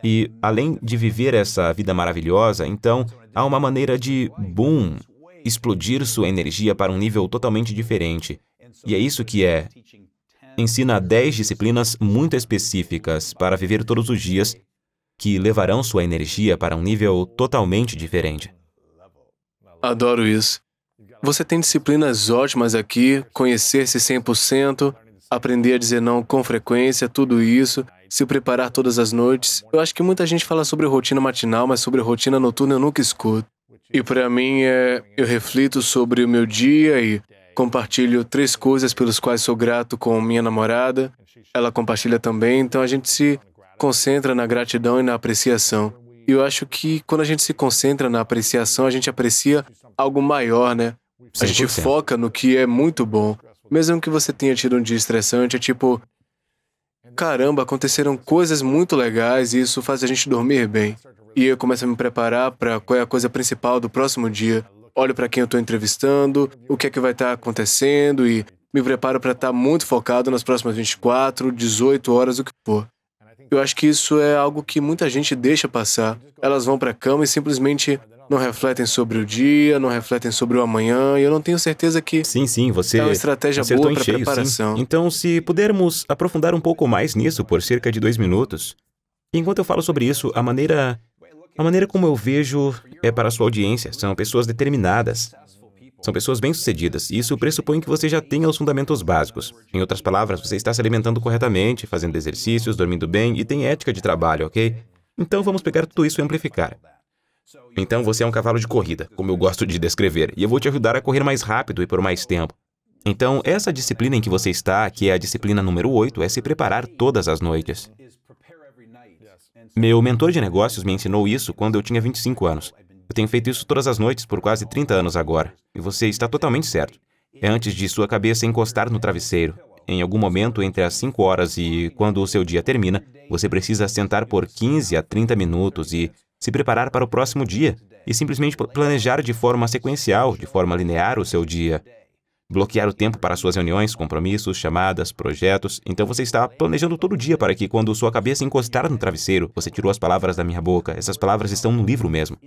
E, além de viver essa vida maravilhosa, então, há uma maneira de, boom, explodir sua energia para um nível totalmente diferente. E é isso que é. Ensina dez disciplinas muito específicas para viver todos os dias, que levarão sua energia para um nível totalmente diferente. Adoro isso. Você tem disciplinas ótimas aqui, conhecer-se cem por cento, aprender a dizer não com frequência, tudo isso, se preparar todas as noites. Eu acho que muita gente fala sobre rotina matinal, mas sobre rotina noturna eu nunca escuto. E para mim, é, eu reflito sobre o meu dia e compartilho três coisas pelas quais sou grato com minha namorada. Ela compartilha também, então a gente se concentra na gratidão e na apreciação. E eu acho que quando a gente se concentra na apreciação, a gente aprecia algo maior, né? A gente foca no que é muito bom. Mesmo que você tenha tido um dia estressante, é tipo... Caramba, aconteceram coisas muito legais e isso faz a gente dormir bem. E eu começo a me preparar para qual é a coisa principal do próximo dia. Olho para quem eu estou entrevistando, o que é que vai estar acontecendo e me preparo para estar muito focado nas próximas vinte e quatro, dezoito horas, o que for. Eu acho que isso é algo que muita gente deixa passar. Elas vão para a cama e simplesmente... não refletem sobre o dia, não refletem sobre o amanhã, e eu não tenho certeza que... Sim, sim, você... é uma estratégia boa para preparação. Sim. Então, se pudermos aprofundar um pouco mais nisso por cerca de dois minutos, enquanto eu falo sobre isso, a maneira... a maneira como eu vejo é para a sua audiência. São pessoas determinadas. São pessoas bem-sucedidas. E isso pressupõe que você já tenha os fundamentos básicos. Em outras palavras, você está se alimentando corretamente, fazendo exercícios, dormindo bem, e tem ética de trabalho, ok? Então, vamos pegar tudo isso e amplificar. Então, você é um cavalo de corrida, como eu gosto de descrever, e eu vou te ajudar a correr mais rápido e por mais tempo. Então, essa disciplina em que você está, que é a disciplina número oito, é se preparar todas as noites. Meu mentor de negócios me ensinou isso quando eu tinha vinte e cinco anos. Eu tenho feito isso todas as noites por quase trinta anos agora, e você está totalmente certo. É antes de sua cabeça encostar no travesseiro. Em algum momento, entre as cinco horas e quando o seu dia termina, você precisa sentar por quinze a trinta minutos e... se preparar para o próximo dia e simplesmente planejar de forma sequencial, de forma linear o seu dia. Bloquear o tempo para suas reuniões, compromissos, chamadas, projetos. Então você está planejando todo dia para que quando sua cabeça encostar no travesseiro, você tirou as palavras da minha boca. Essas palavras estão no livro mesmo.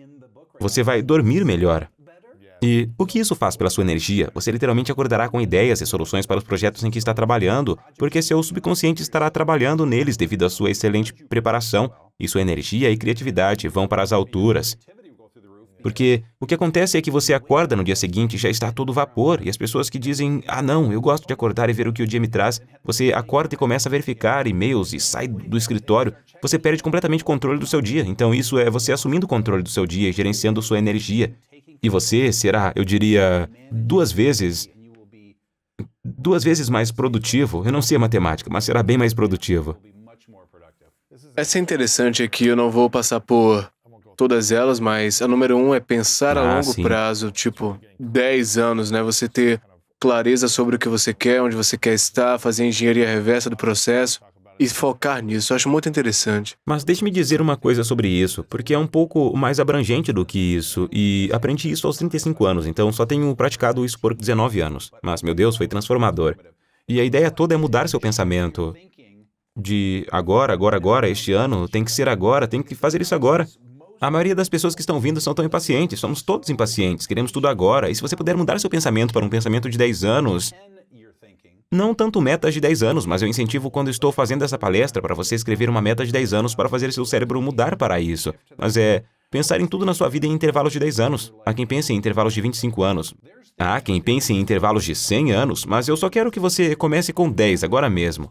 Você vai dormir melhor. E o que isso faz pela sua energia? Você literalmente acordará com ideias e soluções para os projetos em que está trabalhando, porque seu subconsciente estará trabalhando neles devido à sua excelente preparação, e sua energia e criatividade vão para as alturas. Porque o que acontece é que você acorda no dia seguinte e já está todo vapor, e as pessoas que dizem, ah não, eu gosto de acordar e ver o que o dia me traz, você acorda e começa a verificar e-mails e sai do escritório, você perde completamente o controle do seu dia. Então isso é você assumindo o controle do seu dia e gerenciando sua energia. E você será, eu diria, duas vezes, duas vezes mais produtivo. Eu não sei a matemática, mas será bem mais produtivo. Essa é interessante aqui, eu não vou passar por todas elas, mas a número um é pensar ah, a longo sim. prazo, tipo dez anos, né? Você ter clareza sobre o que você quer, onde você quer estar, fazer a engenharia reversa do processo e focar nisso. Eu acho muito interessante. Mas deixe-me dizer uma coisa sobre isso, porque é um pouco mais abrangente do que isso e aprendi isso aos trinta e cinco anos, então só tenho praticado isso por dezenove anos. Mas, meu Deus, foi transformador. E a ideia toda é mudar seu pensamento de agora, agora, agora, este ano, tem que ser agora, tem que fazer isso agora. A maioria das pessoas que estão vindo são tão impacientes, somos todos impacientes, queremos tudo agora. E se você puder mudar seu pensamento para um pensamento de dez anos, não tanto metas de dez anos, mas eu incentivo quando estou fazendo essa palestra para você escrever uma meta de dez anos para fazer seu cérebro mudar para isso. Mas é pensar em tudo na sua vida em intervalos de dez anos. Há quem pense em intervalos de vinte e cinco anos. Há quem pense em intervalos de cem anos, mas eu só quero que você comece com dez agora mesmo.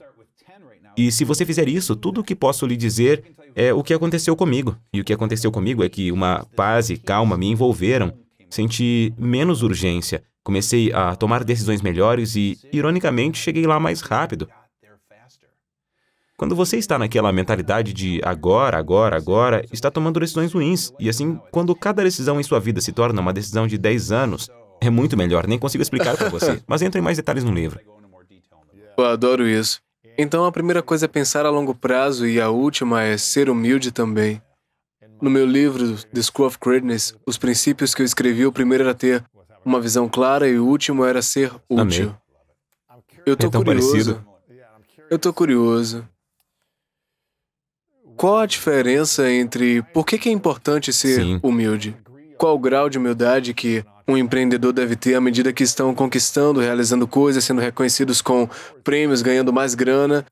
E se você fizer isso, tudo o que posso lhe dizer é o que aconteceu comigo. E o que aconteceu comigo é que uma paz e calma me envolveram. Senti menos urgência. Comecei a tomar decisões melhores e, ironicamente, cheguei lá mais rápido. Quando você está naquela mentalidade de agora, agora, agora, está tomando decisões ruins. E assim, quando cada decisão em sua vida se torna uma decisão de dez anos, é muito melhor, nem consigo explicar para você. Mas entra em mais detalhes no livro. Eu adoro isso. Então, a primeira coisa é pensar a longo prazo e a última é ser humilde também. No meu livro, The School of Greatness, os princípios que eu escrevi, o primeiro era ter uma visão clara e o último era ser útil. Amei. Eu tô é tão curioso. Parecido. Eu tô curioso. Qual a diferença entre por que que é importante ser Sim. humilde? Qual o grau de humildade que um empreendedor deve ter à medida que estão conquistando, realizando coisas, sendo reconhecidos com prêmios, ganhando mais grana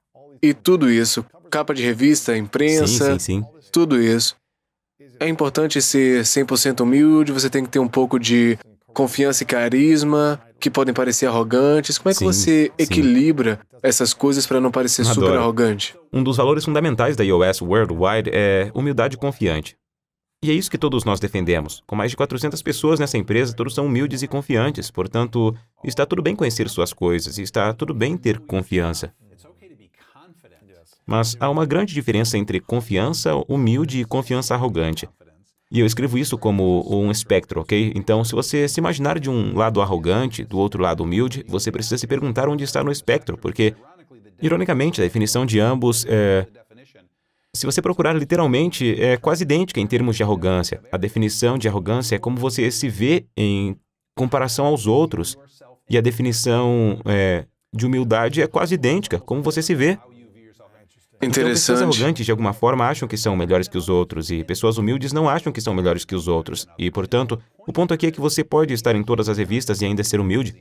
e tudo isso. Capa de revista, imprensa, sim, sim, sim. tudo isso. É importante ser cem por cento humilde, você tem que ter um pouco de confiança e carisma, que podem parecer arrogantes. Como é que sim, você equilibra sim. essas coisas para não parecer Adoro. super arrogante? Um dos valores fundamentais da E O S Worldwide é humildade confiante. E é isso que todos nós defendemos. Com mais de quatrocentas pessoas nessa empresa, todos são humildes e confiantes. Portanto, está tudo bem conhecer suas coisas, e está tudo bem ter confiança. Mas há uma grande diferença entre confiança humilde e confiança arrogante. E eu escrevo isso como um espectro, ok? Então, se você se imaginar de um lado arrogante, do outro lado humilde, você precisa se perguntar onde está no espectro, porque, ironicamente, a definição de ambos é... Se você procurar literalmente, é quase idêntica em termos de arrogância. A definição de arrogância é como você se vê em comparação aos outros. E a definição é, de humildade é quase idêntica, como você se vê. Então, pessoas arrogantes, de alguma forma, acham que são melhores que os outros, e pessoas humildes não acham que são melhores que os outros. E, portanto, o ponto aqui é que você pode estar em todas as revistas e ainda ser humilde.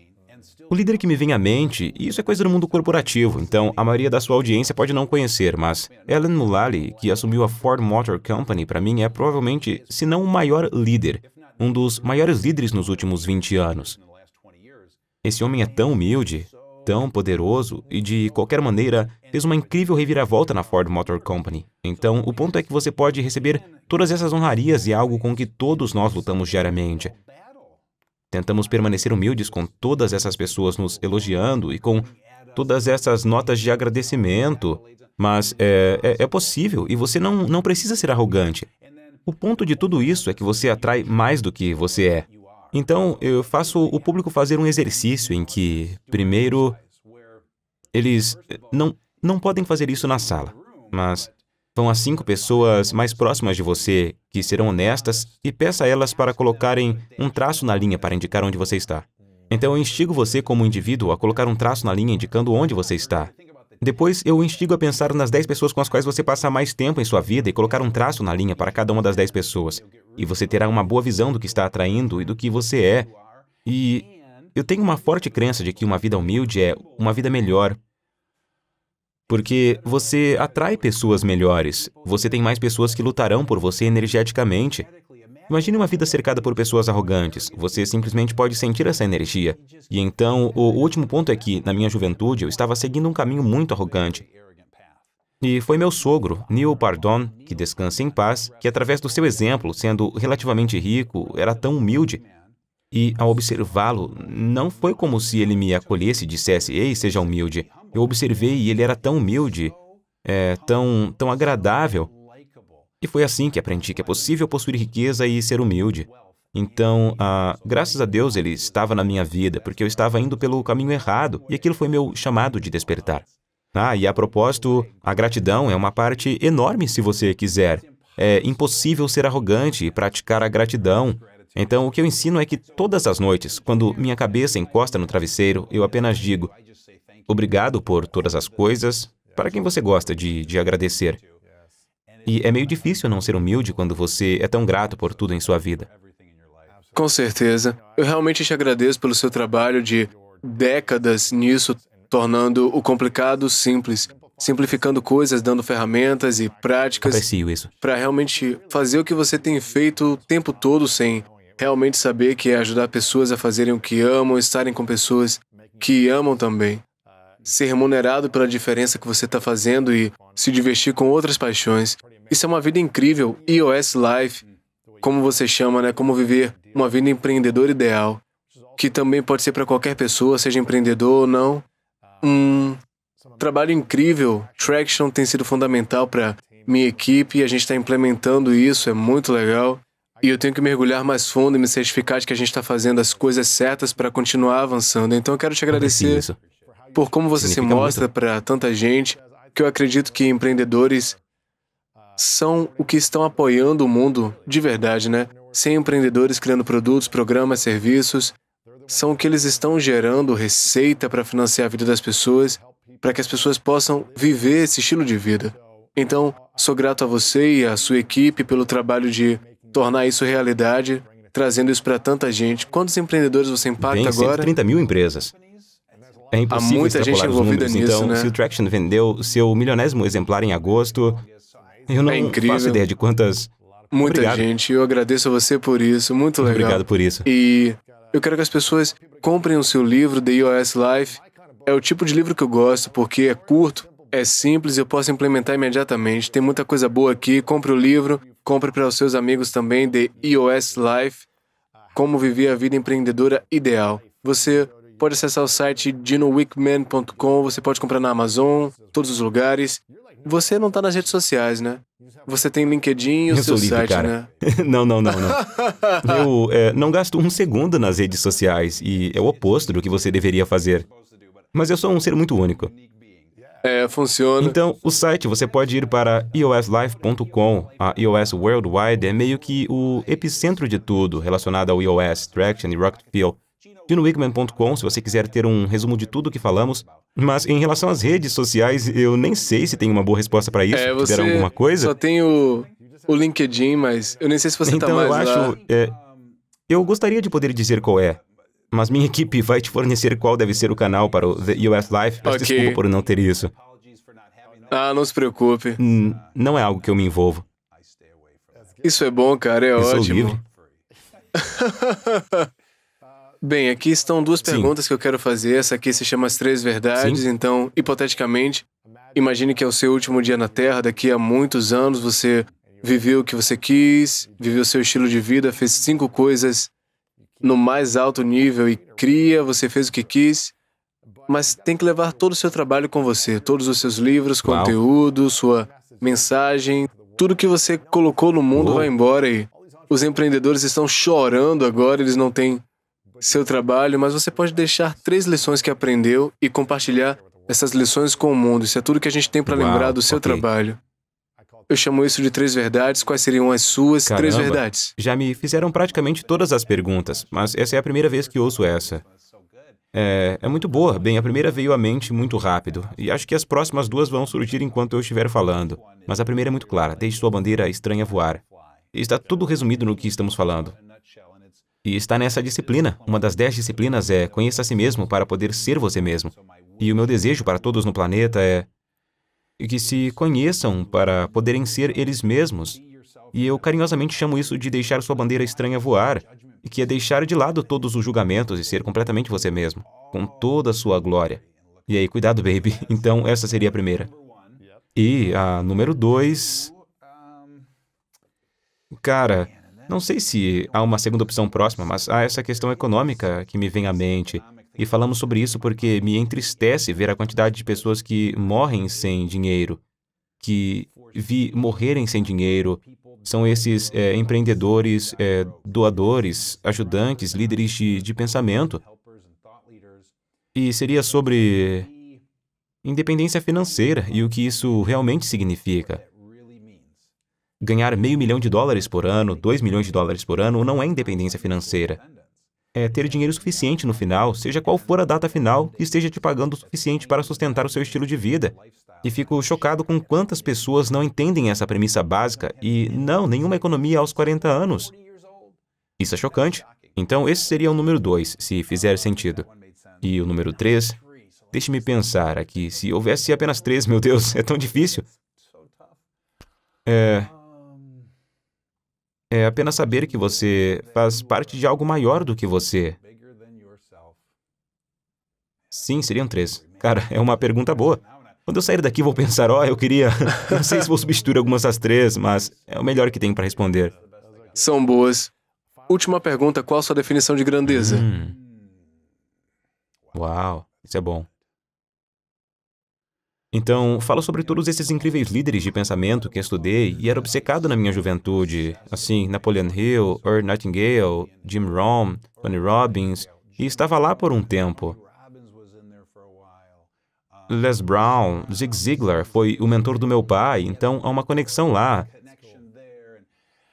O líder que me vem à mente, e isso é coisa do mundo corporativo, então a maioria da sua audiência pode não conhecer, mas Alan Mulally, que assumiu a Ford Motor Company, para mim é provavelmente, se não o maior líder, um dos maiores líderes nos últimos vinte anos. Esse homem é tão humilde, tão poderoso e, de qualquer maneira, fez uma incrível reviravolta na Ford Motor Company. Então, o ponto é que você pode receber todas essas honrarias e algo com que todos nós lutamos diariamente. Tentamos permanecer humildes com todas essas pessoas nos elogiando e com todas essas notas de agradecimento, mas é, é, é possível e você não, não precisa ser arrogante. O ponto de tudo isso é que você atrai mais do que você é. Então, eu faço o público fazer um exercício em que, primeiro, eles não, não podem fazer isso na sala, mas vão a cinco pessoas mais próximas de você, que serão honestas, e peça a elas para colocarem um traço na linha para indicar onde você está. Então, eu instigo você como indivíduo a colocar um traço na linha indicando onde você está. Depois, eu instigo a pensar nas dez pessoas com as quais você passa mais tempo em sua vida e colocar um traço na linha para cada uma das dez pessoas. E você terá uma boa visão do que está atraindo e do que você é. E eu tenho uma forte crença de que uma vida humilde é uma vida melhor, porque você atrai pessoas melhores, você tem mais pessoas que lutarão por você energeticamente. Imagine uma vida cercada por pessoas arrogantes. Você simplesmente pode sentir essa energia. E então, o último ponto é que, na minha juventude, eu estava seguindo um caminho muito arrogante. E foi meu sogro, Neil Pardon, que descansa em paz, que através do seu exemplo, sendo relativamente rico, era tão humilde. E ao observá-lo, não foi como se ele me acolhesse e dissesse, ei, seja humilde. Eu observei e ele era tão humilde, é, tão, tão agradável. E foi assim que aprendi que é possível possuir riqueza e ser humilde. Então, ah, graças a Deus, ele estava na minha vida, porque eu estava indo pelo caminho errado, e aquilo foi meu chamado de despertar. Ah, e a propósito, a gratidão é uma parte enorme se você quiser. É impossível ser arrogante e praticar a gratidão. Então, o que eu ensino é que todas as noites, quando minha cabeça encosta no travesseiro, eu apenas digo, obrigado por todas as coisas, para quem você gosta de, de agradecer. E é meio difícil não ser humilde quando você é tão grato por tudo em sua vida. Com certeza. Eu realmente te agradeço pelo seu trabalho de décadas nisso, tornando o complicado simples, simplificando coisas, dando ferramentas e práticas. Aprecio isso. Para realmente fazer o que você tem feito o tempo todo sem realmente saber que é ajudar pessoas a fazerem o que amam, estarem com pessoas que amam também. Ser remunerado pela diferença que você está fazendo e se divertir com outras paixões. Isso é uma vida incrível, E O S Life, como você chama, né? Como viver uma vida empreendedora ideal, que também pode ser para qualquer pessoa, seja empreendedor ou não. Um trabalho incrível. Traction tem sido fundamental para minha equipe e a gente está implementando isso, é muito legal. E eu tenho que mergulhar mais fundo e me certificar de que a gente está fazendo as coisas certas para continuar avançando. Então, eu quero te agradecer por como você se mostra para tanta gente, que eu acredito que empreendedores são o que estão apoiando o mundo de verdade, né? Sem empreendedores criando produtos, programas, serviços, são o que eles estão gerando receita para financiar a vida das pessoas, para que as pessoas possam viver esse estilo de vida. Então, sou grato a você e à sua equipe pelo trabalho de tornar isso realidade, trazendo isso para tanta gente. Quantos empreendedores você impacta agora? cento e trinta mil empresas. É impossível. Há muita gente envolvida nisso, então, né? Se o Traction vendeu seu milionésimo exemplar em agosto, eu não é faço ideia de quantas... Muita Obrigado. gente, eu agradeço a você por isso, muito legal. Obrigado por isso. E eu quero que as pessoas comprem o seu livro, The E O S Life. É o tipo de livro que eu gosto, porque é curto, é simples, eu posso implementar imediatamente. Tem muita coisa boa aqui, compre o livro, compre para os seus amigos também, The E O S Life, Como Viver a Vida Empreendedora Ideal. Você... pode acessar o site gino wickman ponto com, você pode comprar na Amazon, todos os lugares. Você não está nas redes sociais, né? Você tem LinkedIn e o seu site, cara, né? Não, não, não, não. Eu é, não gasto um segundo nas redes sociais e é o oposto do que você deveria fazer. Mas eu sou um ser muito único. É, funciona. Então, o site, você pode ir para e o s life ponto com. A E O S Worldwide é meio que o epicentro de tudo relacionado ao E O S, Traction e Rocket Fuel. gino wickman ponto com, se você quiser ter um resumo de tudo que falamos. Mas em relação às redes sociais, eu nem sei se tem uma boa resposta para isso. É, você alguma coisa. só tem o, o LinkedIn, mas eu nem sei se você está mais lá. Então, eu acho... É, eu gostaria de poder dizer qual é, mas minha equipe vai te fornecer qual deve ser o canal para o The E O S Life. Peço okay. desculpa por não ter isso. Ah, não se preocupe. Hum, não é algo que eu me envolvo. Isso é bom, cara, é eu ótimo. Sou livre. Bem, aqui estão duas perguntas Sim. que eu quero fazer. Essa aqui se chama As Três Verdades. Sim. Então, hipoteticamente, imagine que é o seu último dia na Terra. Daqui a muitos anos, você viveu o que você quis, viveu o seu estilo de vida, fez cinco coisas no mais alto nível e cria, você fez o que quis, mas tem que levar todo o seu trabalho com você, todos os seus livros, conteúdo, Uau. sua mensagem, tudo que você colocou no mundo Uou. vai embora. E os empreendedores estão chorando agora, eles não têm... seu trabalho, mas você pode deixar três lições que aprendeu e compartilhar essas lições com o mundo. Isso é tudo que a gente tem para lembrar do seu okay. trabalho. Eu chamo isso de três verdades. Quais seriam as suas Caramba, três verdades? Já me fizeram praticamente todas as perguntas, mas essa é a primeira vez que ouço essa. É, é muito boa. Bem, a primeira veio à mente muito rápido, e acho que as próximas duas vão surgir enquanto eu estiver falando. Mas a primeira é muito clara. Deixe sua bandeira estranha voar. Está tudo resumido no que estamos falando. E está nessa disciplina. Uma das dez disciplinas é conheça a si mesmo para poder ser você mesmo. E o meu desejo para todos no planeta é que se conheçam para poderem ser eles mesmos. E eu carinhosamente chamo isso de deixar sua bandeira estranha voar, que é deixar de lado todos os julgamentos e ser completamente você mesmo, com toda a sua glória. E aí, cuidado, baby. Então, essa seria a primeira. E a número dois... Cara, não sei se há uma segunda opção próxima, mas há essa questão econômica que me vem à mente. E falamos sobre isso porque me entristece ver a quantidade de pessoas que morrem sem dinheiro, que vi morrerem sem dinheiro. São esses é, empreendedores, é, doadores, ajudantes, líderes de, de pensamento. E seria sobre independência financeira e o que isso realmente significa. Ganhar meio milhão de dólares por ano, dois milhões de dólares por ano, não é independência financeira. É ter dinheiro suficiente no final, seja qual for a data final, que esteja te pagando o suficiente para sustentar o seu estilo de vida. E fico chocado com quantas pessoas não entendem essa premissa básica e, não, nenhuma economia aos quarenta anos. Isso é chocante. Então, esse seria o número dois, se fizer sentido. E o número três? Deixe-me pensar aqui. Se houvesse apenas três, meu Deus, é tão difícil. É... É apenas saber que você faz parte de algo maior do que você. Sim, seriam três. Cara, é uma pergunta boa. Quando eu sair daqui, vou pensar, ó, oh, eu queria... Não sei se vou substituir algumas das três, mas é o melhor que tem para responder. São boas. Última pergunta, qual a sua definição de grandeza? Hum. Uau, isso é bom. Então, falo sobre todos esses incríveis líderes de pensamento que estudei e era obcecado na minha juventude. Assim, Napoleon Hill, Earl Nightingale, Jim Rohn, Tony Robbins, e estava lá por um tempo. Les Brown, Zig Ziglar foi o mentor do meu pai, então há uma conexão lá.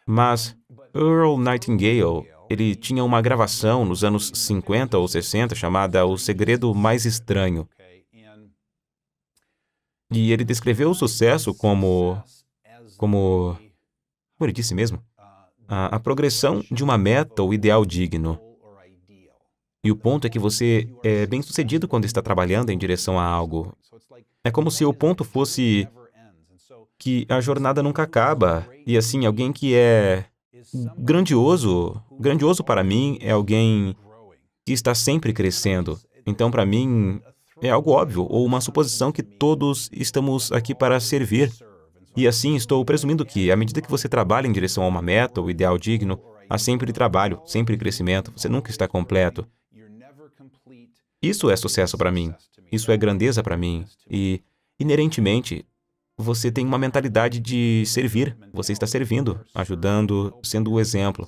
Mas Earl Nightingale, ele tinha uma gravação nos anos cinquenta ou sessenta chamada O Segredo Mais Estranho. E ele descreveu o sucesso como... como... como ele disse mesmo? A, a progressão de uma meta ou ideal digno. E o ponto é que você é bem-sucedido quando está trabalhando em direção a algo. É como se o ponto fosse que a jornada nunca acaba. E assim, alguém que é grandioso, grandioso para mim é alguém que está sempre crescendo. Então, para mim... é algo óbvio, ou uma suposição que todos estamos aqui para servir. E assim, estou presumindo que, à medida que você trabalha em direção a uma meta ou ideal digno, há sempre trabalho, sempre crescimento, você nunca está completo. Isso é sucesso para mim. Isso é grandeza para mim. E, inerentemente, você tem uma mentalidade de servir. Você está servindo, ajudando, sendo o exemplo.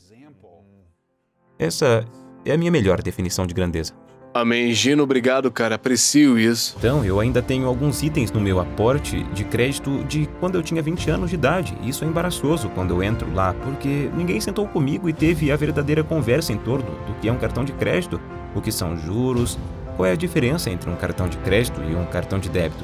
Essa é a minha melhor definição de grandeza. Amém, Gino, obrigado, cara, aprecio isso. Então, eu ainda tenho alguns itens no meu aporte de crédito de quando eu tinha vinte anos de idade. Isso é embaraçoso quando eu entro lá, porque ninguém sentou comigo e teve a verdadeira conversa em torno do que é um cartão de crédito, o que são juros, qual é a diferença entre um cartão de crédito e um cartão de débito.